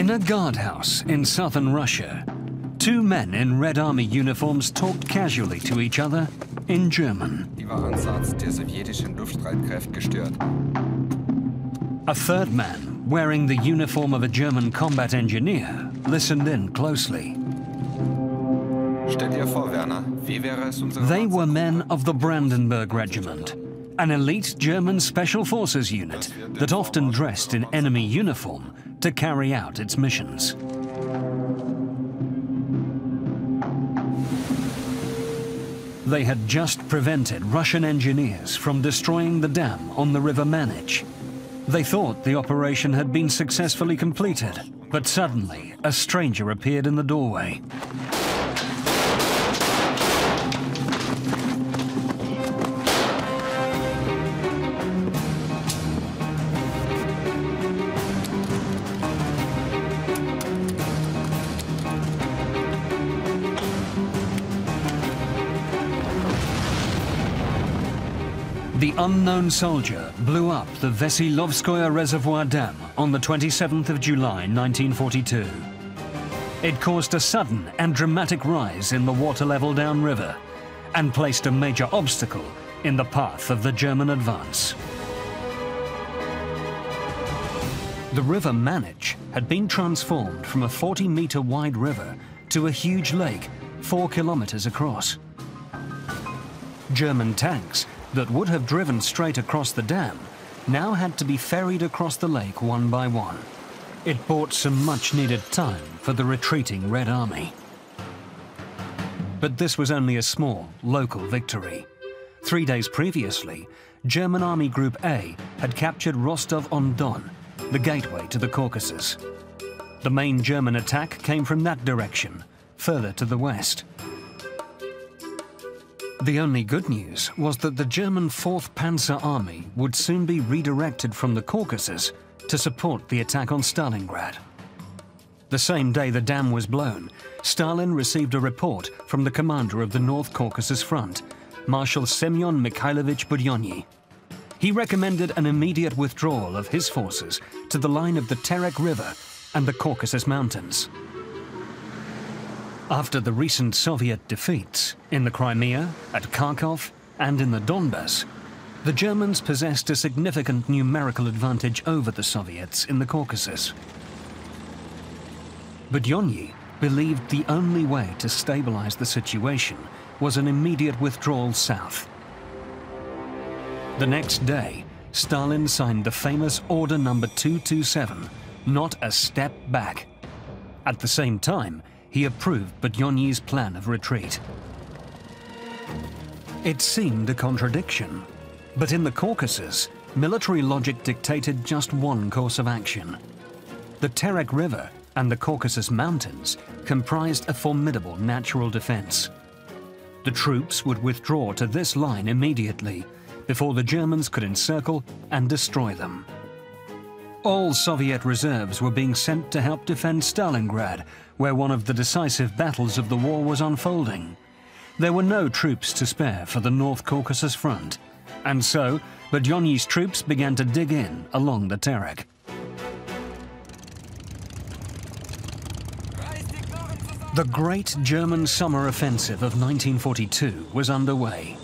In a guardhouse in southern Russia, two men in Red Army uniforms talked casually to each other in German. A third man, wearing the uniform of a German combat engineer, listened in closely. They were men of the Brandenburg Regiment, an elite German special forces unit that often dressed in enemy uniform to carry out its missions. They had just prevented Russian engineers from destroying the dam on the River Manich. They thought the operation had been successfully completed, but suddenly a stranger appeared in the doorway. The unknown soldier blew up the Vasilovskoye Reservoir Dam on the 27th of July 1942. It caused a sudden and dramatic rise in the water level downriver and placed a major obstacle in the path of the German advance. The River Manich had been transformed from a 40-meter wide river to a huge lake 4 kilometers across. German tanks that would have driven straight across the dam now had to be ferried across the lake one by one. It bought some much-needed time for the retreating Red Army. But this was only a small local victory. 3 days previously, German Army Group A had captured Rostov-on-Don, the gateway to the Caucasus. The main German attack came from that direction, further to the west. The only good news was that the German 4th Panzer Army would soon be redirected from the Caucasus to support the attack on Stalingrad. The same day the dam was blown, Stalin received a report from the commander of the North Caucasus Front, Marshal Semyon Mikhailovich Budyonny. He recommended an immediate withdrawal of his forces to the line of the Terek River and the Caucasus Mountains. After the recent Soviet defeats in the Crimea, at Kharkov, and in the Donbass, the Germans possessed a significant numerical advantage over the Soviets in the Caucasus. Budyonny believed the only way to stabilize the situation was an immediate withdrawal south. The next day, Stalin signed the famous Order Number 227, not a step back. At the same time, he approved Budyonny's plan of retreat. It seemed a contradiction, but in the Caucasus, military logic dictated just one course of action. The Terek River and the Caucasus Mountains comprised a formidable natural defense. The troops would withdraw to this line immediately, before the Germans could encircle and destroy them. All Soviet reserves were being sent to help defend Stalingrad, where one of the decisive battles of the war was unfolding. There were no troops to spare for the North Caucasus Front, and so Budyonny's troops began to dig in along the Terek. The Great German Summer Offensive of 1942 was underway.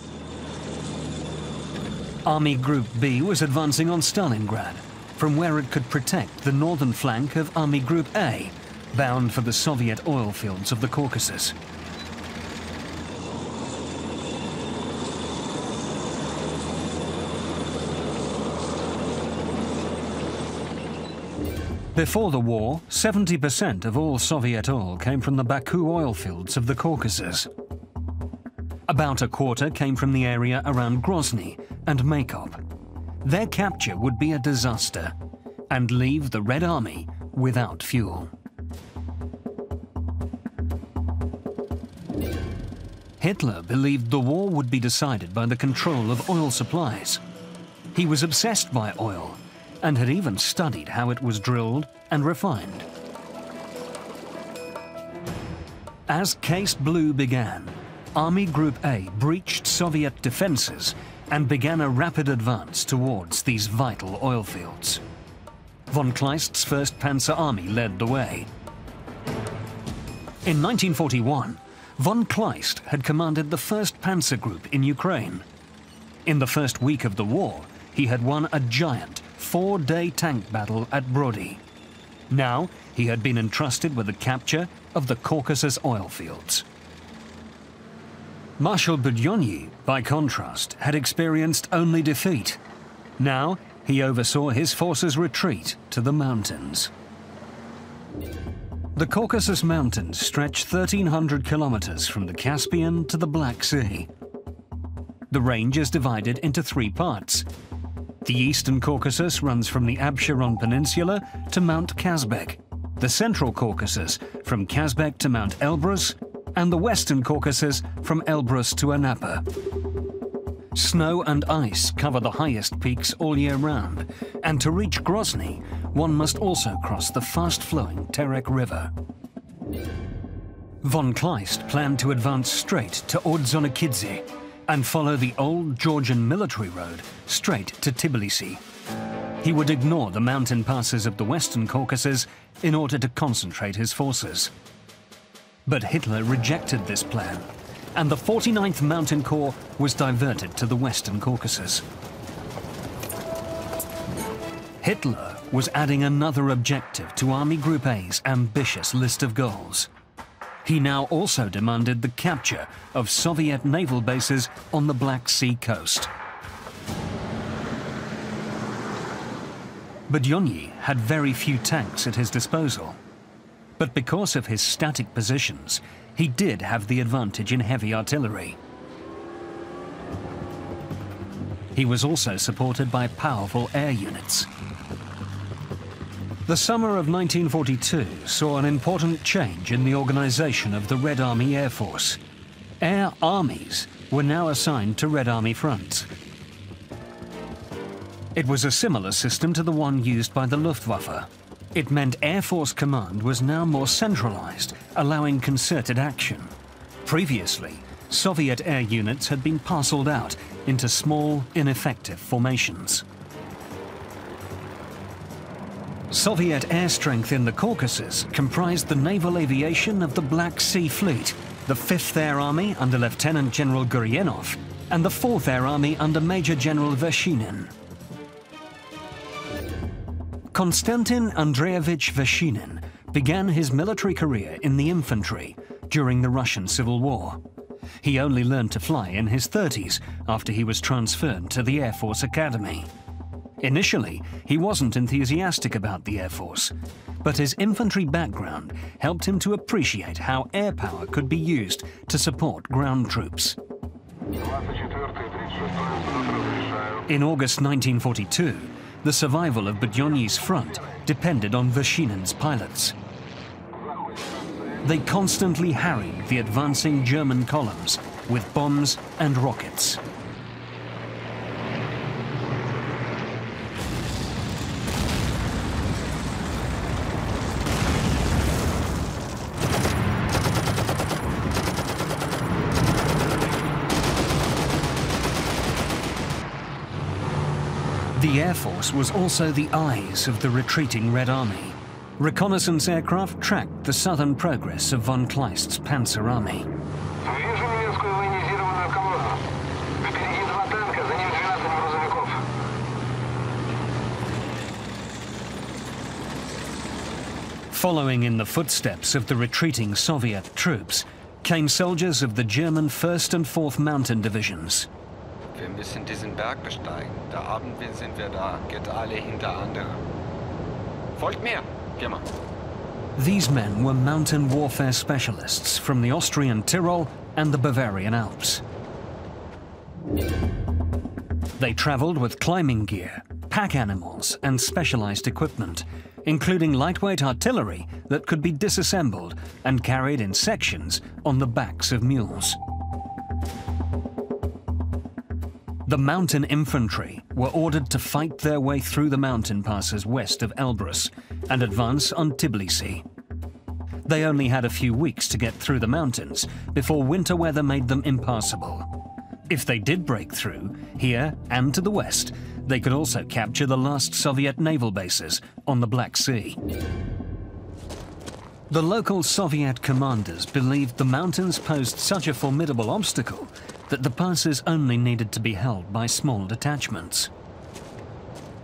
Army Group B was advancing on Stalingrad, from where it could protect the northern flank of Army Group A, bound for the Soviet oil fields of the Caucasus. Before the war, 70% of all Soviet oil came from the Baku oil fields of the Caucasus. About a quarter came from the area around Grozny and Maykop. Their capture would be a disaster and leave the Red Army without fuel. Hitler believed the war would be decided by the control of oil supplies. He was obsessed by oil and had even studied how it was drilled and refined. As Case Blue began, Army Group A breached Soviet defenses and began a rapid advance towards these vital oil fields. Von Kleist's 1st Panzer Army led the way. In 1941, von Kleist had commanded the 1st Panzer Group in Ukraine. In the first week of the war, he had won a giant four-day tank battle at Brody. Now he had been entrusted with the capture of the Caucasus oil fields. Marshal Budyonyi, by contrast, had experienced only defeat. Now he oversaw his forces retreat to the mountains. The Caucasus Mountains stretch 1,300 kilometers from the Caspian to the Black Sea. The range is divided into three parts. The eastern Caucasus runs from the Absheron Peninsula to Mount Kazbek, the central Caucasus from Kazbek to Mount Elbrus, and the western Caucasus from Elbrus to Anapa. Snow and ice cover the highest peaks all year round, and to reach Grozny, one must also cross the fast-flowing Terek River. Von Kleist planned to advance straight to Ordzhonikidze and follow the old Georgian military road straight to Tbilisi. He would ignore the mountain passes of the Western Caucasus in order to concentrate his forces. But Hitler rejected this plan, and the 49th Mountain Corps was diverted to the Western Caucasus. Hitler was adding another objective to Army Group A's ambitious list of goals. He now also demanded the capture of Soviet naval bases on the Black Sea coast. Budyonyi had very few tanks at his disposal, but because of his static positions, he did have the advantage in heavy artillery. He was also supported by powerful air units. The summer of 1942 saw an important change in the organization of the Red Army Air Force. Air armies were now assigned to Red Army fronts. It was a similar system to the one used by the Luftwaffe. It meant Air Force command was now more centralized, allowing concerted action. Previously, Soviet air units had been parceled out into small, ineffective formations. Soviet air strength in the Caucasus comprised the naval aviation of the Black Sea Fleet, the 5th Air Army under Lieutenant General Gurienov, and the 4th Air Army under Major General Vershinin. Konstantin Andreevich Vershinin began his military career in the infantry during the Russian Civil War. He only learned to fly in his 30s after he was transferred to the Air Force Academy. Initially, he wasn't enthusiastic about the Air Force, but his infantry background helped him to appreciate how air power could be used to support ground troops. In August 1942, the survival of Budyonyi's front depended on Vershinin's pilots. They constantly harried the advancing German columns with bombs and rockets. The Air Force was also the eyes of the retreating Red Army. Reconnaissance aircraft tracked the southern progress of von Kleist's Panzer Army. Following in the footsteps of the retreating Soviet troops came soldiers of the German 1st and 4th Mountain Divisions. Wir müssen diesen Berg besteigen. Da Abend sind wir da. Geht alle hinter andere. Folgt mir. Geh mal. These men were mountain warfare specialists from the Austrian Tyrol and the Bavarian Alps. They traveled with climbing gear, pack animals, and specialized equipment, including lightweight artillery that could be disassembled and carried in sections on the backs of mules. The mountain infantry were ordered to fight their way through the mountain passes west of Elbrus and advance on Tbilisi. They only had a few weeks to get through the mountains before winter weather made them impassable. If they did break through, here and to the west, They could also capture the last Soviet naval bases on the Black Sea. The local Soviet commanders believed the mountains posed such a formidable obstacle that the passes only needed to be held by small detachments.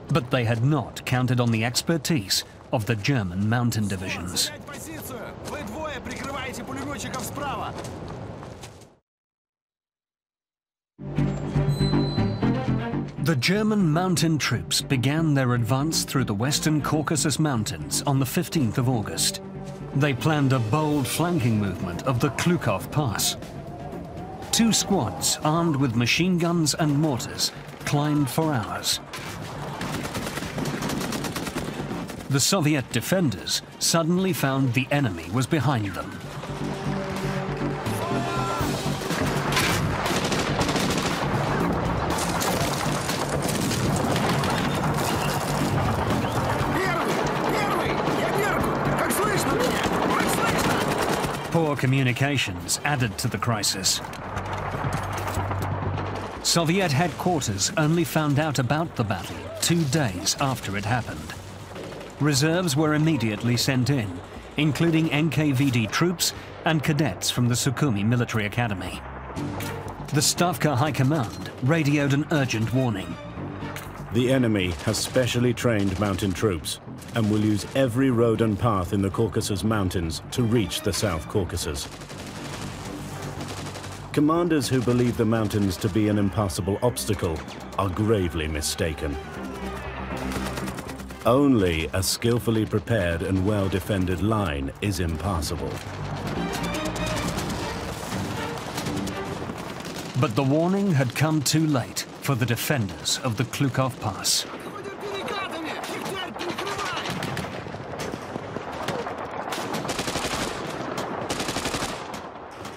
But they had not counted on the expertise of the German mountain divisions. The German mountain troops began their advance through the Western Caucasus Mountains on the 15th of August. They planned a bold flanking movement of the Klukov Pass. Two squads armed with machine guns and mortars climbed for hours. The Soviet defenders suddenly found the enemy was behind them. Poor communications added to the crisis. Soviet headquarters only found out about the battle 2 days after it happened. Reserves were immediately sent in, including NKVD troops and cadets from the Sukhumi Military Academy. The Stavka High Command radioed an urgent warning. The enemy has specially trained mountain troops and will use every road and path in the Caucasus Mountains to reach the South Caucasus. Commanders who believe the mountains to be an impassable obstacle are gravely mistaken. Only a skillfully prepared and well-defended line is impassable. But the warning had come too late for the defenders of the Klukov Pass.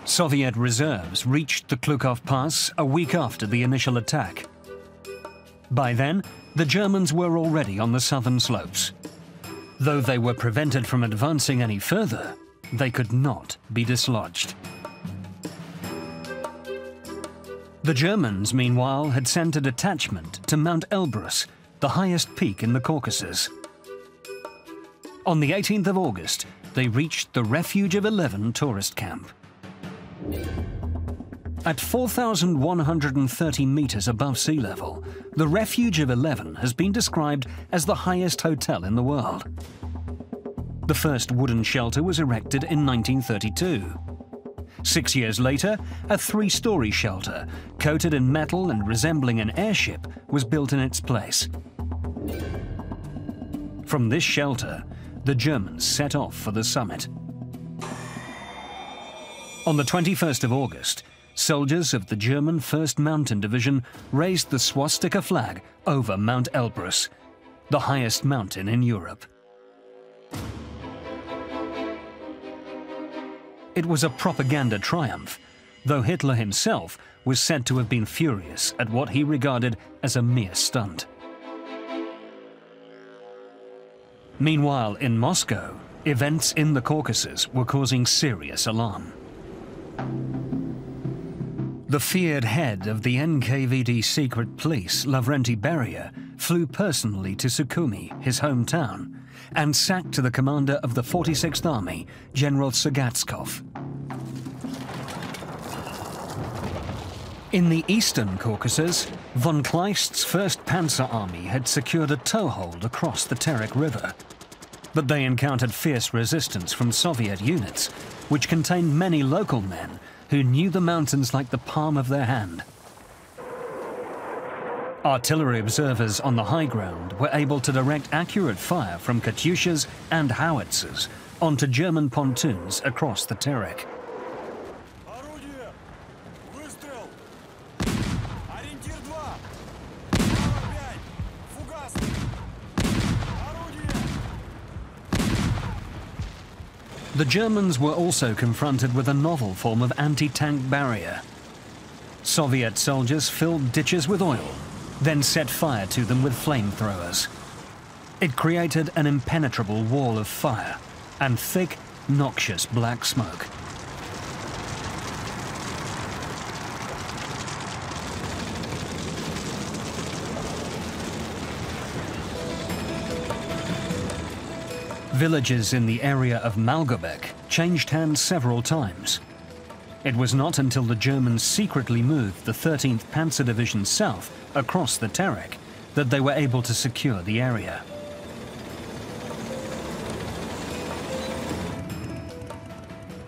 Soviet reserves reached the Klukov Pass a week after the initial attack. By then, the Germans were already on the southern slopes. Though they were prevented from advancing any further, they could not be dislodged. The Germans, meanwhile, had sent a detachment to Mount Elbrus, the highest peak in the Caucasus. On the 18th of August, they reached the Refuge of 11 tourist camp. At 4,130 meters above sea level, the Refuge of 11 has been described as the highest hotel in the world. The first wooden shelter was erected in 1932. 6 years later, a three-story shelter, coated in metal and resembling an airship, was built in its place. From this shelter, the Germans set off for the summit. On the 21st of August, soldiers of the German 1st Mountain Division raised the swastika flag over Mount Elbrus, the highest mountain in Europe. It was a propaganda triumph, though Hitler himself was said to have been furious at what he regarded as a mere stunt. Meanwhile, in Moscow, events in the Caucasus were causing serious alarm. The feared head of the NKVD secret police, Lavrenti Beria, flew personally to Sukhumi, his hometown, and sacked the commander of the 46th Army, General Sagatskov. In the eastern Caucasus, von Kleist's 1st Panzer Army had secured a toehold across the Terek River. But they encountered fierce resistance from Soviet units, which contained many local men who knew the mountains like the palm of their hand. Artillery observers on the high ground were able to direct accurate fire from Katyushas and howitzers onto German pontoons across the Terek. The Germans were also confronted with a novel form of anti-tank barrier. Soviet soldiers filled ditches with oil, then set fire to them with flamethrowers. It created an impenetrable wall of fire and thick, noxious black smoke. Villages in the area of Malgobec changed hands several times. It was not until the Germans secretly moved the 13th Panzer Division south across the Terek that they were able to secure the area.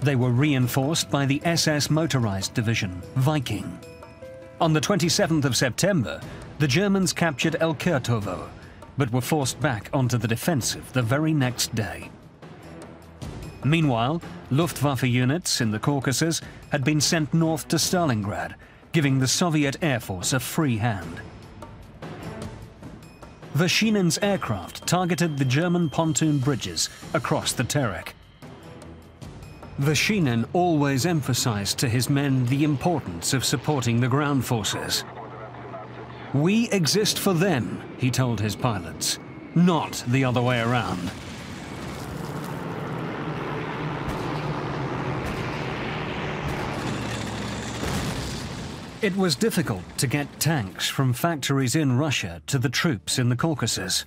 They were reinforced by the SS motorized division, Viking. On the 27th of September, the Germans captured Elkertovo, but were forced back onto the defensive the very next day. Meanwhile, Luftwaffe units in the Caucasus had been sent north to Stalingrad, giving the Soviet Air Force a free hand. Verchinin's aircraft targeted the German pontoon bridges across the Terek. Vershinin always emphasized to his men the importance of supporting the ground forces. "We exist for them," he told his pilots, "not the other way around." It was difficult to get tanks from factories in Russia to the troops in the Caucasus.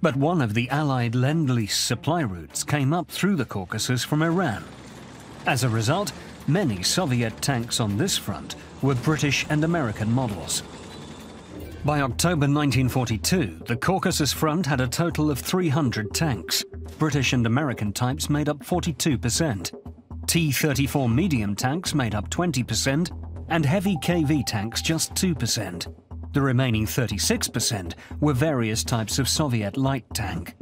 But one of the Allied Lend-Lease supply routes came up through the Caucasus from Iran. As a result, many Soviet tanks on this front were British and American models. By October 1942, the Caucasus front had a total of 300 tanks. British and American types made up 42%. T-34 medium tanks made up 20%, and heavy KV tanks just 2%. The remaining 36% were various types of Soviet light tank.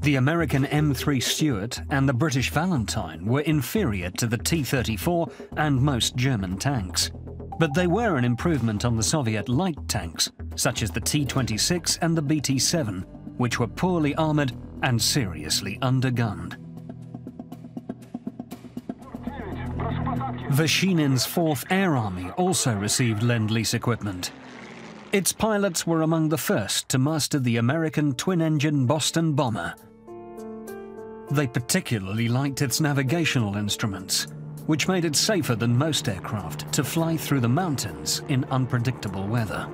The American M3 Stuart and the British Valentine were inferior to the T-34 and most German tanks, but they were an improvement on the Soviet light tanks, such as the T-26 and the BT-7, which were poorly armoured and seriously undergunned. Verchinin's 4th Air Army also received Lend-Lease equipment. Its pilots were among the first to master the American twin-engine Boston bomber. They particularly liked its navigational instruments, which made it safer than most aircraft to fly through the mountains in unpredictable weather.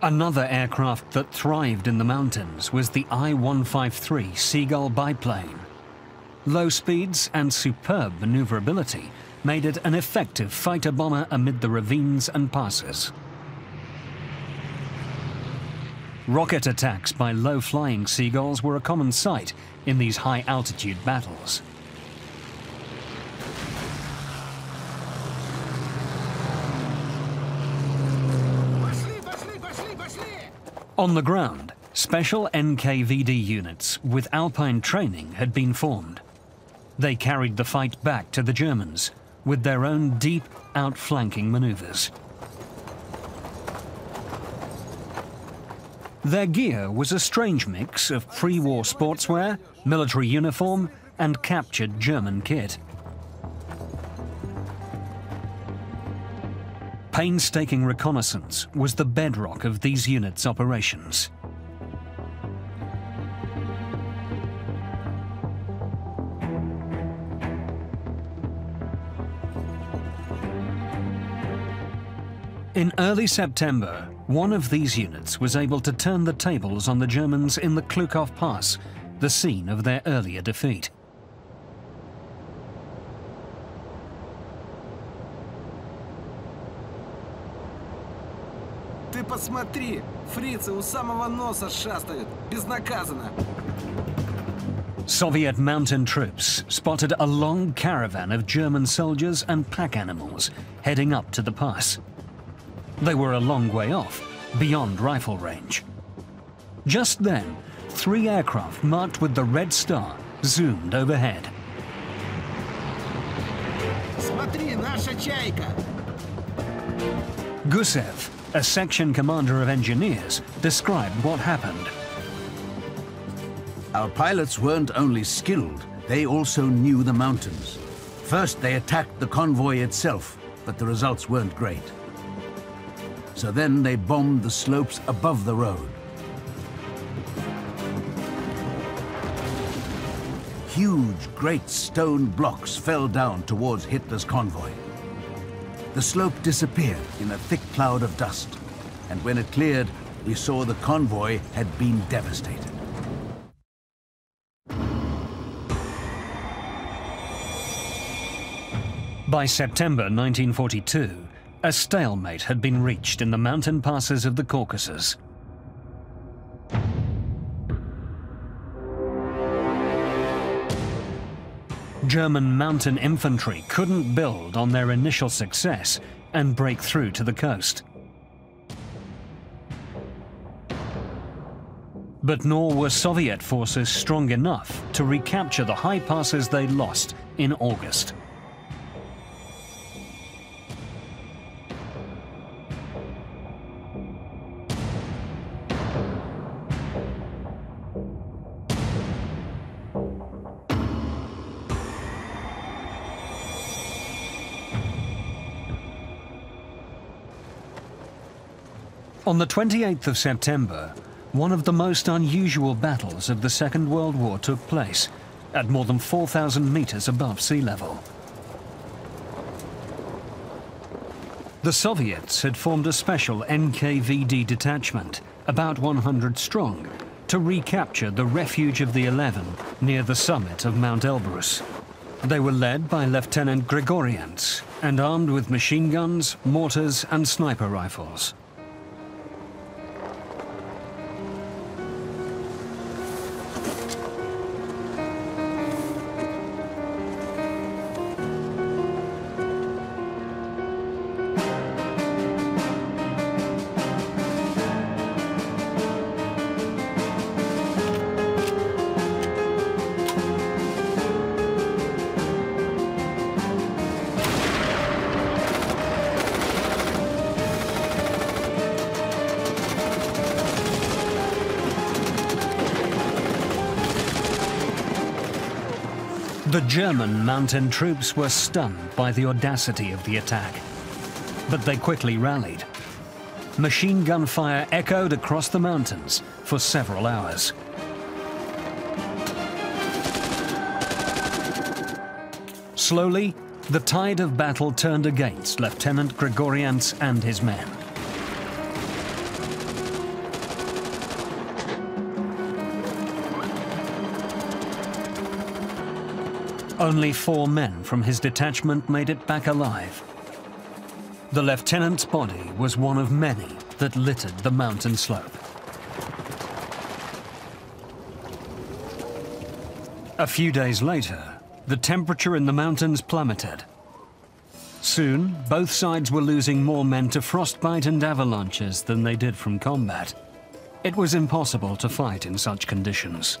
Another aircraft that thrived in the mountains was the I-153 Seagull biplane. Low speeds and superb maneuverability made it an effective fighter-bomber amid the ravines and passes. Rocket attacks by low-flying Seagulls were a common sight in these high-altitude battles. On the ground, special NKVD units with alpine training had been formed. They carried the fight back to the Germans with their own deep, outflanking maneuvers. Their gear was a strange mix of pre-war sportswear, military uniform, and captured German kit. Painstaking reconnaissance was the bedrock of these units' operations. In early September, one of these units was able to turn the tables on the Germans in the Klukov Pass, the scene of their earlier defeat. Ты посмотри, фрицы у самого носа шастают, безнаказанно. Soviet mountain troops spotted a long caravan of German soldiers and pack animals heading up to the pass. They were a long way off, beyond rifle range. Just then, three aircraft marked with the Red Star zoomed overhead. Gusev, a section commander of engineers, described what happened. Our pilots weren't only skilled, they also knew the mountains. First, they attacked the convoy itself, but the results weren't great. So then they bombed the slopes above the road. Huge, great stone blocks fell down towards Hitler's convoy. The slope disappeared in a thick cloud of dust, and when it cleared, we saw the convoy had been devastated. By September 1942, a stalemate had been reached in the mountain passes of the Caucasus. German mountain infantry couldn't build on their initial success and break through to the coast. But nor were Soviet forces strong enough to recapture the high passes they lost in August. On the 28th of September, one of the most unusual battles of the Second World War took place at more than 4,000 meters above sea level. The Soviets had formed a special NKVD detachment, about 100 strong, to recapture the refuge of the 11 near the summit of Mount Elbrus. They were led by Lieutenant Grigorians and armed with machine guns, mortars and sniper rifles. The German mountain troops were stunned by the audacity of the attack, but they quickly rallied. Machine gun fire echoed across the mountains for several hours. Slowly, the tide of battle turned against Lieutenant Grigorians and his men. Only 4 men from his detachment made it back alive. The lieutenant's body was one of many that littered the mountain slope. A few days later, the temperature in the mountains plummeted. Soon, both sides were losing more men to frostbite and avalanches than they did from combat. It was impossible to fight in such conditions.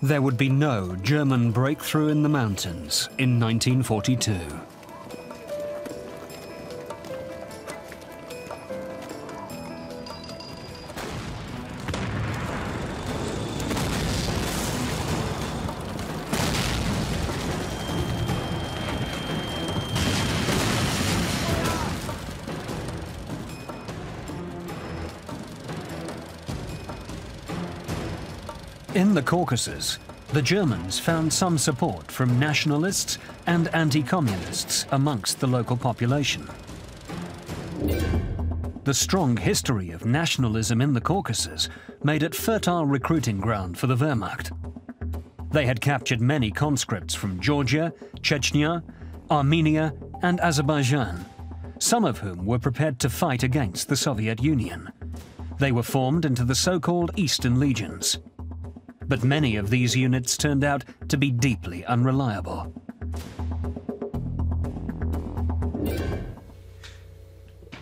There would be no German breakthrough in the mountains in 1942. In the Caucasus, the Germans found some support from nationalists and anti-communists amongst the local population. The strong history of nationalism in the Caucasus made it fertile recruiting ground for the Wehrmacht. They had captured many conscripts from Georgia, Chechnya, Armenia, and Azerbaijan, some of whom were prepared to fight against the Soviet Union. They were formed into the so-called Eastern Legions. But many of these units turned out to be deeply unreliable.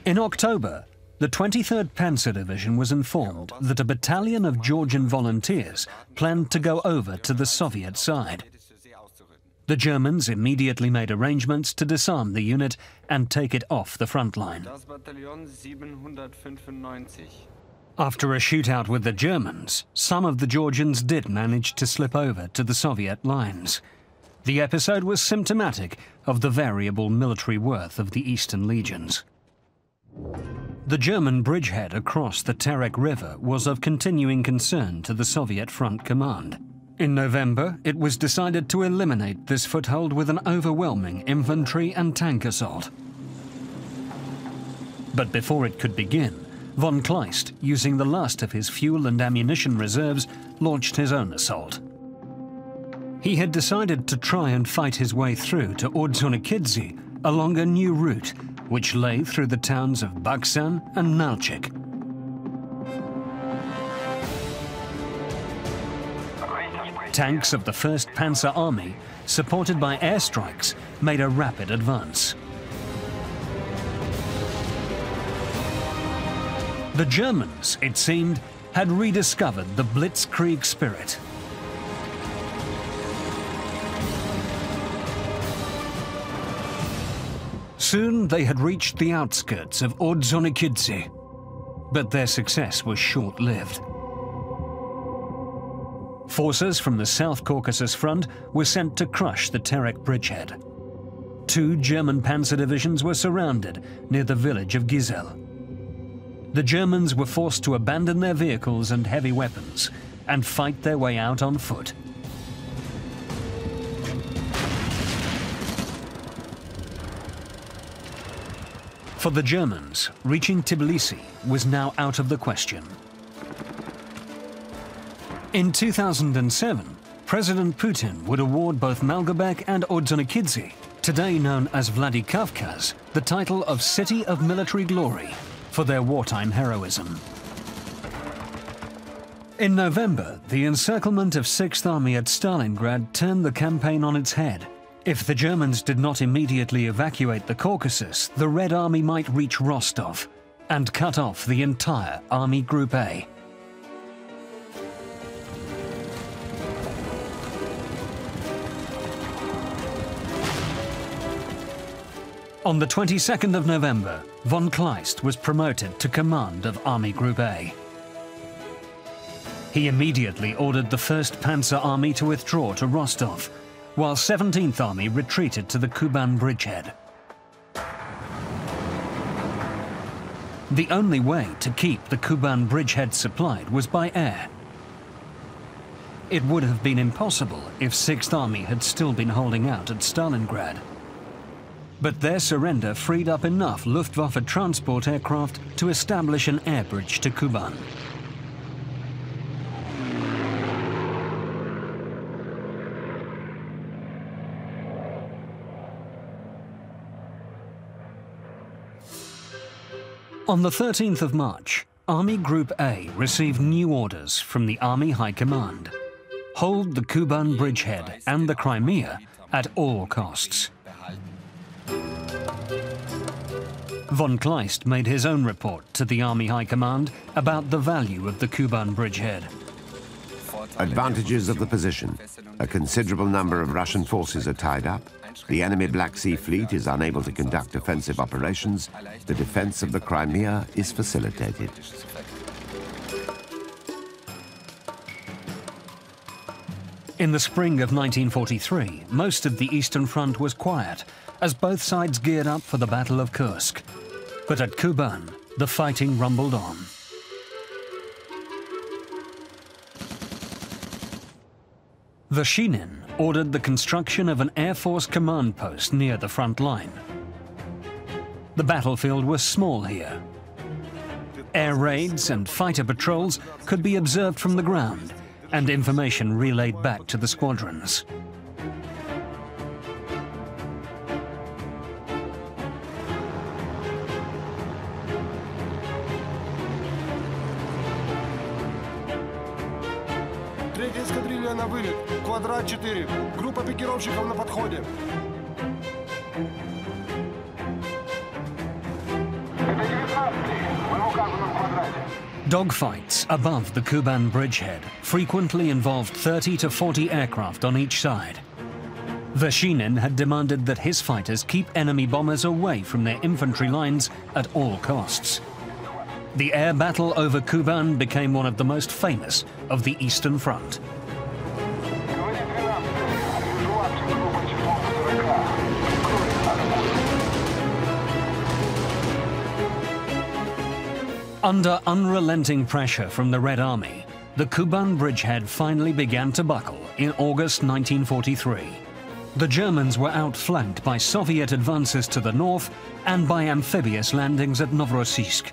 In October, the 23rd Panzer Division was informed that a battalion of Georgian volunteers planned to go over to the Soviet side. The Germans immediately made arrangements to disarm the unit and take it off the front line. After a shootout with the Germans, some of the Georgians did manage to slip over to the Soviet lines. The episode was symptomatic of the variable military worth of the Eastern Legions. The German bridgehead across the Terek River was of continuing concern to the Soviet Front Command. In November, it was decided to eliminate this foothold with an overwhelming infantry and tank assault. But before it could begin, Von Kleist, using the last of his fuel and ammunition reserves, launched his own assault. He had decided to try and fight his way through to Ordzhonikidze along a new route, which lay through the towns of Baksan and Nalchik. Tanks of the 1st Panzer Army, supported by airstrikes, made a rapid advance. The Germans, it seemed, had rediscovered the blitzkrieg spirit. Soon they had reached the outskirts of Ordzhonikidze, but their success was short-lived. Forces from the South Caucasus front were sent to crush the Terek bridgehead. 2 German panzer divisions were surrounded near the village of Gizel. The Germans were forced to abandon their vehicles and heavy weapons and fight their way out on foot. For the Germans, reaching Tbilisi was now out of the question. In 2007, President Putin would award both Malgobec and Ordzhonikidze, today known as Vladikavkaz, the title of City of Military Glory for their wartime heroism. In November, the encirclement of 6th Army at Stalingrad turned the campaign on its head. If the Germans did not immediately evacuate the Caucasus, the Red Army might reach Rostov and cut off the entire Army Group A. On the 22nd of November, von Kleist was promoted to command of Army Group A. He immediately ordered the 1st Panzer Army to withdraw to Rostov, while 17th Army retreated to the Kuban bridgehead. The only way to keep the Kuban bridgehead supplied was by air. It would have been impossible if 6th Army had still been holding out at Stalingrad. But their surrender freed up enough Luftwaffe transport aircraft to establish an air bridge to Kuban. On the 13th of March, Army Group A received new orders from the Army High Command. Hold the Kuban bridgehead and the Crimea at all costs. Von Kleist made his own report to the Army High Command about the value of the Kuban bridgehead. Advantages of the position. A considerable number of Russian forces are tied up. The enemy Black Sea Fleet is unable to conduct offensive operations. The defense of the Crimea is facilitated. In the spring of 1943, most of the Eastern Front was quiet, as both sides geared up for the Battle of Kursk. But at Kuban, the fighting rumbled on. The Shinin ordered the construction of an Air Force command post near the front line. The battlefield was small here. Air raids and fighter patrols could be observed from the ground, and information relayed back to the squadrons. Dogfights above the Kuban bridgehead frequently involved 30 to 40 aircraft on each side. Vershinin had demanded that his fighters keep enemy bombers away from their infantry lines at all costs. The air battle over Kuban became one of the most famous of the Eastern Front. Under unrelenting pressure from the Red Army, the Kuban bridgehead finally began to buckle in August 1943. The Germans were outflanked by Soviet advances to the north and by amphibious landings at Novorossiysk.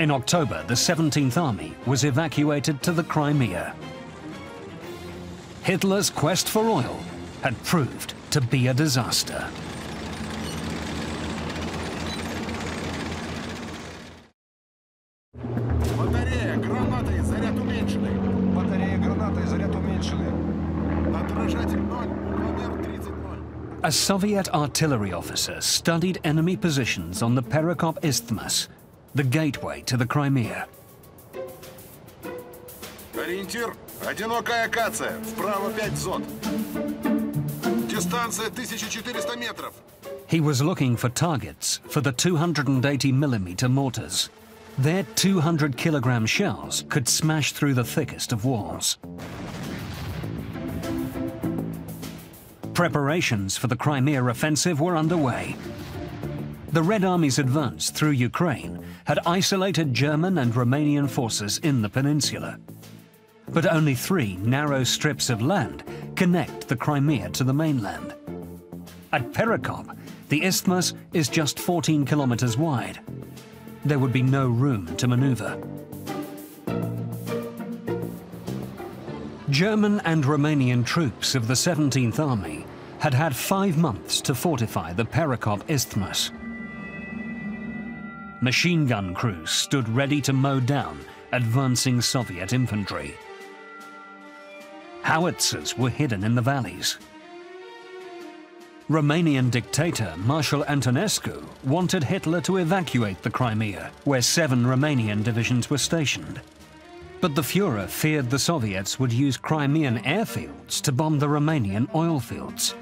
In October, the 17th Army was evacuated to the Crimea. Hitler's quest for oil had proved to be a disaster. A Soviet artillery officer studied enemy positions on the Perekop Isthmus, the gateway to the Crimea. Ориентир – одинокая акация, вправо 5 зод. Дистанция 1400 метров. He was looking for targets for the 280mm mortars. Their 200kg shells could smash through the thickest of walls. Preparations for the Crimea offensive were underway. The Red Army's advance through Ukraine had isolated German and Romanian forces in the peninsula. But only 3 narrow strips of land connect the Crimea to the mainland. At Perekop, the isthmus is just 14 kilometers wide. There would be no room to maneuver. German and Romanian troops of the 17th Army had had 5 months to fortify the Perekop Isthmus. Machine gun crews stood ready to mow down advancing Soviet infantry. Howitzers were hidden in the valleys. Romanian dictator Marshal Antonescu wanted Hitler to evacuate the Crimea, where 7 Romanian divisions were stationed. But the Führer feared the Soviets would use Crimean airfields to bomb the Romanian oil fields.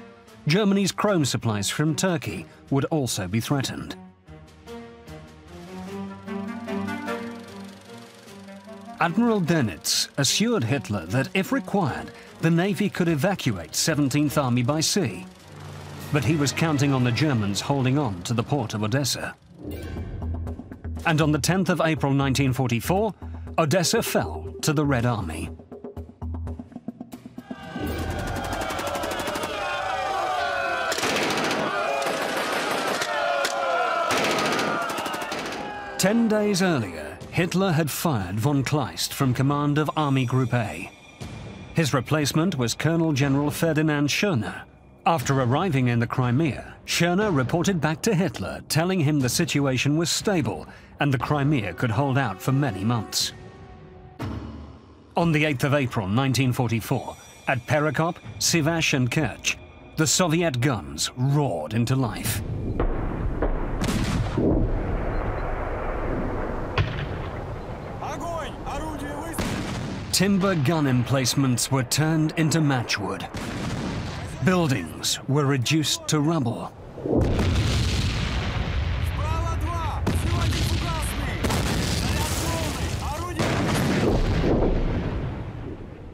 Germany's chrome supplies from Turkey would also be threatened. Admiral Dönitz assured Hitler that if required, the Navy could evacuate 17th Army by sea. But he was counting on the Germans holding on to the port of Odessa. And on the 10th of April 1944, Odessa fell to the Red Army. Ten days earlier, Hitler had fired von Kleist from command of Army Group A. His replacement was Colonel General Ferdinand Schörner. After arriving in the Crimea, Schörner reported back to Hitler, telling him the situation was stable and the Crimea could hold out for many months. On the 8th of April 1944, at Perekop, Sivash and Kerch, the Soviet guns roared into life. Timber gun emplacements were turned into matchwood. Buildings were reduced to rubble.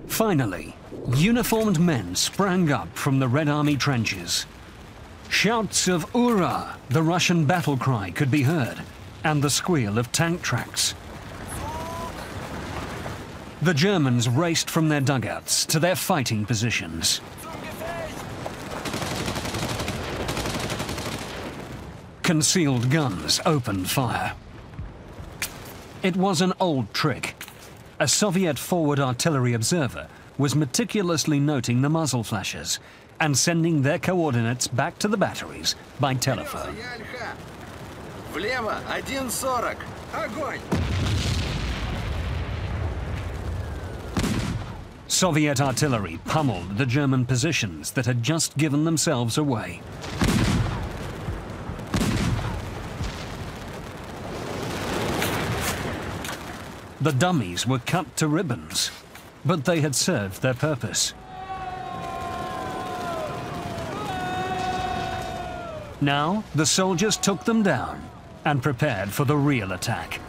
Finally, uniformed men sprang up from the Red Army trenches. Shouts of "Ura," the Russian battle cry, could be heard, and the squeal of tank tracks. The Germans raced from their dugouts to their fighting positions. Concealed guns opened fire. It was an old trick. A Soviet forward artillery observer was meticulously noting the muzzle flashes and sending their coordinates back to the batteries by telephone. Soviet artillery pummeled the German positions that had just given themselves away. The dummies were cut to ribbons, but they had served their purpose. Now, the soldiers took them down and prepared for the real attack.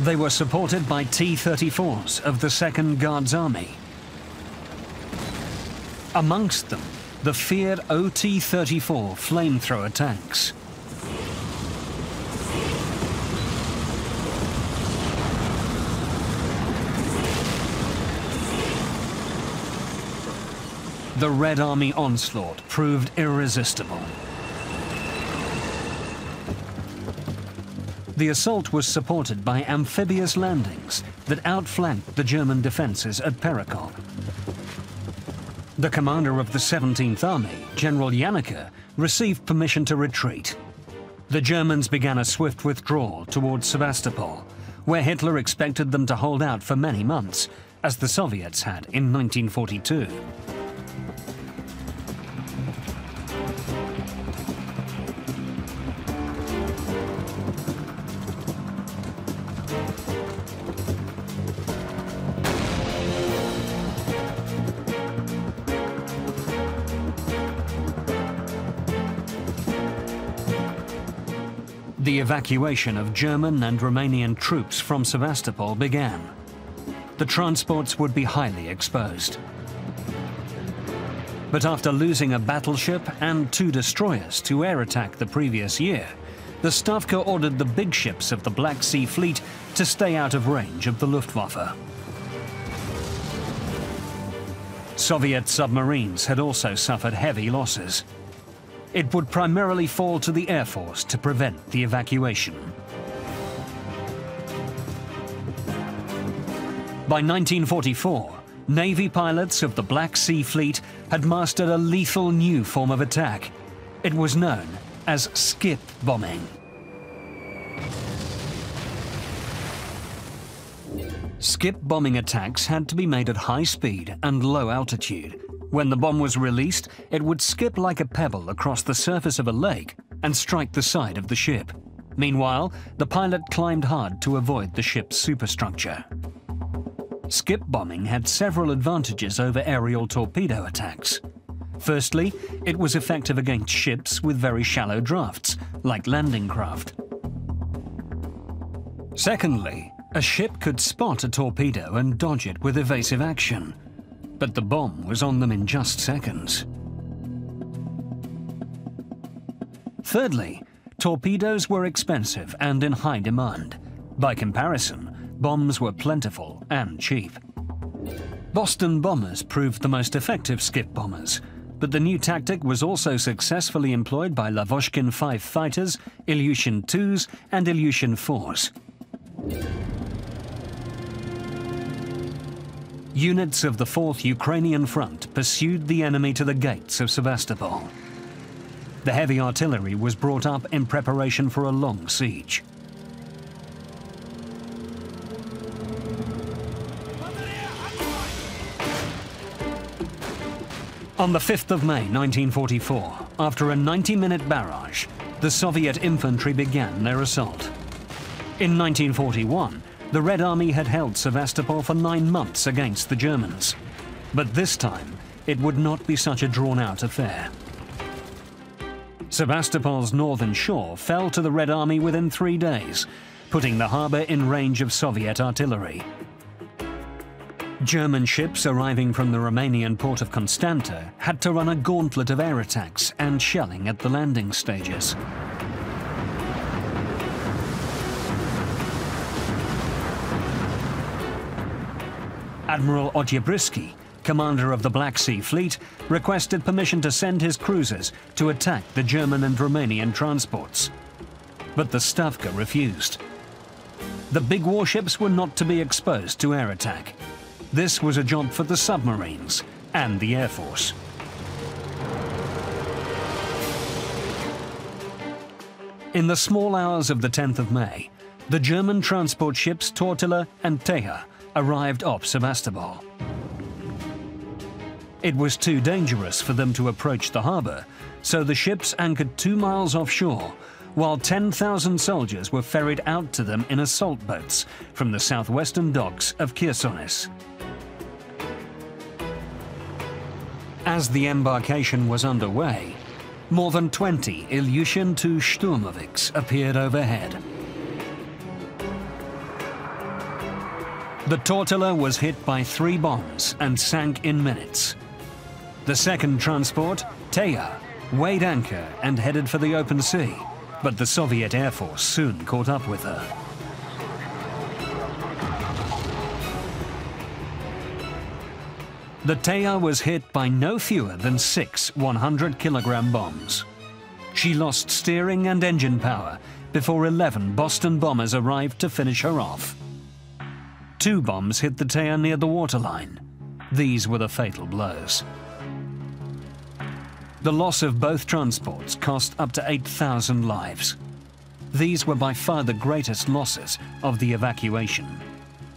They were supported by T-34s of the 2nd Guards Army. Amongst them, the feared OT-34 flamethrower tanks. The Red Army onslaught proved irresistible. The assault was supported by amphibious landings that outflanked the German defences at Perikop. The commander of the 17th Army, General Janicke, received permission to retreat. The Germans began a swift withdrawal towards Sevastopol, where Hitler expected them to hold out for many months, as the Soviets had in 1942. The evacuation of German and Romanian troops from Sevastopol began. The transports would be highly exposed. But after losing a battleship and 2 destroyers to air attack the previous year, the Stavka ordered the big ships of the Black Sea Fleet to stay out of range of the Luftwaffe. Soviet submarines had also suffered heavy losses. It would primarily fall to the Air Force to prevent the evacuation. By 1944, Navy pilots of the Black Sea Fleet had mastered a lethal new form of attack. It was known as skip bombing. Skip bombing attacks had to be made at high speed and low altitude. When the bomb was released, it would skip like a pebble across the surface of a lake and strike the side of the ship. Meanwhile, the pilot climbed hard to avoid the ship's superstructure. Skip bombing had several advantages over aerial torpedo attacks. Firstly, it was effective against ships with very shallow drafts, like landing craft. Secondly, a ship could spot a torpedo and dodge it with evasive action. But the bomb was on them in just seconds. Thirdly, torpedoes were expensive and in high demand. By comparison, bombs were plentiful and cheap. Boston bombers proved the most effective skip bombers, but the new tactic was also successfully employed by Lavochkin 5 fighters, Ilyushin 2s and Ilyushin 4s. Units of the 4th Ukrainian Front pursued the enemy to the gates of Sevastopol. The heavy artillery was brought up in preparation for a long siege. On the 5th of May 1944, after a 90-minute barrage, the Soviet infantry began their assault. In 1941, the Red Army had held Sevastopol for 9 months against the Germans. But this time, it would not be such a drawn-out affair. Sevastopol's northern shore fell to the Red Army within 3 days, putting the harbour in range of Soviet artillery. German ships arriving from the Romanian port of Constanta had to run a gauntlet of air attacks and shelling at the landing stages. Admiral Oktyabrskyi, commander of the Black Sea Fleet, requested permission to send his cruisers to attack the German and Romanian transports. But the Stavka refused. The big warships were not to be exposed to air attack. This was a job for the submarines and the Air Force. In the small hours of the 10th of May, the German transport ships Tortilla and Teja arrived off Sevastopol. It was too dangerous for them to approach the harbour, so the ships anchored 2 miles offshore, while 10,000 soldiers were ferried out to them in assault boats from the southwestern docks of Chersonis. As the embarkation was underway, more than 20 Ilyushin 2 Sturmoviks appeared overhead. The Tortilla was hit by 3 bombs and sank in minutes. The second transport, Teja, weighed anchor and headed for the open sea, but the Soviet Air Force soon caught up with her. The Theia was hit by no fewer than 6 100-kilogram bombs. She lost steering and engine power before 11 Boston bombers arrived to finish her off. 2 bombs hit the Theia near the waterline. These were the fatal blows. The loss of both transports cost up to 8,000 lives. These were by far the greatest losses of the evacuation.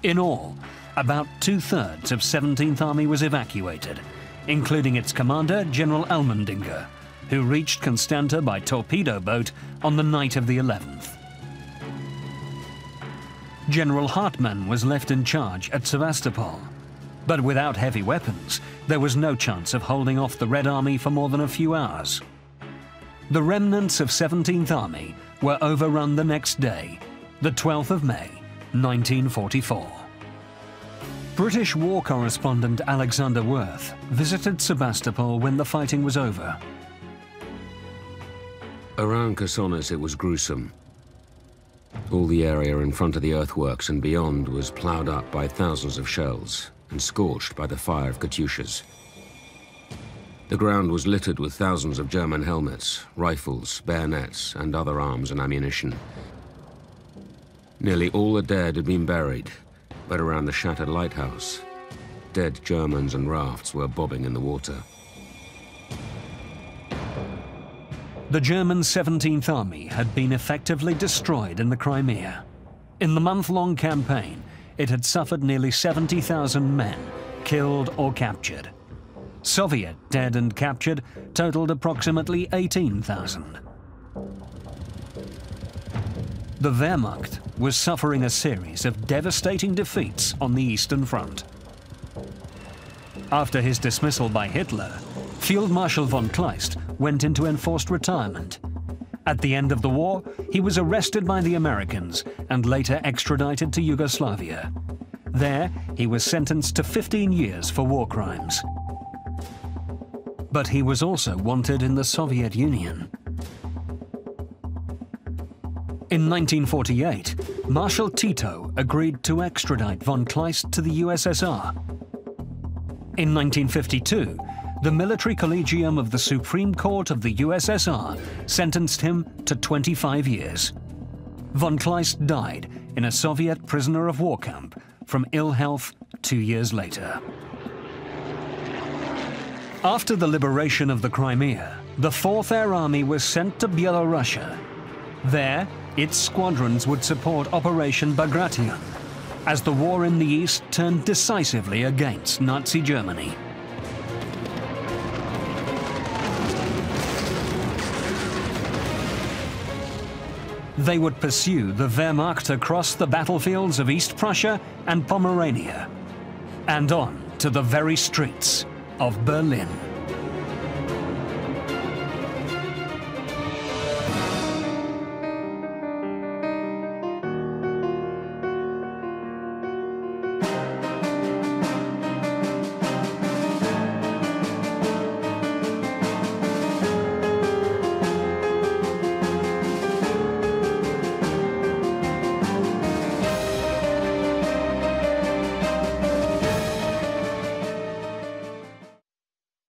In all, about 2/3 of 17th Army was evacuated, including its commander, General Allmendinger, who reached Constanta by torpedo boat on the night of the 11th. General Hartmann was left in charge at Sevastopol. But without heavy weapons, there was no chance of holding off the Red Army for more than a few hours. The remnants of 17th Army were overrun the next day, the 12th of May, 1944. British war correspondent Alexander Worth visited Sebastopol when the fighting was over. Around Kosonus it was gruesome. All the area in front of the earthworks and beyond was ploughed up by thousands of shells and scorched by the fire of Katyushas. The ground was littered with thousands of German helmets, rifles, bayonets, and other arms and ammunition. Nearly all the dead had been buried, but around the shattered lighthouse, dead Germans and rafts were bobbing in the water. The German 17th Army had been effectively destroyed in the Crimea. In the month-long campaign, it had suffered nearly 70,000 men, killed or captured. Soviet dead and captured totaled approximately 18,000. The Wehrmacht was suffering a series of devastating defeats on the Eastern Front. After his dismissal by Hitler, Field Marshal von Kleist went into enforced retirement. At the end of the war, he was arrested by the Americans and later extradited to Yugoslavia. There, he was sentenced to 15 years for war crimes. But he was also wanted in the Soviet Union. In 1948, Marshal Tito agreed to extradite von Kleist to the USSR. In 1952, the Military Collegium of the Supreme Court of the USSR sentenced him to 25 years. Von Kleist died in a Soviet prisoner of war camp from ill health 2 years later. After the liberation of the Crimea, the 4th Air Army was sent to Byelorussia. There, its squadrons would support Operation Bagration, as the war in the East turned decisively against Nazi Germany. They would pursue the Wehrmacht across the battlefields of East Prussia and Pomerania, and on to the very streets of Berlin.